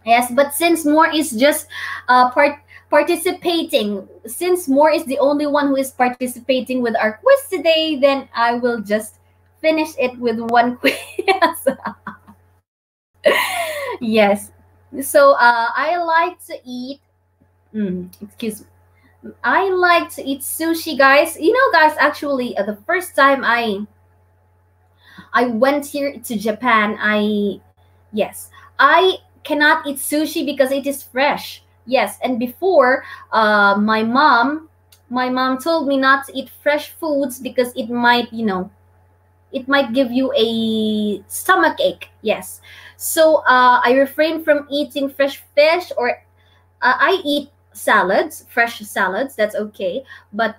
Yes, but since more is just uh part participating since Moore is the only one who is participating with our quiz today, then I will just finish it with one quiz. Yes, so uh, I like to eat mm, excuse me I like to eat sushi, guys. You know, guys, actually uh, the first time I I went here to Japan, I yes I cannot eat sushi because it is fresh. Yes, and before, uh, my mom, my mom told me not to eat fresh foods because it might, you know, it might give you a stomach ache. Yes, so uh, I refrain from eating fresh fish, or uh, I eat salads, fresh salads. That's okay. But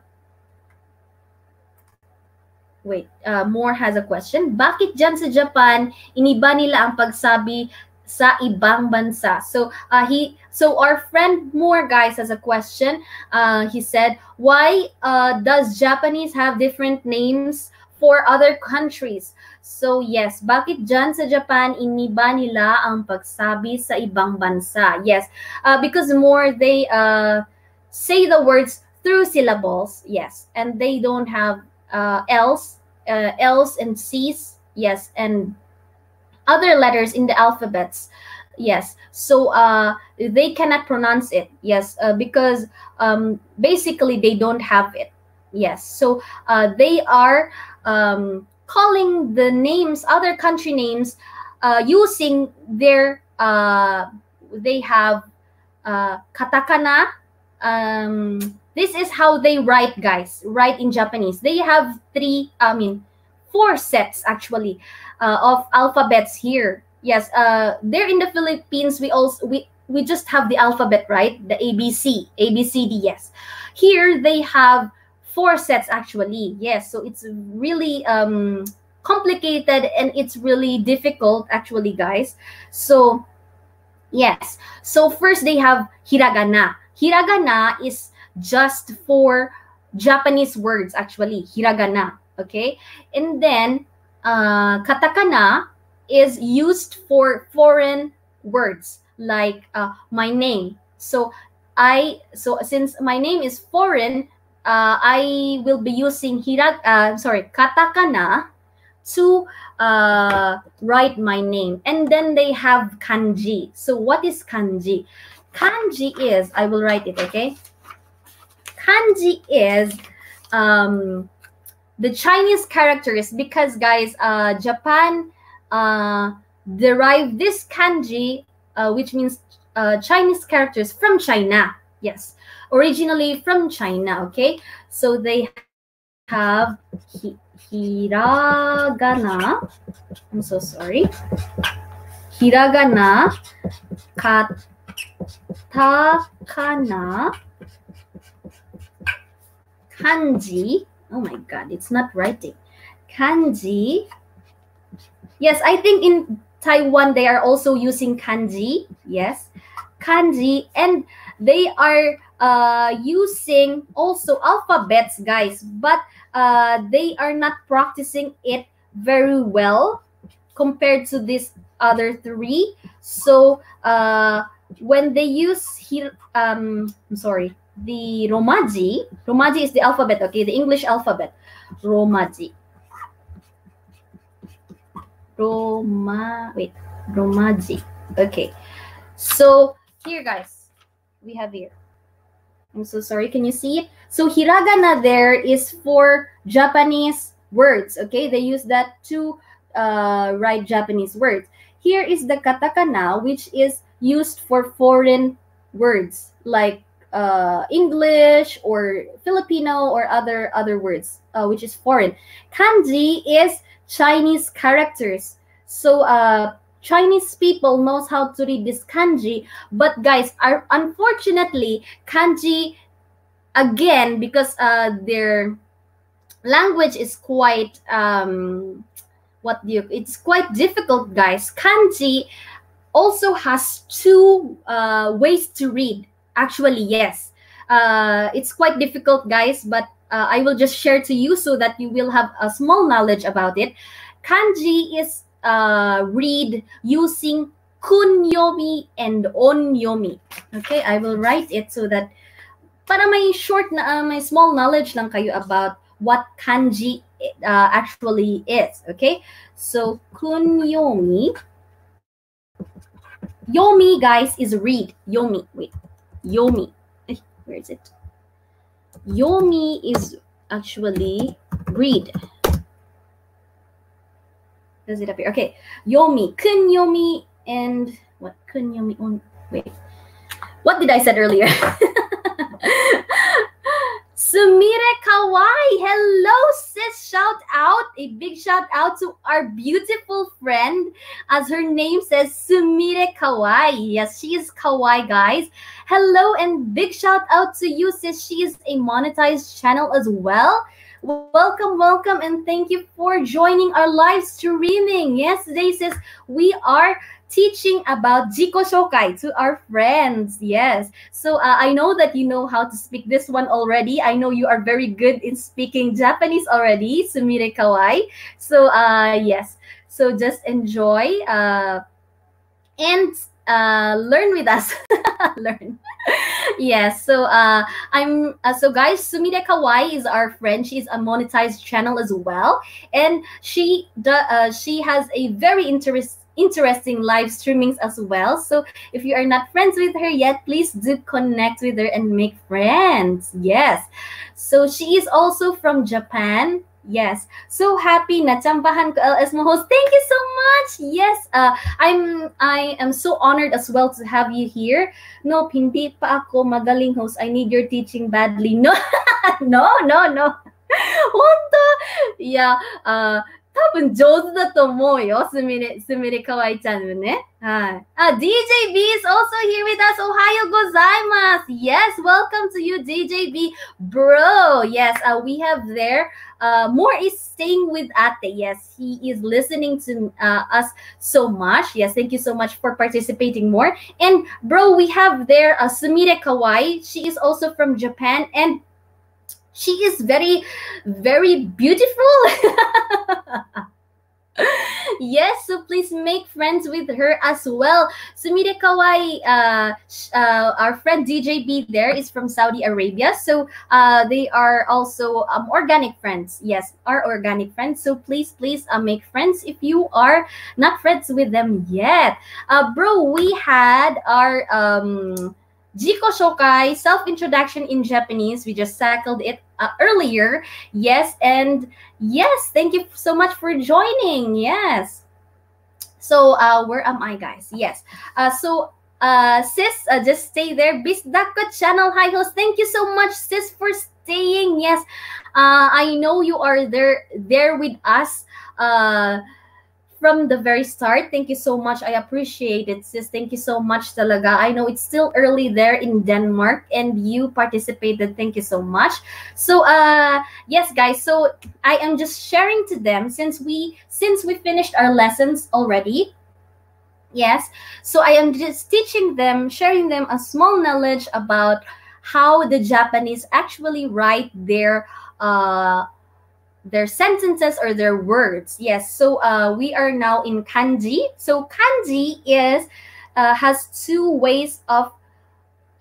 wait, uh, Moore has a question. Bakit dyan sa Japan, iniba nila ang pagsabi sa ibang bansa? So uh, he, so our friend Moore, guys, has a question. Uh, he said, why uh, does Japanese have different names for other countries? So yes, bakit dyan sa Japan iniba nila ang pagsabi sa ibang bansa? Yes, uh, because Moore, they uh, say the words through syllables. Yes, and they don't have uh, L's, uh, L's and C's. Yes, and other letters in the alphabets. Yes, so uh they cannot pronounce it. Yes, uh, because um basically they don't have it. Yes, so uh they are um calling the names, other country names, uh using their uh they have uh katakana. Um this is how they write, guys, write in Japanese. They have three i mean four sets actually uh, of alphabets here. Yes, uh, there in the Philippines, we also we we just have the alphabet, right? The A B C, A B C D. Yes, here they have four sets actually. Yes, so it's really um, complicated and it's really difficult actually, guys. So yes, so first they have hiragana. Hiragana is just for Japanese words actually. Hiragana. Okay, and then uh, katakana is used for foreign words like uh, my name. So I so since my name is foreign, uh, I will be using hirag uh, sorry katakana to uh, write my name. And then they have kanji. So what is kanji? Kanji is, I will write it. Okay, kanji is um. the Chinese characters, because guys, uh, Japan uh, derived this kanji, uh, which means uh, Chinese characters, from China. Yes, originally from China, okay? So they have hi hiragana, I'm so sorry, hiragana, katakana, kanji, oh my god, it's not writing, kanji. Yes, I think in Taiwan they are also using kanji, yes, kanji, and they are uh, using also alphabets, guys, but uh, they are not practicing it very well compared to these other three. So uh, when they use here, um, I'm sorry, the Romaji, Romaji is the alphabet, okay, the English alphabet, Romaji, Roma, wait, Romaji, okay. So here, guys, we have here, I'm so sorry, can you see it? So hiragana there is for Japanese words, okay, they use that to uh, write Japanese words. Here is the katakana, which is used for foreign words like Uh, English or Filipino or other other words, uh, which is foreign. Kanji is Chinese characters. So uh, Chinese people knows how to read this kanji. But guys, are unfortunately kanji again, because uh, their language is quite um, what do you? It's quite difficult, guys. Kanji also has two uh, ways to read. Actually, yes, uh, it's quite difficult, guys, but uh, I will just share to you so that you will have a small knowledge about it. Kanji is uh, read using kunyomi and onyomi. Okay, I will write it so that para may short na uh, may small knowledge lang kayo about what kanji uh, actually is. Okay, so kunyomi, yomi, guys, is read. Yomi, wait. Yomi, where is it? Yomi is actually read. Does it appear? Okay, yomi, kunyomi, and what kunyomi on? Wait, what did I said earlier? Sumire Kawaii, hello sis, shout out, a big shout out to our beautiful friend, as her name says, Sumire Kawaii. Yes, she is kawaii, guys. Hello and big shout out to you sis, she is a monetized channel as well. Welcome, welcome, and thank you for joining our live streaming. Yes, today sis, we are teaching about Jikoshokai to our friends. Yes, so uh, I know that you know how to speak this one already. I know you are very good in speaking Japanese already, Sumire Kawaii. So uh, yes, so just enjoy uh, and uh, learn with us. Learn. Yes, so uh, I'm uh, so guys, Sumire Kawaii is our friend. She's a monetized channel as well, and she uh, she has a very interesting. interesting live streamings as well. So if you are not friends with her yet, please do connect with her and make friends. Yes, so she is also from Japan. Yes, so happy natsampahan ko L S mo host. Thank you so much. Yes, uh i'm i am so honored as well to have you here. No, hindi pa ako magaling host, I need your teaching badly. No. no no no honto. Yeah, uh 多分 上手だと思うよ。すみれ、すみれかわいちゃんね。はい。あ、D J B is also here with us. Ohayou gozaimasu. Yes, welcome to you, D J B. Bro, yes, uh, we have there. Uh, More is staying with Ate. Yes, he is listening to uh, us so much. Yes, thank you so much for participating, More. And bro, we have there uh, Sumire Kawaii. She is also from Japan, and she is very, very beautiful. Yes, so please make friends with her as well. Sumire Kawaii, uh, uh, our friend D J B there is from Saudi Arabia. So uh, they are also um, organic friends. Yes, our organic friends. So please, please uh, make friends if you are not friends with them yet. Uh, bro, we had our... Um, Jikoshokai, self-introduction in Japanese. We just tackled it uh, earlier. Yes, and yes, thank you so much for joining. Yes. So, uh, where am I, guys? Yes. Uh, so, uh, sis, uh, just stay there. Bisdako Channel, hi host. Thank you so much, sis, for staying. Yes. Uh, I know you are there, there with us. Uh, From the very start, thank you so much. I appreciate it, sis. Thank you so much talaga. I know it's still early there in Denmark and you participated. Thank you so much. So, uh, yes, guys. So, I am just sharing to them since we since we finished our lessons already. Yes. So, I am just teaching them, sharing them a small knowledge about how the Japanese actually write their uh their sentences or their words. Yes, so uh, we are now in kanji. So kanji is uh, has two ways of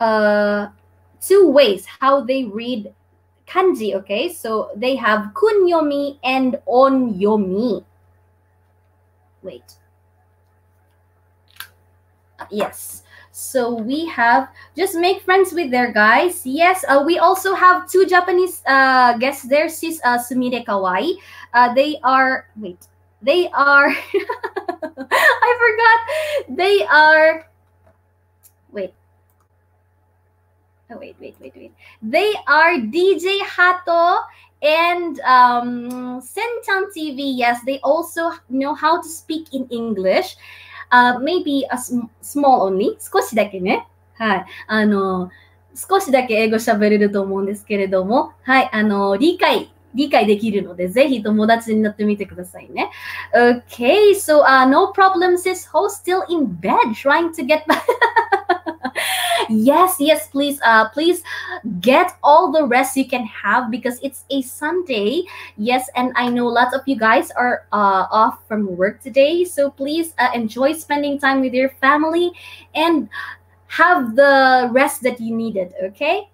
uh, two ways how they read kanji. Okay, so they have kunyomi and onyomi. Wait, uh, yes. So we have just make friends with their guys. Yes, uh, we also have two Japanese uh, guests there. Sis uh, Sumire Kawaii. Uh, they are wait. They are. I forgot. They are. Wait. Oh wait wait wait wait. They are D J Hato and um, Senchan T V. Yes, they also know how to speak in English. Uh, maybe a sm small only. 少しだけね。はい。あの、少しだけ英語喋れると思うんですけれども、はい。あの、理解、理解できるので、ぜひ友達になってみてくださいね。Okay, so uh, no problem, sis. Host still in bed, trying to get back. Yes, yes, please, uh, please get all the rest you can have because it's a Sunday. Yes, and I know lots of you guys are uh, off from work today. So please uh, enjoy spending time with your family and have the rest that you needed, okay?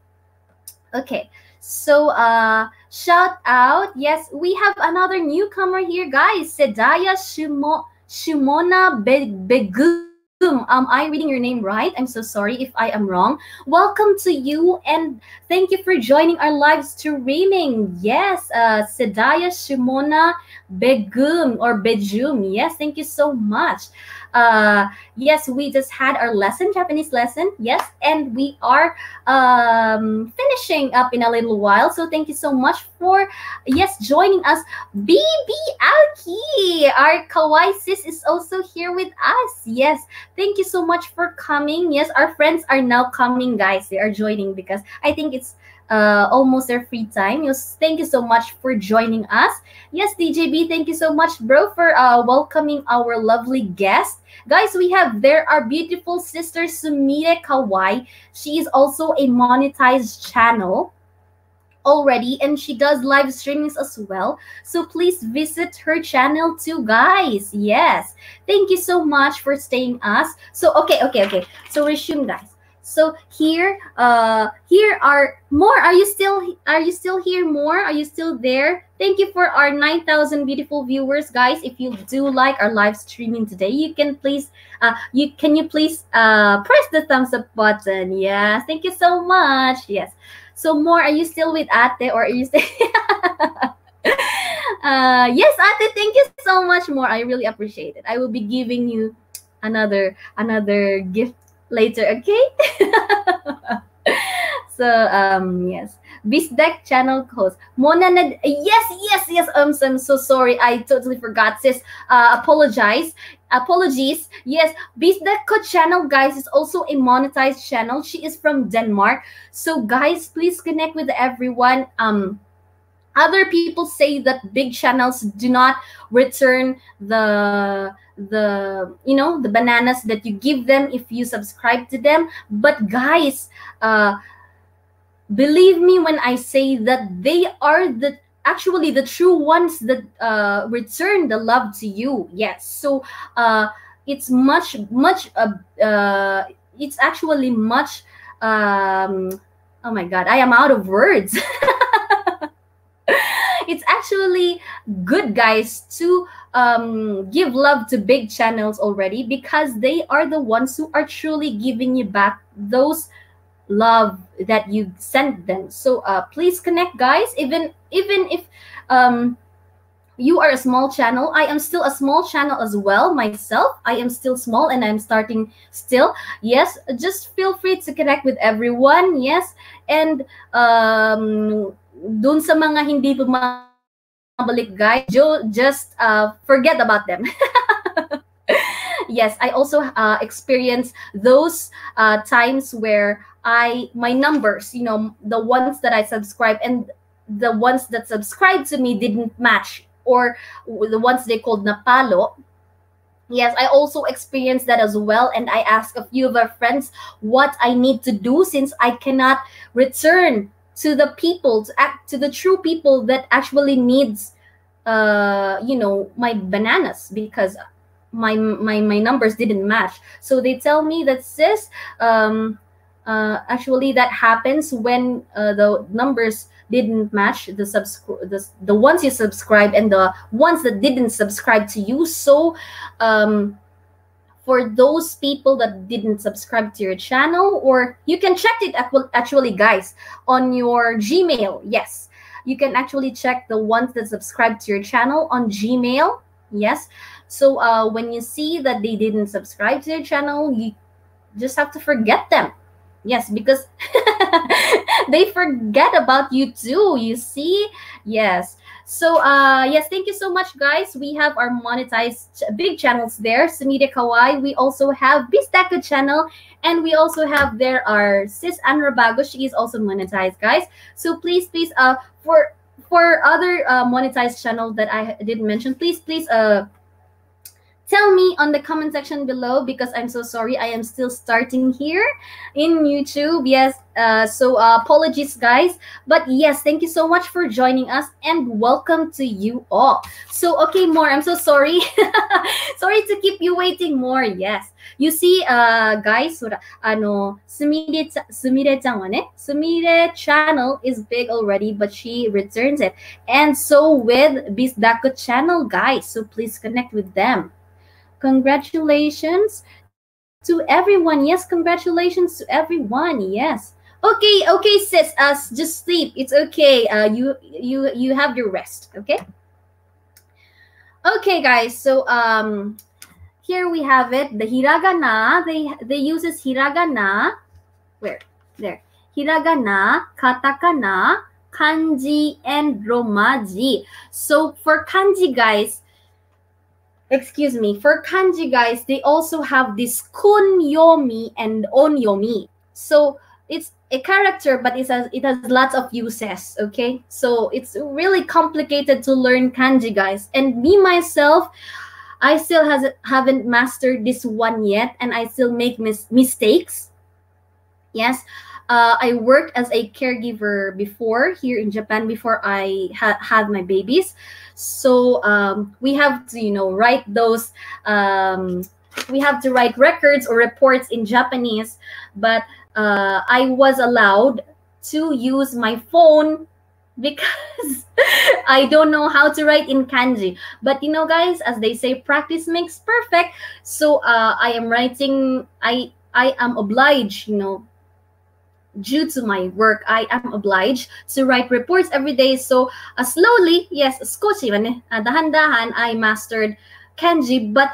Okay, so uh, shout out. Yes, we have another newcomer here, guys. Sedaya Shimo Shimona Begum. Am I reading your name right? I'm so sorry if I am wrong. Welcome to you and thank you for joining our live streaming. Yes, uh, Sedaya Shimona Begum or Bejum. Yes, thank you so much. Uh, yes, we just had our lesson, Japanese lesson. Yes, and we are um, finishing up in a little while. So thank you so much for, yes, joining us. B B Aoki, our kawaii sis, is also here with us. Yes, thank you so much for coming. Yes, our friends are now coming, guys. They are joining because I think it's uh, almost their free time. Yes, thank you so much for joining us. Yes, D J B, thank you so much, bro, for uh, welcoming our lovely guest. Guys, we have there our beautiful sister Sumire Kawaii. She is also a monetized channel already and she does live streamings as well. So please visit her channel too, guys. Yes. Thank you so much for staying us. So okay, okay, okay. So resume, guys. So here uh here are more. Are you still are you still here more? Are you still there? Thank you for our nine thousand beautiful viewers, guys. If you do like our live streaming today, you can please uh you can you please uh press the thumbs up button. Yes, thank you so much. Yes. So more, are you still with Ate or are you still uh yes, Ate, thank you so much more. I really appreciate it. I will be giving you another another gift later, okay? So um yes. Bisdak channel host. Mona Nad yes, yes, yes. Um, I'm so sorry. I totally forgot, sis. Uh, apologize. Apologies. Yes, Bisdako channel, guys, is also a monetized channel. She is from Denmark. So guys, please connect with everyone. Um, other people say that big channels do not return the the you know the bananas that you give them if you subscribe to them. But guys, uh believe me when I say that they are the actually the true ones that uh, return the love to you. Yes, so uh, it's much much uh, uh, it's actually much. Um, oh my God, I am out of words. It's actually good, guys, to um, give love to big channels already because they are the ones who are truly giving you back those love that you send them. So uh, please connect, guys. Even even if um, you are a small channel, I am still a small channel as well myself. I am still small and I'm starting still. Yes, just feel free to connect with everyone. Yes, and um, dun sa mga hindi bumabalik, guys, just uh, forget about them. Yes, I also uh, experience those uh, times where I my numbers, you know, the ones that I subscribe and the ones that subscribed to me didn't match, or the ones they called napalo. Yes, I also experienced that as well, and I asked a few of our friends what I need to do since I cannot return to the people, to, act, to the true people that actually needs, uh, you know, my bananas because my my my numbers didn't match. So they tell me that, sis, um uh actually that happens when uh, the numbers didn't match, the subscri the, the ones you subscribe and the ones that didn't subscribe to you. So um for those people that didn't subscribe to your channel, or you can check it actually, guys, on your Gmail. Yes, you can actually check the ones that subscribe to your channel on Gmail. Yes. So uh, when you see that they didn't subscribe to your channel, you just have to forget them. Yes, because they forget about you too, you see? Yes. So uh, yes, thank you so much, guys. We have our monetized ch big channels there, Sumire Kawaii. We also have Bisdako Channel, and we also have there our sis Andra Bago. She is also monetized, guys. So please, please, uh, for, for other uh, monetized channel that I didn't mention, please, please, uh, tell me on the comment section below, because I'm so sorry, I am still starting here in YouTube. Yes, uh, so uh, apologies, guys. But yes, thank you so much for joining us and welcome to you all. So, okay, More, I'm so sorry. Sorry to keep you waiting, More. Yes. You see, uh, guys, ano, Sumire Sumire channel is big already, but she returns it. And so with Bisdako channel, guys. So please connect with them. Congratulations to everyone. Yes, congratulations to everyone. Yes. Okay, okay, sis, us uh, just sleep. It's okay. Uh, you you you have your rest, okay? Okay, guys. So um here we have it. The hiragana, they they uses hiragana. Where? There. Hiragana, katakana, kanji and romaji. So for kanji, guys, Excuse me, for kanji, guys, they also have this kunyomi and onyomi. So it's a character, but it has, it has lots of uses, okay? So it's really complicated to learn kanji, guys. And me, myself, I still has, haven't mastered this one yet, and I still make mis mistakes. Yes, uh, I worked as a caregiver before here in Japan before I ha had my babies. So um, we have to, you know, write those, um, we have to write records or reports in Japanese, but uh, I was allowed to use my phone because I don't know how to write in kanji. But you know, guys, as they say, practice makes perfect. So uh, I am writing, I, I am obliged, you know, due to my work, I am obliged to write reports every day. So uh, slowly, yes, skoshi man, dahan-dahan, I mastered kanji, but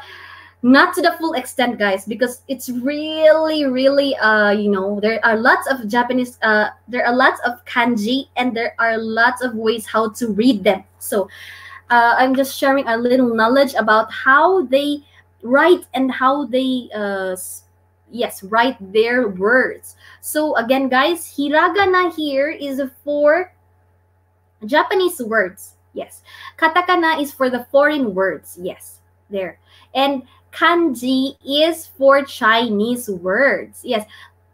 not to the full extent, guys, because it's really, really, uh, you know, there are lots of Japanese, uh, there are lots of kanji, and there are lots of ways how to read them. So uh, I'm just sharing a little knowledge about how they write and how they uh, yes, write their words. So again, guys, hiragana here is for Japanese words. Yes. Katakana is for the foreign words. Yes, there. And kanji is for Chinese words. Yes.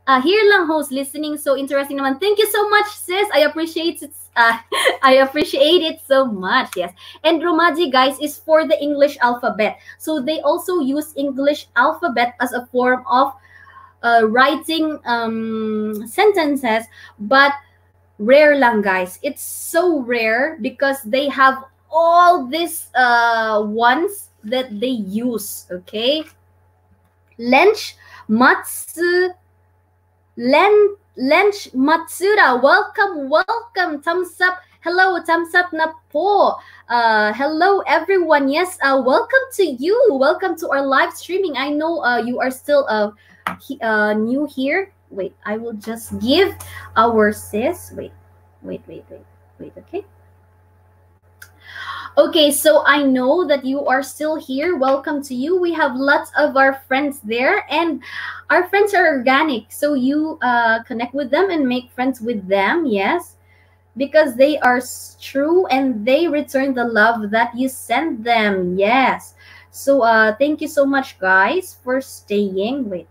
Uh, here lang host listening. So interesting naman. Thank you so much, sis. I appreciate it. Uh, I appreciate it so much. Yes. And romaji, guys, is for the English alphabet. So they also use English alphabet as a form of Uh, writing um, sentences, but rare lang, guys. It's so rare because they have all these uh, ones that they use, okay? Lench Matsu Len Lench Matsuda, welcome, welcome. Thumbs up. Hello, thumbs up na po. Uh, hello, everyone. Yes, uh, welcome to you. Welcome to our live streaming. I know uh, you are still uh, he, uh, new here. Wait, I will just give our sis. Wait, wait, wait, wait, wait. Okay. Okay, so I know that you are still here. Welcome to you. We have lots of our friends there, and our friends are organic. So you uh, connect with them and make friends with them, yes, because they are true and they return the love that you send them, yes. So uh, thank you so much, guys, for staying with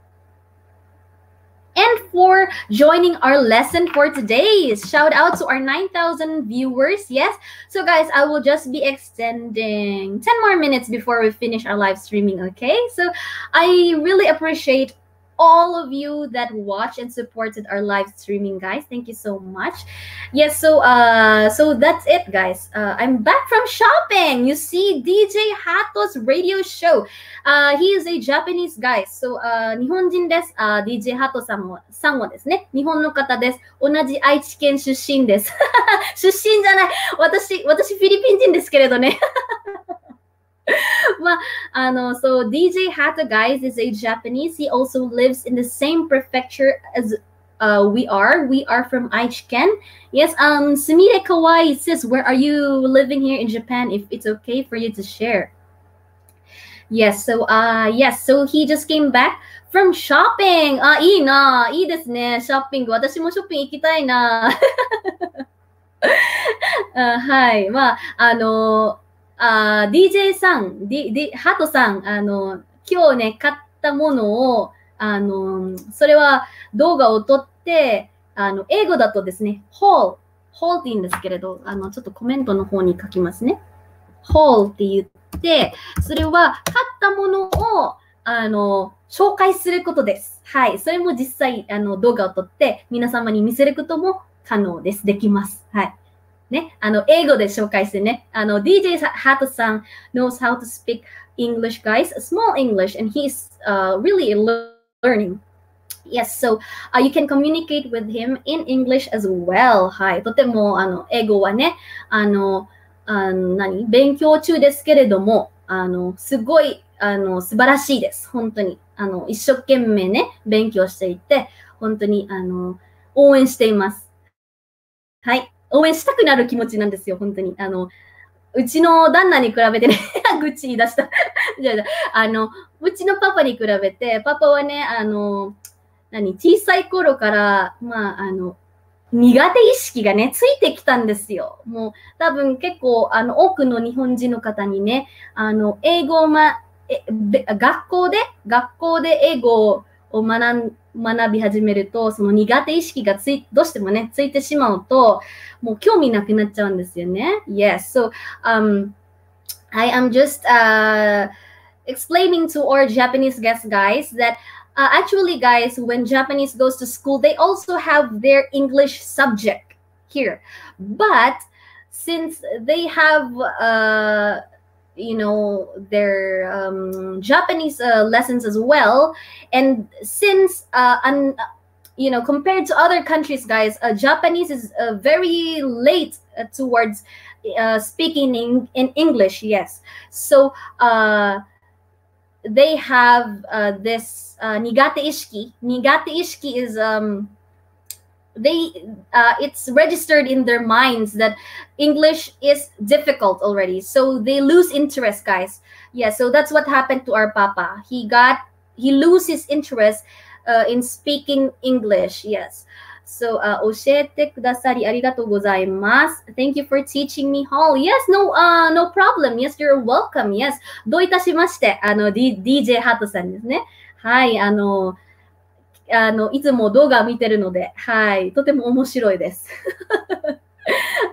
and for joining our lesson for today. Shout out to our nine thousand viewers. Yes. So guys, I will just be extending ten more minutes before we finish our live streaming. Okay. So I really appreciate all of you that watched and supported our live streaming, guys. Thank you so much. Yes. So, uh, so that's it, guys. Uh, I'm back from shopping. You see, D J Hato's radio show. Uh, he is a Japanese guy. So, uh, Nihonjin desu. Uh, D J Hato san mo san wo desu ne. Nihon no kata desu. Onaji Aichi ken shushin desu. Shushin janai. Watashi watashi Philippine jin desu keredo ne. Well, uh, no, so D J Hato, guys, is a Japanese. He also lives in the same prefecture as uh, we are. We are from Aichi-ken. Yes, um, Sumire Kawaii, sis, where are you living here in Japan, if it's okay for you to share? Yes, so, uh, yes, so he just came back from shopping. Ah, ii na, ii desu ne, shopping. Watashi mo shopping ikitai na. Hai, ma, ano... あ、ディージェー さん、D、ハトさん、あの、今日ね、買ったものを、あの、それは動画を撮って、あの、英語だとですね、ホール、ホールって言うんですけれど、あの、ちょっとコメントの方に書きますね。ホールって言って、それは買ったものを、あの、紹介することです。はい、それも実際、あの、動画を撮って、皆様に見せることも可能です。できます。はい。 ね、あの、英語で紹介してね。あの、D J Hato-san knows how to speak English, guys. Small English, and he's uh, really learning. Yes, so uh, you can communicate with him in English as well. はい。とても、あの、英語はね、あの、あの、何、勉強中ですけれども、あの、すごい、あの、素晴らしいです。本当に。あの、一生懸命ね、勉強していて、本当に、あの、応援しています。はい。 応援したくなる気持ちなんですよ、本当に。あの、うちの旦那に比べてね、愚痴言い出した。じゃじゃあの、うちのパパに比べて、パパはね、あの、何、小さい頃から、まあ、あの、苦手意識がね、ついてきたんですよ。もう、多分結構、あの、多くの日本人の方にね、あの、英語をま、え、学校で、学校で英語を学ん、 学び始めると、その苦手意識がつい、どうしてもね、ついてしまうと、もう興味なくなっちゃうんですよね。Yes, so um, I am just uh, explaining to our Japanese guest guys that uh, actually, guys, when Japanese goes to school, they also have their English subject here, but since they have uh, you know, their um, Japanese uh, lessons as well. And since, uh, un, you know, compared to other countries, guys, uh, Japanese is uh, very late uh, towards uh, speaking in, in English, yes. So uh, they have uh, this uh, nigate ishiki. Nigate ishiki is... Um, they uh, it's registered in their minds that English is difficult already, so they lose interest, guys. Yeah, so that's what happened to our papa. He got he loses interest uh, in speaking English. Yes, so uh, oshiete kudasari arigatou gozaimasu. Thank you for teaching me, Hall. Yes, no uh no problem. Yes, you're welcome. Yes, dou itashimashite, ano D J Hato-san desu ne. Hai, ano あの、いつも動画見てるので、はい、とても面白いです。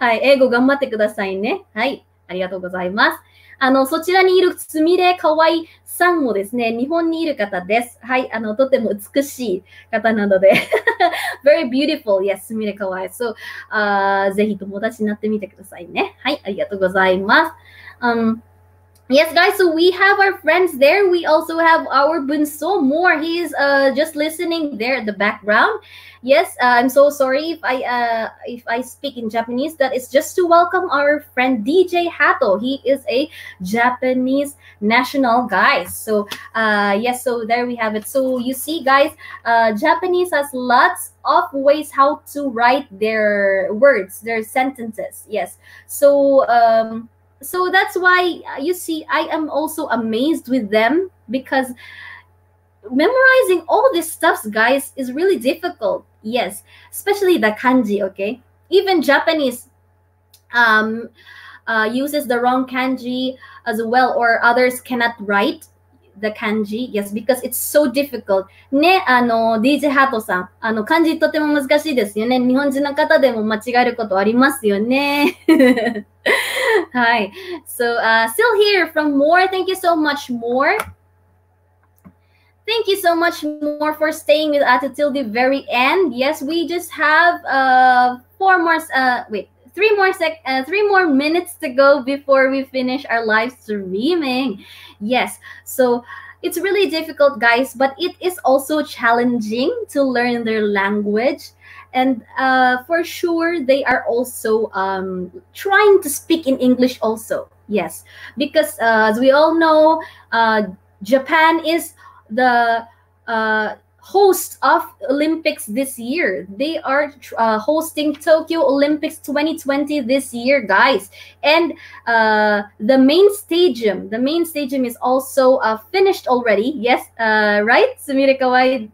はい、英語頑張ってくださいね。はい、ありがとうございます。あの、そちらにいるすみれかわいさんもですね、日本にいる方です。はい、あの、とても美しい方なので、very beautiful, yes, すみれかわい。そう、あ、ぜひ友達になってみてくださいね。はい、ありがとうございます。うん Yes, guys, so we have our friends there. We also have our Bunso Moore. He is uh, just listening there at the background. Yes, uh, I'm so sorry if I uh, if I speak in Japanese. That is just to welcome our friend D J Hato. He is a Japanese national, guys. So uh, yes, so there we have it. So you see, guys, uh, Japanese has lots of ways how to write their words, their sentences. Yes, so... Um, So that's why, you see, I am also amazed with them, because memorizing all these stuffs, guys, is really difficult. Yes, especially the kanji, okay? Even Japanese um, uh, uses the wrong kanji as well, or others cannot write the kanji. Yes, because it's so difficult. Ne, ano, D J Hato-san, ano, kanji totemo muzukashii desu yo ne. Nihonjin no kata demo machigaeru koto arimasu yo ne. Hi. So, uh, still here from Moore. Thank you so much, Moore. Thank you so much, Moore, for staying with us till the very end. Yes, we just have uh, four more, uh, wait, three more sec, uh, three more minutes to go before we finish our live streaming. Yes. So, it's really difficult, guys, but it is also challenging to learn their language. And uh, for sure, they are also um, trying to speak in English also. Yes, because uh, as we all know, uh, Japan is the uh, host of Olympics this year. They are uh, hosting Tokyo Olympics twenty twenty this year, guys. And uh, the main stadium, the main stadium is also uh, finished already. Yes, uh, right? Sumire Kawaii,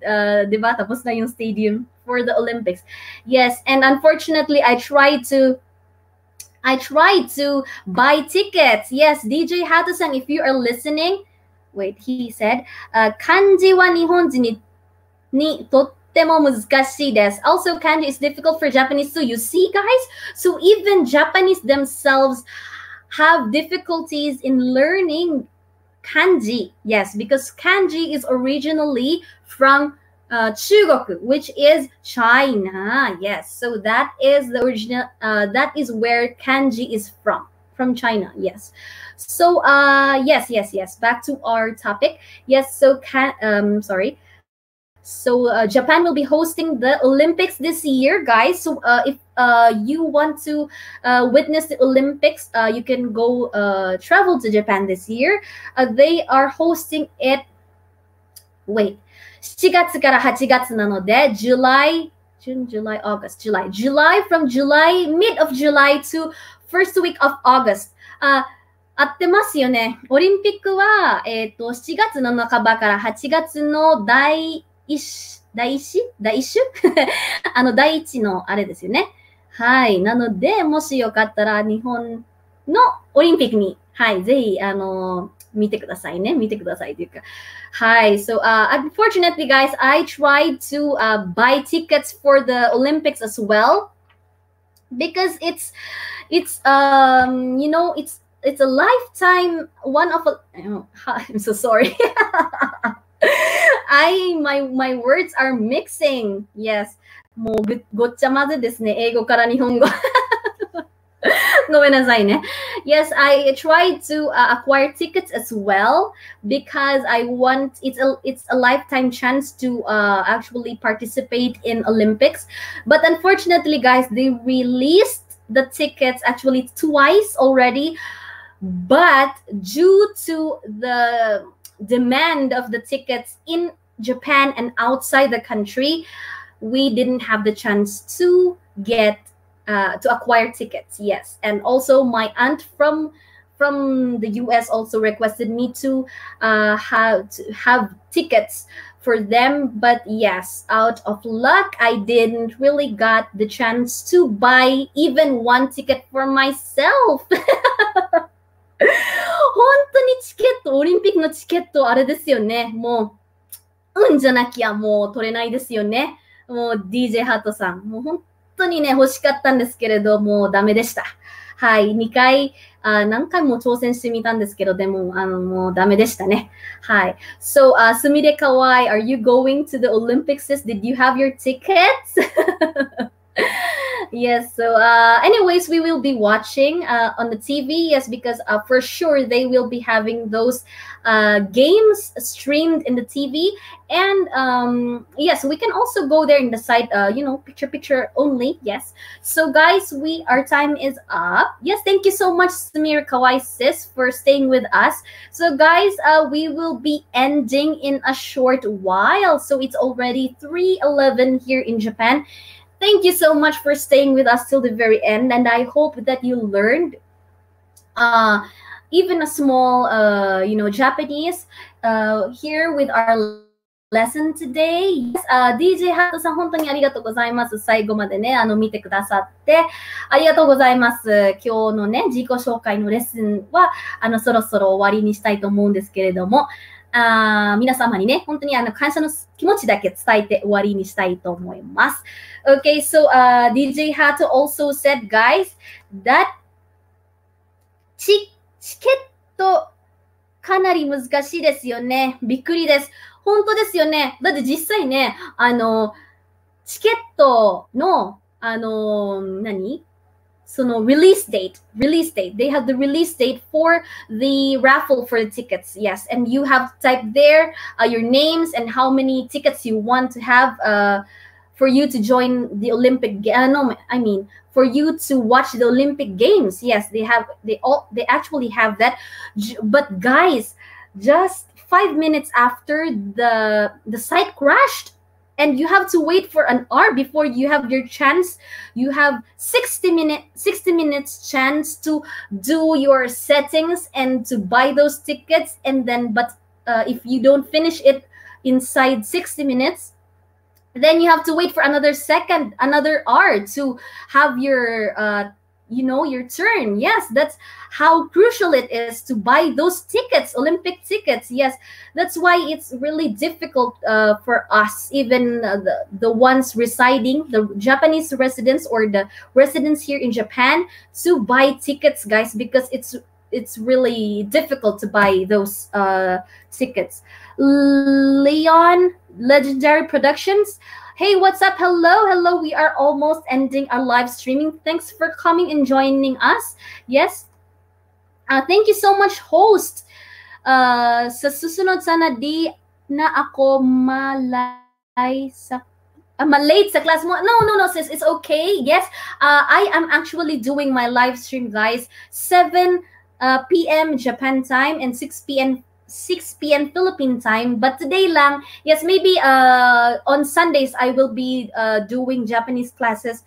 diba tapos na yung stadium for the Olympics. Yes, and unfortunately, I tried to I tried to buy tickets. Yes, D J Hato-san, if you are listening, wait, he said, uh, kanji wa nihonjin ni, ni totemo muzukashii desu. Also, kanji is difficult for Japanese too. You see, guys? So even Japanese themselves have difficulties in learning kanji. Yes, because kanji is originally from Uh, Chugoku, which is China. Yes, so that is the original, uh, that is where kanji is from, from China. Yes, so uh, yes, yes, yes, back to our topic. Yes, so can, um, sorry. So uh, Japan will be hosting the Olympics this year, guys. So uh, if uh, you want to uh, witness the Olympics, uh, you can go uh, travel to Japan this year. Uh, they are hosting it, wait, seven月からはち月なので July June July August July July from July mid of July to first week of August. Uh, 合ってますよね。オリンピックはえっとしちがつの半ばからはちがつの第一第一第一週あの第一のあれですよね。はい。なのでもしよかったら日本のオリンピックにはいぜひあの Mite kudasai ne, mite kudasai desu ka. Hi, so uh, unfortunately, guys, I tried to uh, buy tickets for the Olympics as well, because it's, it's um, you know, it's it's a lifetime one of a. Oh, I'm so sorry. I my my words are mixing. Yes, mo gotchamazu desu ne, eigo kara nihongo. Yes, I tried to uh, acquire tickets as well, because I want it's a it's a lifetime chance to uh, actually participate in Olympics. But unfortunately, guys, they released the tickets actually twice already, but due to the demand of the tickets in Japan and outside the country, we didn't have the chance to get Uh, to acquire tickets. Yes, and also my aunt from from the U S also requested me to uh, have to have tickets for them, but yes, out of luck, I didn't really got the chance to buy even one ticket for myself. 本当にチケット、オリンピックのチケットあれですよね。もう運じゃなきゃもう取れないですよね。もうD Jハトさん、もう本当 本当にね、欲しかったんですけれどもダメでした。はい、にかいあ何回も挑戦してみたんですけど、でもあのもうダメでしたね。はい。So, uh, Sumire Kawaii, are you going to the Olympics? Did you have your tickets? Yes, so uh, anyways, we will be watching uh, on the T V, yes, because uh, for sure they will be having those uh, games streamed in the T V. And um, yes, we can also go there in the site, uh, you know, picture picture only, yes. So guys, we our time is up. Yes, thank you so much, Sumire Kawaii sis, for staying with us. So guys, uh, we will be ending in a short while. So it's already three eleven here in Japan. Thank you so much for staying with us till the very end, and I hope that you learned uh, even a small, uh, you know, Japanese uh, here with our lesson today. Yes, uh, ディージェー Hato さん、本当にありがとうございます。最後までね、あの見てくださってありがとうございます。今日のね、自己紹介のレッスンはあのそろそろ終わりにしたいと思うんですけれども。あ、皆様にね、本当にあの感謝の気持ちだけ伝えて終わりにしたいと思います。Okay, so uh, ディージェー Hato also said, guys, that チケットかなり難しいですよね。びっくりです。本当ですよね。だって実際ね、あの、チケットの、あの、何?So no release date, release date. They have the release date for the raffle for the tickets. Yes, and you have to type there uh, your names and how many tickets you want to have uh, for you to join the Olympic. Uh, no, I mean for you to watch the Olympic Games. Yes, they have. They all. They actually have that. But guys, just five minutes after the the site crashed. And you have to wait for an hour before you have your chance. You have sixty minutes chance to do your settings and to buy those tickets. And then, but uh, if you don't finish it inside sixty minutes, then you have to wait for another second, another hour to have your, uh, you know, your turn. Yes, that's how crucial it is to buy those tickets, Olympic tickets. Yes, that's why it's really difficult uh, for us, even uh, the, the ones residing, the Japanese residents or the residents here in Japan, to buy tickets, guys, because it's it's really difficult to buy those uh, tickets. Leon Legendary Productions. Hey, what's up? Hello, hello. We are almost ending our live streaming. Thanks for coming and joining us. Yes. Uh, thank you so much, host. Uh, sa susunod sana di na ako malay sa I'm late sa class mo. No, no, no, sis. It's okay. Yes. Uh, I am actually doing my live stream, guys. seven p m Japan time and six p m six p m Philippine time, but today lang, yes, maybe uh, on Sundays I will be uh, doing Japanese classes,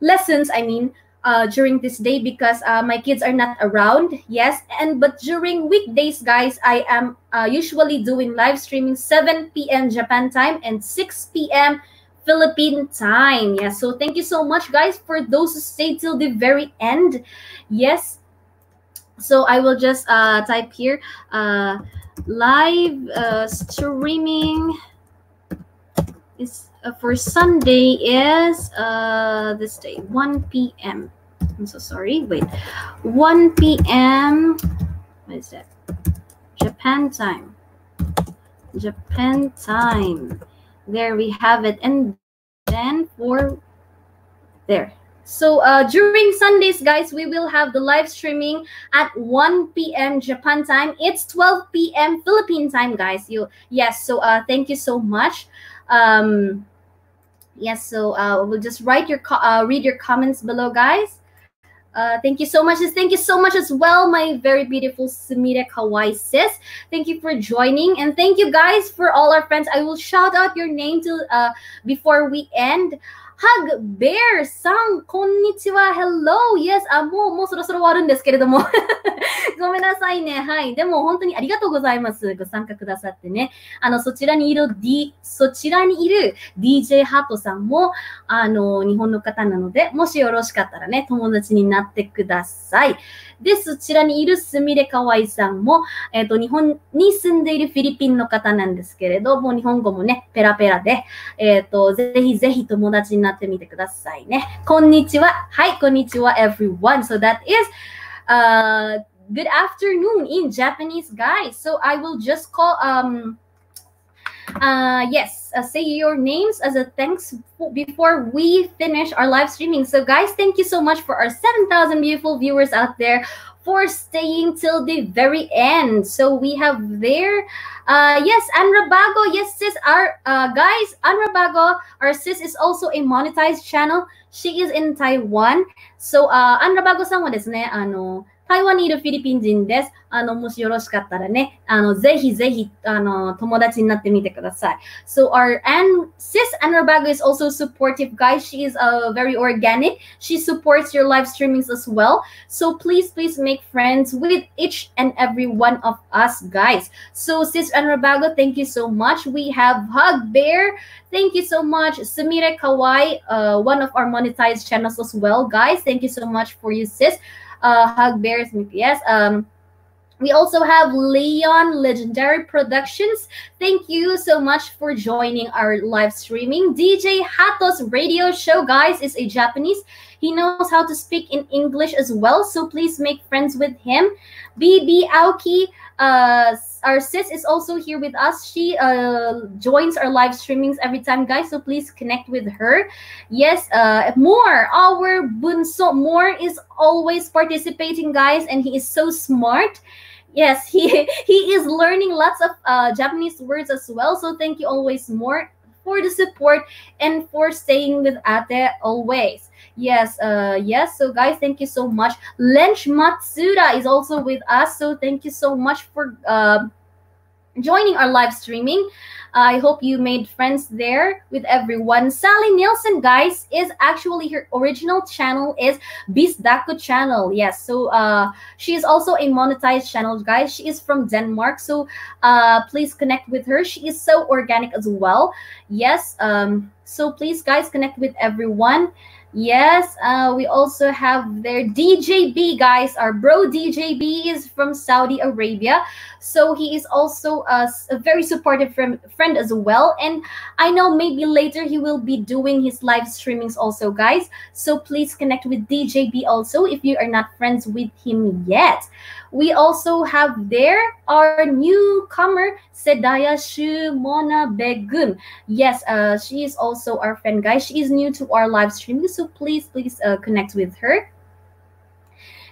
lessons, I mean, uh, during this day because uh, my kids are not around, yes, and but during weekdays, guys, I am uh, usually doing live streaming seven p m Japan time and six p m Philippine time, yes, so thank you so much, guys, for those who stay till the very end, yes, so I will just uh, type here, uh, live uh, streaming is uh, for Sunday is uh, this day one p m I'm so sorry, wait, one p m what is that, Japan time, Japan time, there we have it, and then for there. So uh, during Sundays, guys, we will have the live streaming at one p m Japan time. It's twelve p m Philippine time, guys. You yes. So uh, thank you so much. Um, yes. So uh, we'll just write your uh, read your comments below, guys. Uh, thank you so much. Thank you so much as well, my very beautiful Sumire Kawaii sis. Thank you for joining, and thank you guys for all our friends. I will shout out your name till uh, before we end. Hugbear-san, konnichiwa, hello, yes, ah, もう、もうそろそろ終わるんですけれども。ごめんなさいね、はい。でも本当にありがとうございます。ご参加くださってね。あの、そちらにいる、D、そちらにいる ディージェー Hato さんも、あの、日本の方なので、もしよろしかったらね、友達になってください。で、そちらにいるすみれかわいさんも、えっと、日本に住んでいるフィリピンの方なんですけれど、もう日本語もね、ペラペラで、えっと、ぜひぜひ友達になってみてくださいね。Konnichiwa. Hi, konnichiwa, everyone. So that is uh, good afternoon in Japanese, guys. So I will just call, um, uh, yes, uh, say your names as a thanks before we finish our live streaming. So guys, thank you so much for our seven thousand beautiful viewers out there for staying till the very end. So we have there, uh, yes, Andra Bago, yes, sis, our uh, guys, Andra Bago, our sis is also a monetized channel. She is in Taiwan. So uh, Andra Bago-san wa desu ne, ano, Taiwan ni iru Philippine jin desu. Ano, moshi yoroshikkatara ne, ano, zehi zehi, ano, tomodachi ni natte mite kudasai. So our and sis Andra Bago is also supportive, guys. She is uh, very organic. She supports your live streamings as well. So please, please make friends with each and every one of us, guys. So sis Andra Bago, thank you so much. We have Hugbear, thank you so much. Sumire Kawaii, uh, one of our monetized channels as well, guys. Thank you so much for you, sis. Uh, Hugbear, yes. Um, we also have Leon Legendary Productions. Thank you so much for joining our live streaming. D J Hato's radio show, guys, is a Japanese. He knows how to speak in English as well, so please make friends with him. B B Aoki, uh, our sis, is also here with us. She uh, joins our live streamings every time, guys, so please connect with her. Yes, uh, Moore, our Bunso Moore is always participating, guys, and he is so smart. Yes, he, he is learning lots of uh, Japanese words as well, so thank you always, Moore, for the support and for staying with Ate always. Yes, uh, yes. So, guys, thank you so much. Lench Matsuda is also with us. So, thank you so much for uh, joining our live streaming. I hope you made friends there with everyone. Sally Nielsen, guys, is actually her original channel is Bisdako Channel. Yes, so uh, she is also a monetized channel, guys. She is from Denmark, so uh, please connect with her. She is so organic as well. Yes, um, so please, guys, connect with everyone. Yes, uh, we also have their D J B, guys. Our bro D J B is from Saudi Arabia. So he is also a, a very supportive friend, friend as well. And I know maybe later he will be doing his live streamings also, guys. So please connect with D J B also if you are not friends with him yet. We also have there our newcomer, Sedaya Shimona Begum. Yes, uh, she is also our friend, guys. She is new to our live streaming, so please, please uh, connect with her.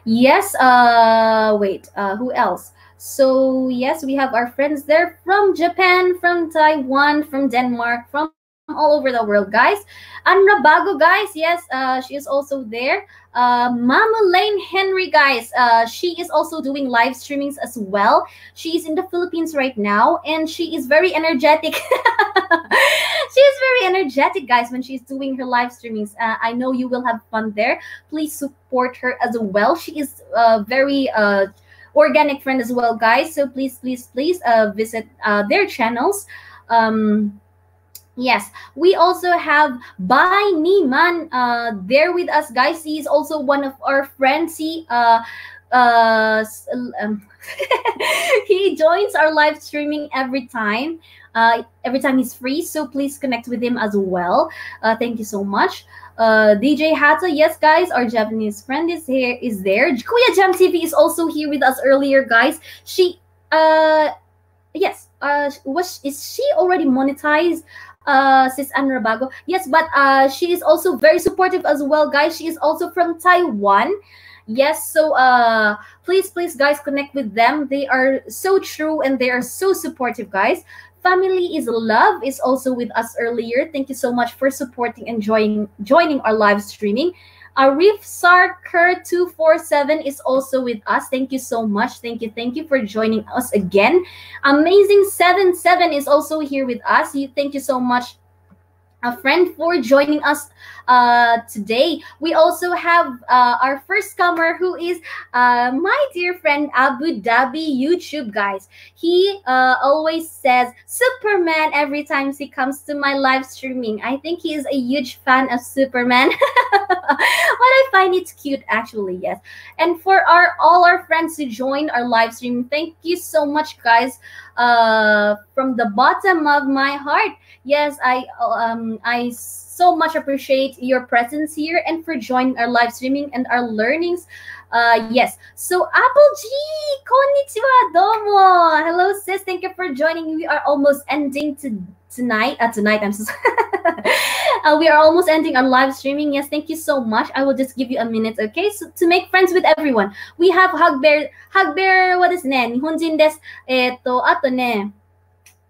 Yes, uh, wait, uh, who else? So, yes, we have our friends there from Japan, from Taiwan, from Denmark, from all over the world, guys. Andra Bago, guys, yes, uh, she is also there. Uh, Mama Mulaine Henry, guys, uh, she is also doing live streamings as well. She is in the Philippines right now, and she is very energetic. She is very energetic, guys, when she's doing her live streamings. Uh, I know you will have fun there. Please support her as well. She is uh, very uh, organic friend as well, guys. So please, please, please uh, visit uh, their channels. Um, Yes, we also have Bai Niman uh, there with us, guys. He is also one of our friends. He, uh, uh, um, he joins our live streaming every time. Uh, every time he's free, so please connect with him as well. Uh, thank you so much. Uh, D J Hato, yes, guys, our Japanese friend is here. Is there? Kuya Jam T V is also here with us earlier, guys. She, uh, yes, uh, was is she already monetized? Uh, sis Andra Bago, yes, but uh, she is also very supportive as well, guys. She is also from Taiwan. Yes, so uh, please, please, guys, connect with them. They are so true and they are so supportive, guys. Family is Love is also with us earlier. Thank you so much for supporting and joining joining our live streaming. Arif Sarker two four seven is also with us. Thank you so much. Thank you. Thank you for joining us again. Amazing seventy-seven is also here with us. You, thank you so much, a friend, for joining us uh, today. We also have uh, our first comer, who is uh, my dear friend, Abu Dhabi YouTube, guys. He uh, always says Superman every time he comes to my live streaming. I think he is a huge fan of Superman. But I find it cute, actually, yes. And for our all our friends who joined our live stream, thank you so much, guys. Uh, from the bottom of my heart, yes, I um I so much appreciate your presence here and for joining our live streaming and our learnings Uh, yes. So, Apple G, konnichiwa, domo. Hello, sis. Thank you for joining. We are almost ending to tonight. Uh, tonight, I'm so uh, we are almost ending on live streaming. Yes, thank you so much. I will just give you a minute, okay? So, to make friends with everyone, we have Hugbear. Hugbear, what is ne? Nihonjin desu. Eto, ato ne.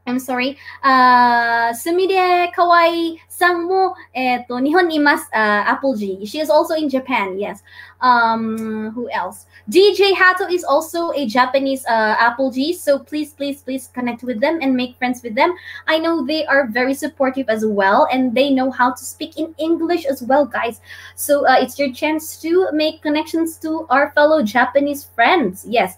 I'm sorry. Uh, Sumire Kawaii san mo eto Nihon ni imasu. Apple G. She is also in Japan. Yes. Um, who else? D J Hato is also a Japanese uh, Apple G. So please, please, please connect with them and make friends with them. I know they are very supportive as well, and they know how to speak in English as well, guys. So uh, it's your chance to make connections to our fellow Japanese friends. Yes,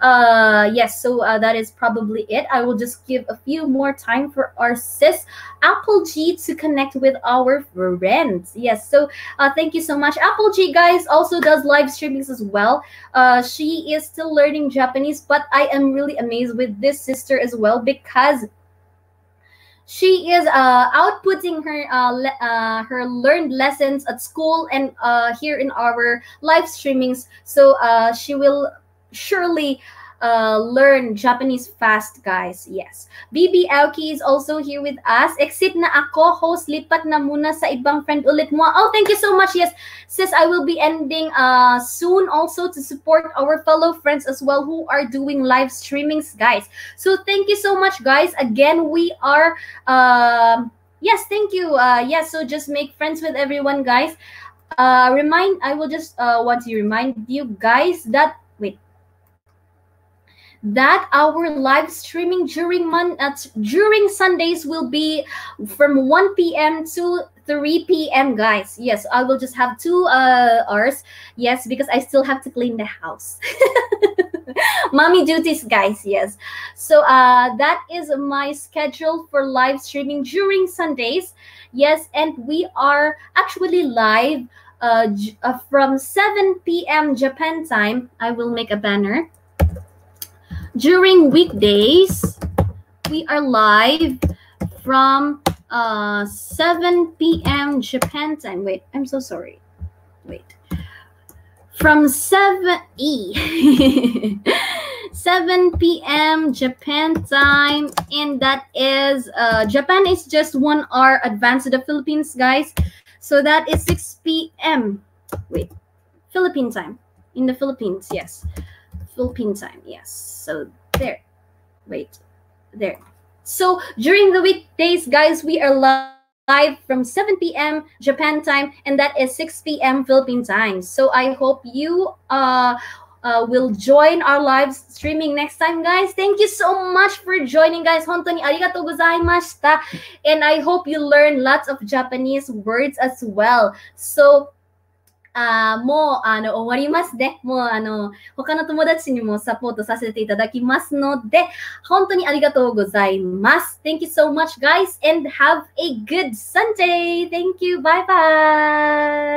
uh, yes. So uh, that is probably it. I will just give a few more time for our sis Apple G to connect with our friends. Yes. So uh, thank you so much, Apple G, guys. Also does live streamings as well. Uh, she is still learning Japanese, but I am really amazed with this sister as well, because she is uh, outputting her uh, le uh, her learned lessons at school and uh, here in our live streamings. So uh, she will surely Uh, learn Japanese fast, guys. Yes. B B Aoki is also here with us. Exit na ako, host. Lipat na muna sa ibang friend ulit mo. Oh, thank you so much. Yes, sis, I will be ending uh, soon also to support our fellow friends as well who are doing live streamings, guys. So thank you so much, guys. Again, we are... Uh, yes, thank you. Uh, yes, so just make friends with everyone, guys. Uh, remind. I will just uh, want to remind you guys that that our live streaming during month uh, during Sundays will be from one p m to three p m guys. Yes, I will just have two uh, hours. Yes, because I still have to clean the house. Mommy duties, guys. Yes. So uh, that is my schedule for live streaming during Sundays. Yes, and we are actually live uh, uh, from seven p m Japan time. I will make a banner. During weekdays, we are live from uh, seven p m Japan time. Wait, I'm so sorry. Wait. From seven E seven p m Japan time, and that is uh, Japan is just one hour advanced to the Philippines, guys. So that is six p m Wait, Philippine time in the Philippines. Yes. Philippine time, yes. So there, wait, there. So during the weekdays, guys, we are live from seven p m Japan time, and that is six p m Philippine time. So I hope you uh, uh, will join our live streaming next time, guys. Thank you so much for joining, guys. Hontou ni arigatou gozaimashita. And I hope you learn lots of Japanese words as well. So, Uh, mo, ano, owarimasu de. Mo, ano, hoka no tomodachi ni mo support sasete itadakimasu node, hontou ni arigatou gozaimasu. Thank you so much, guys, and have a good Sunday. Thank you. Bye-bye.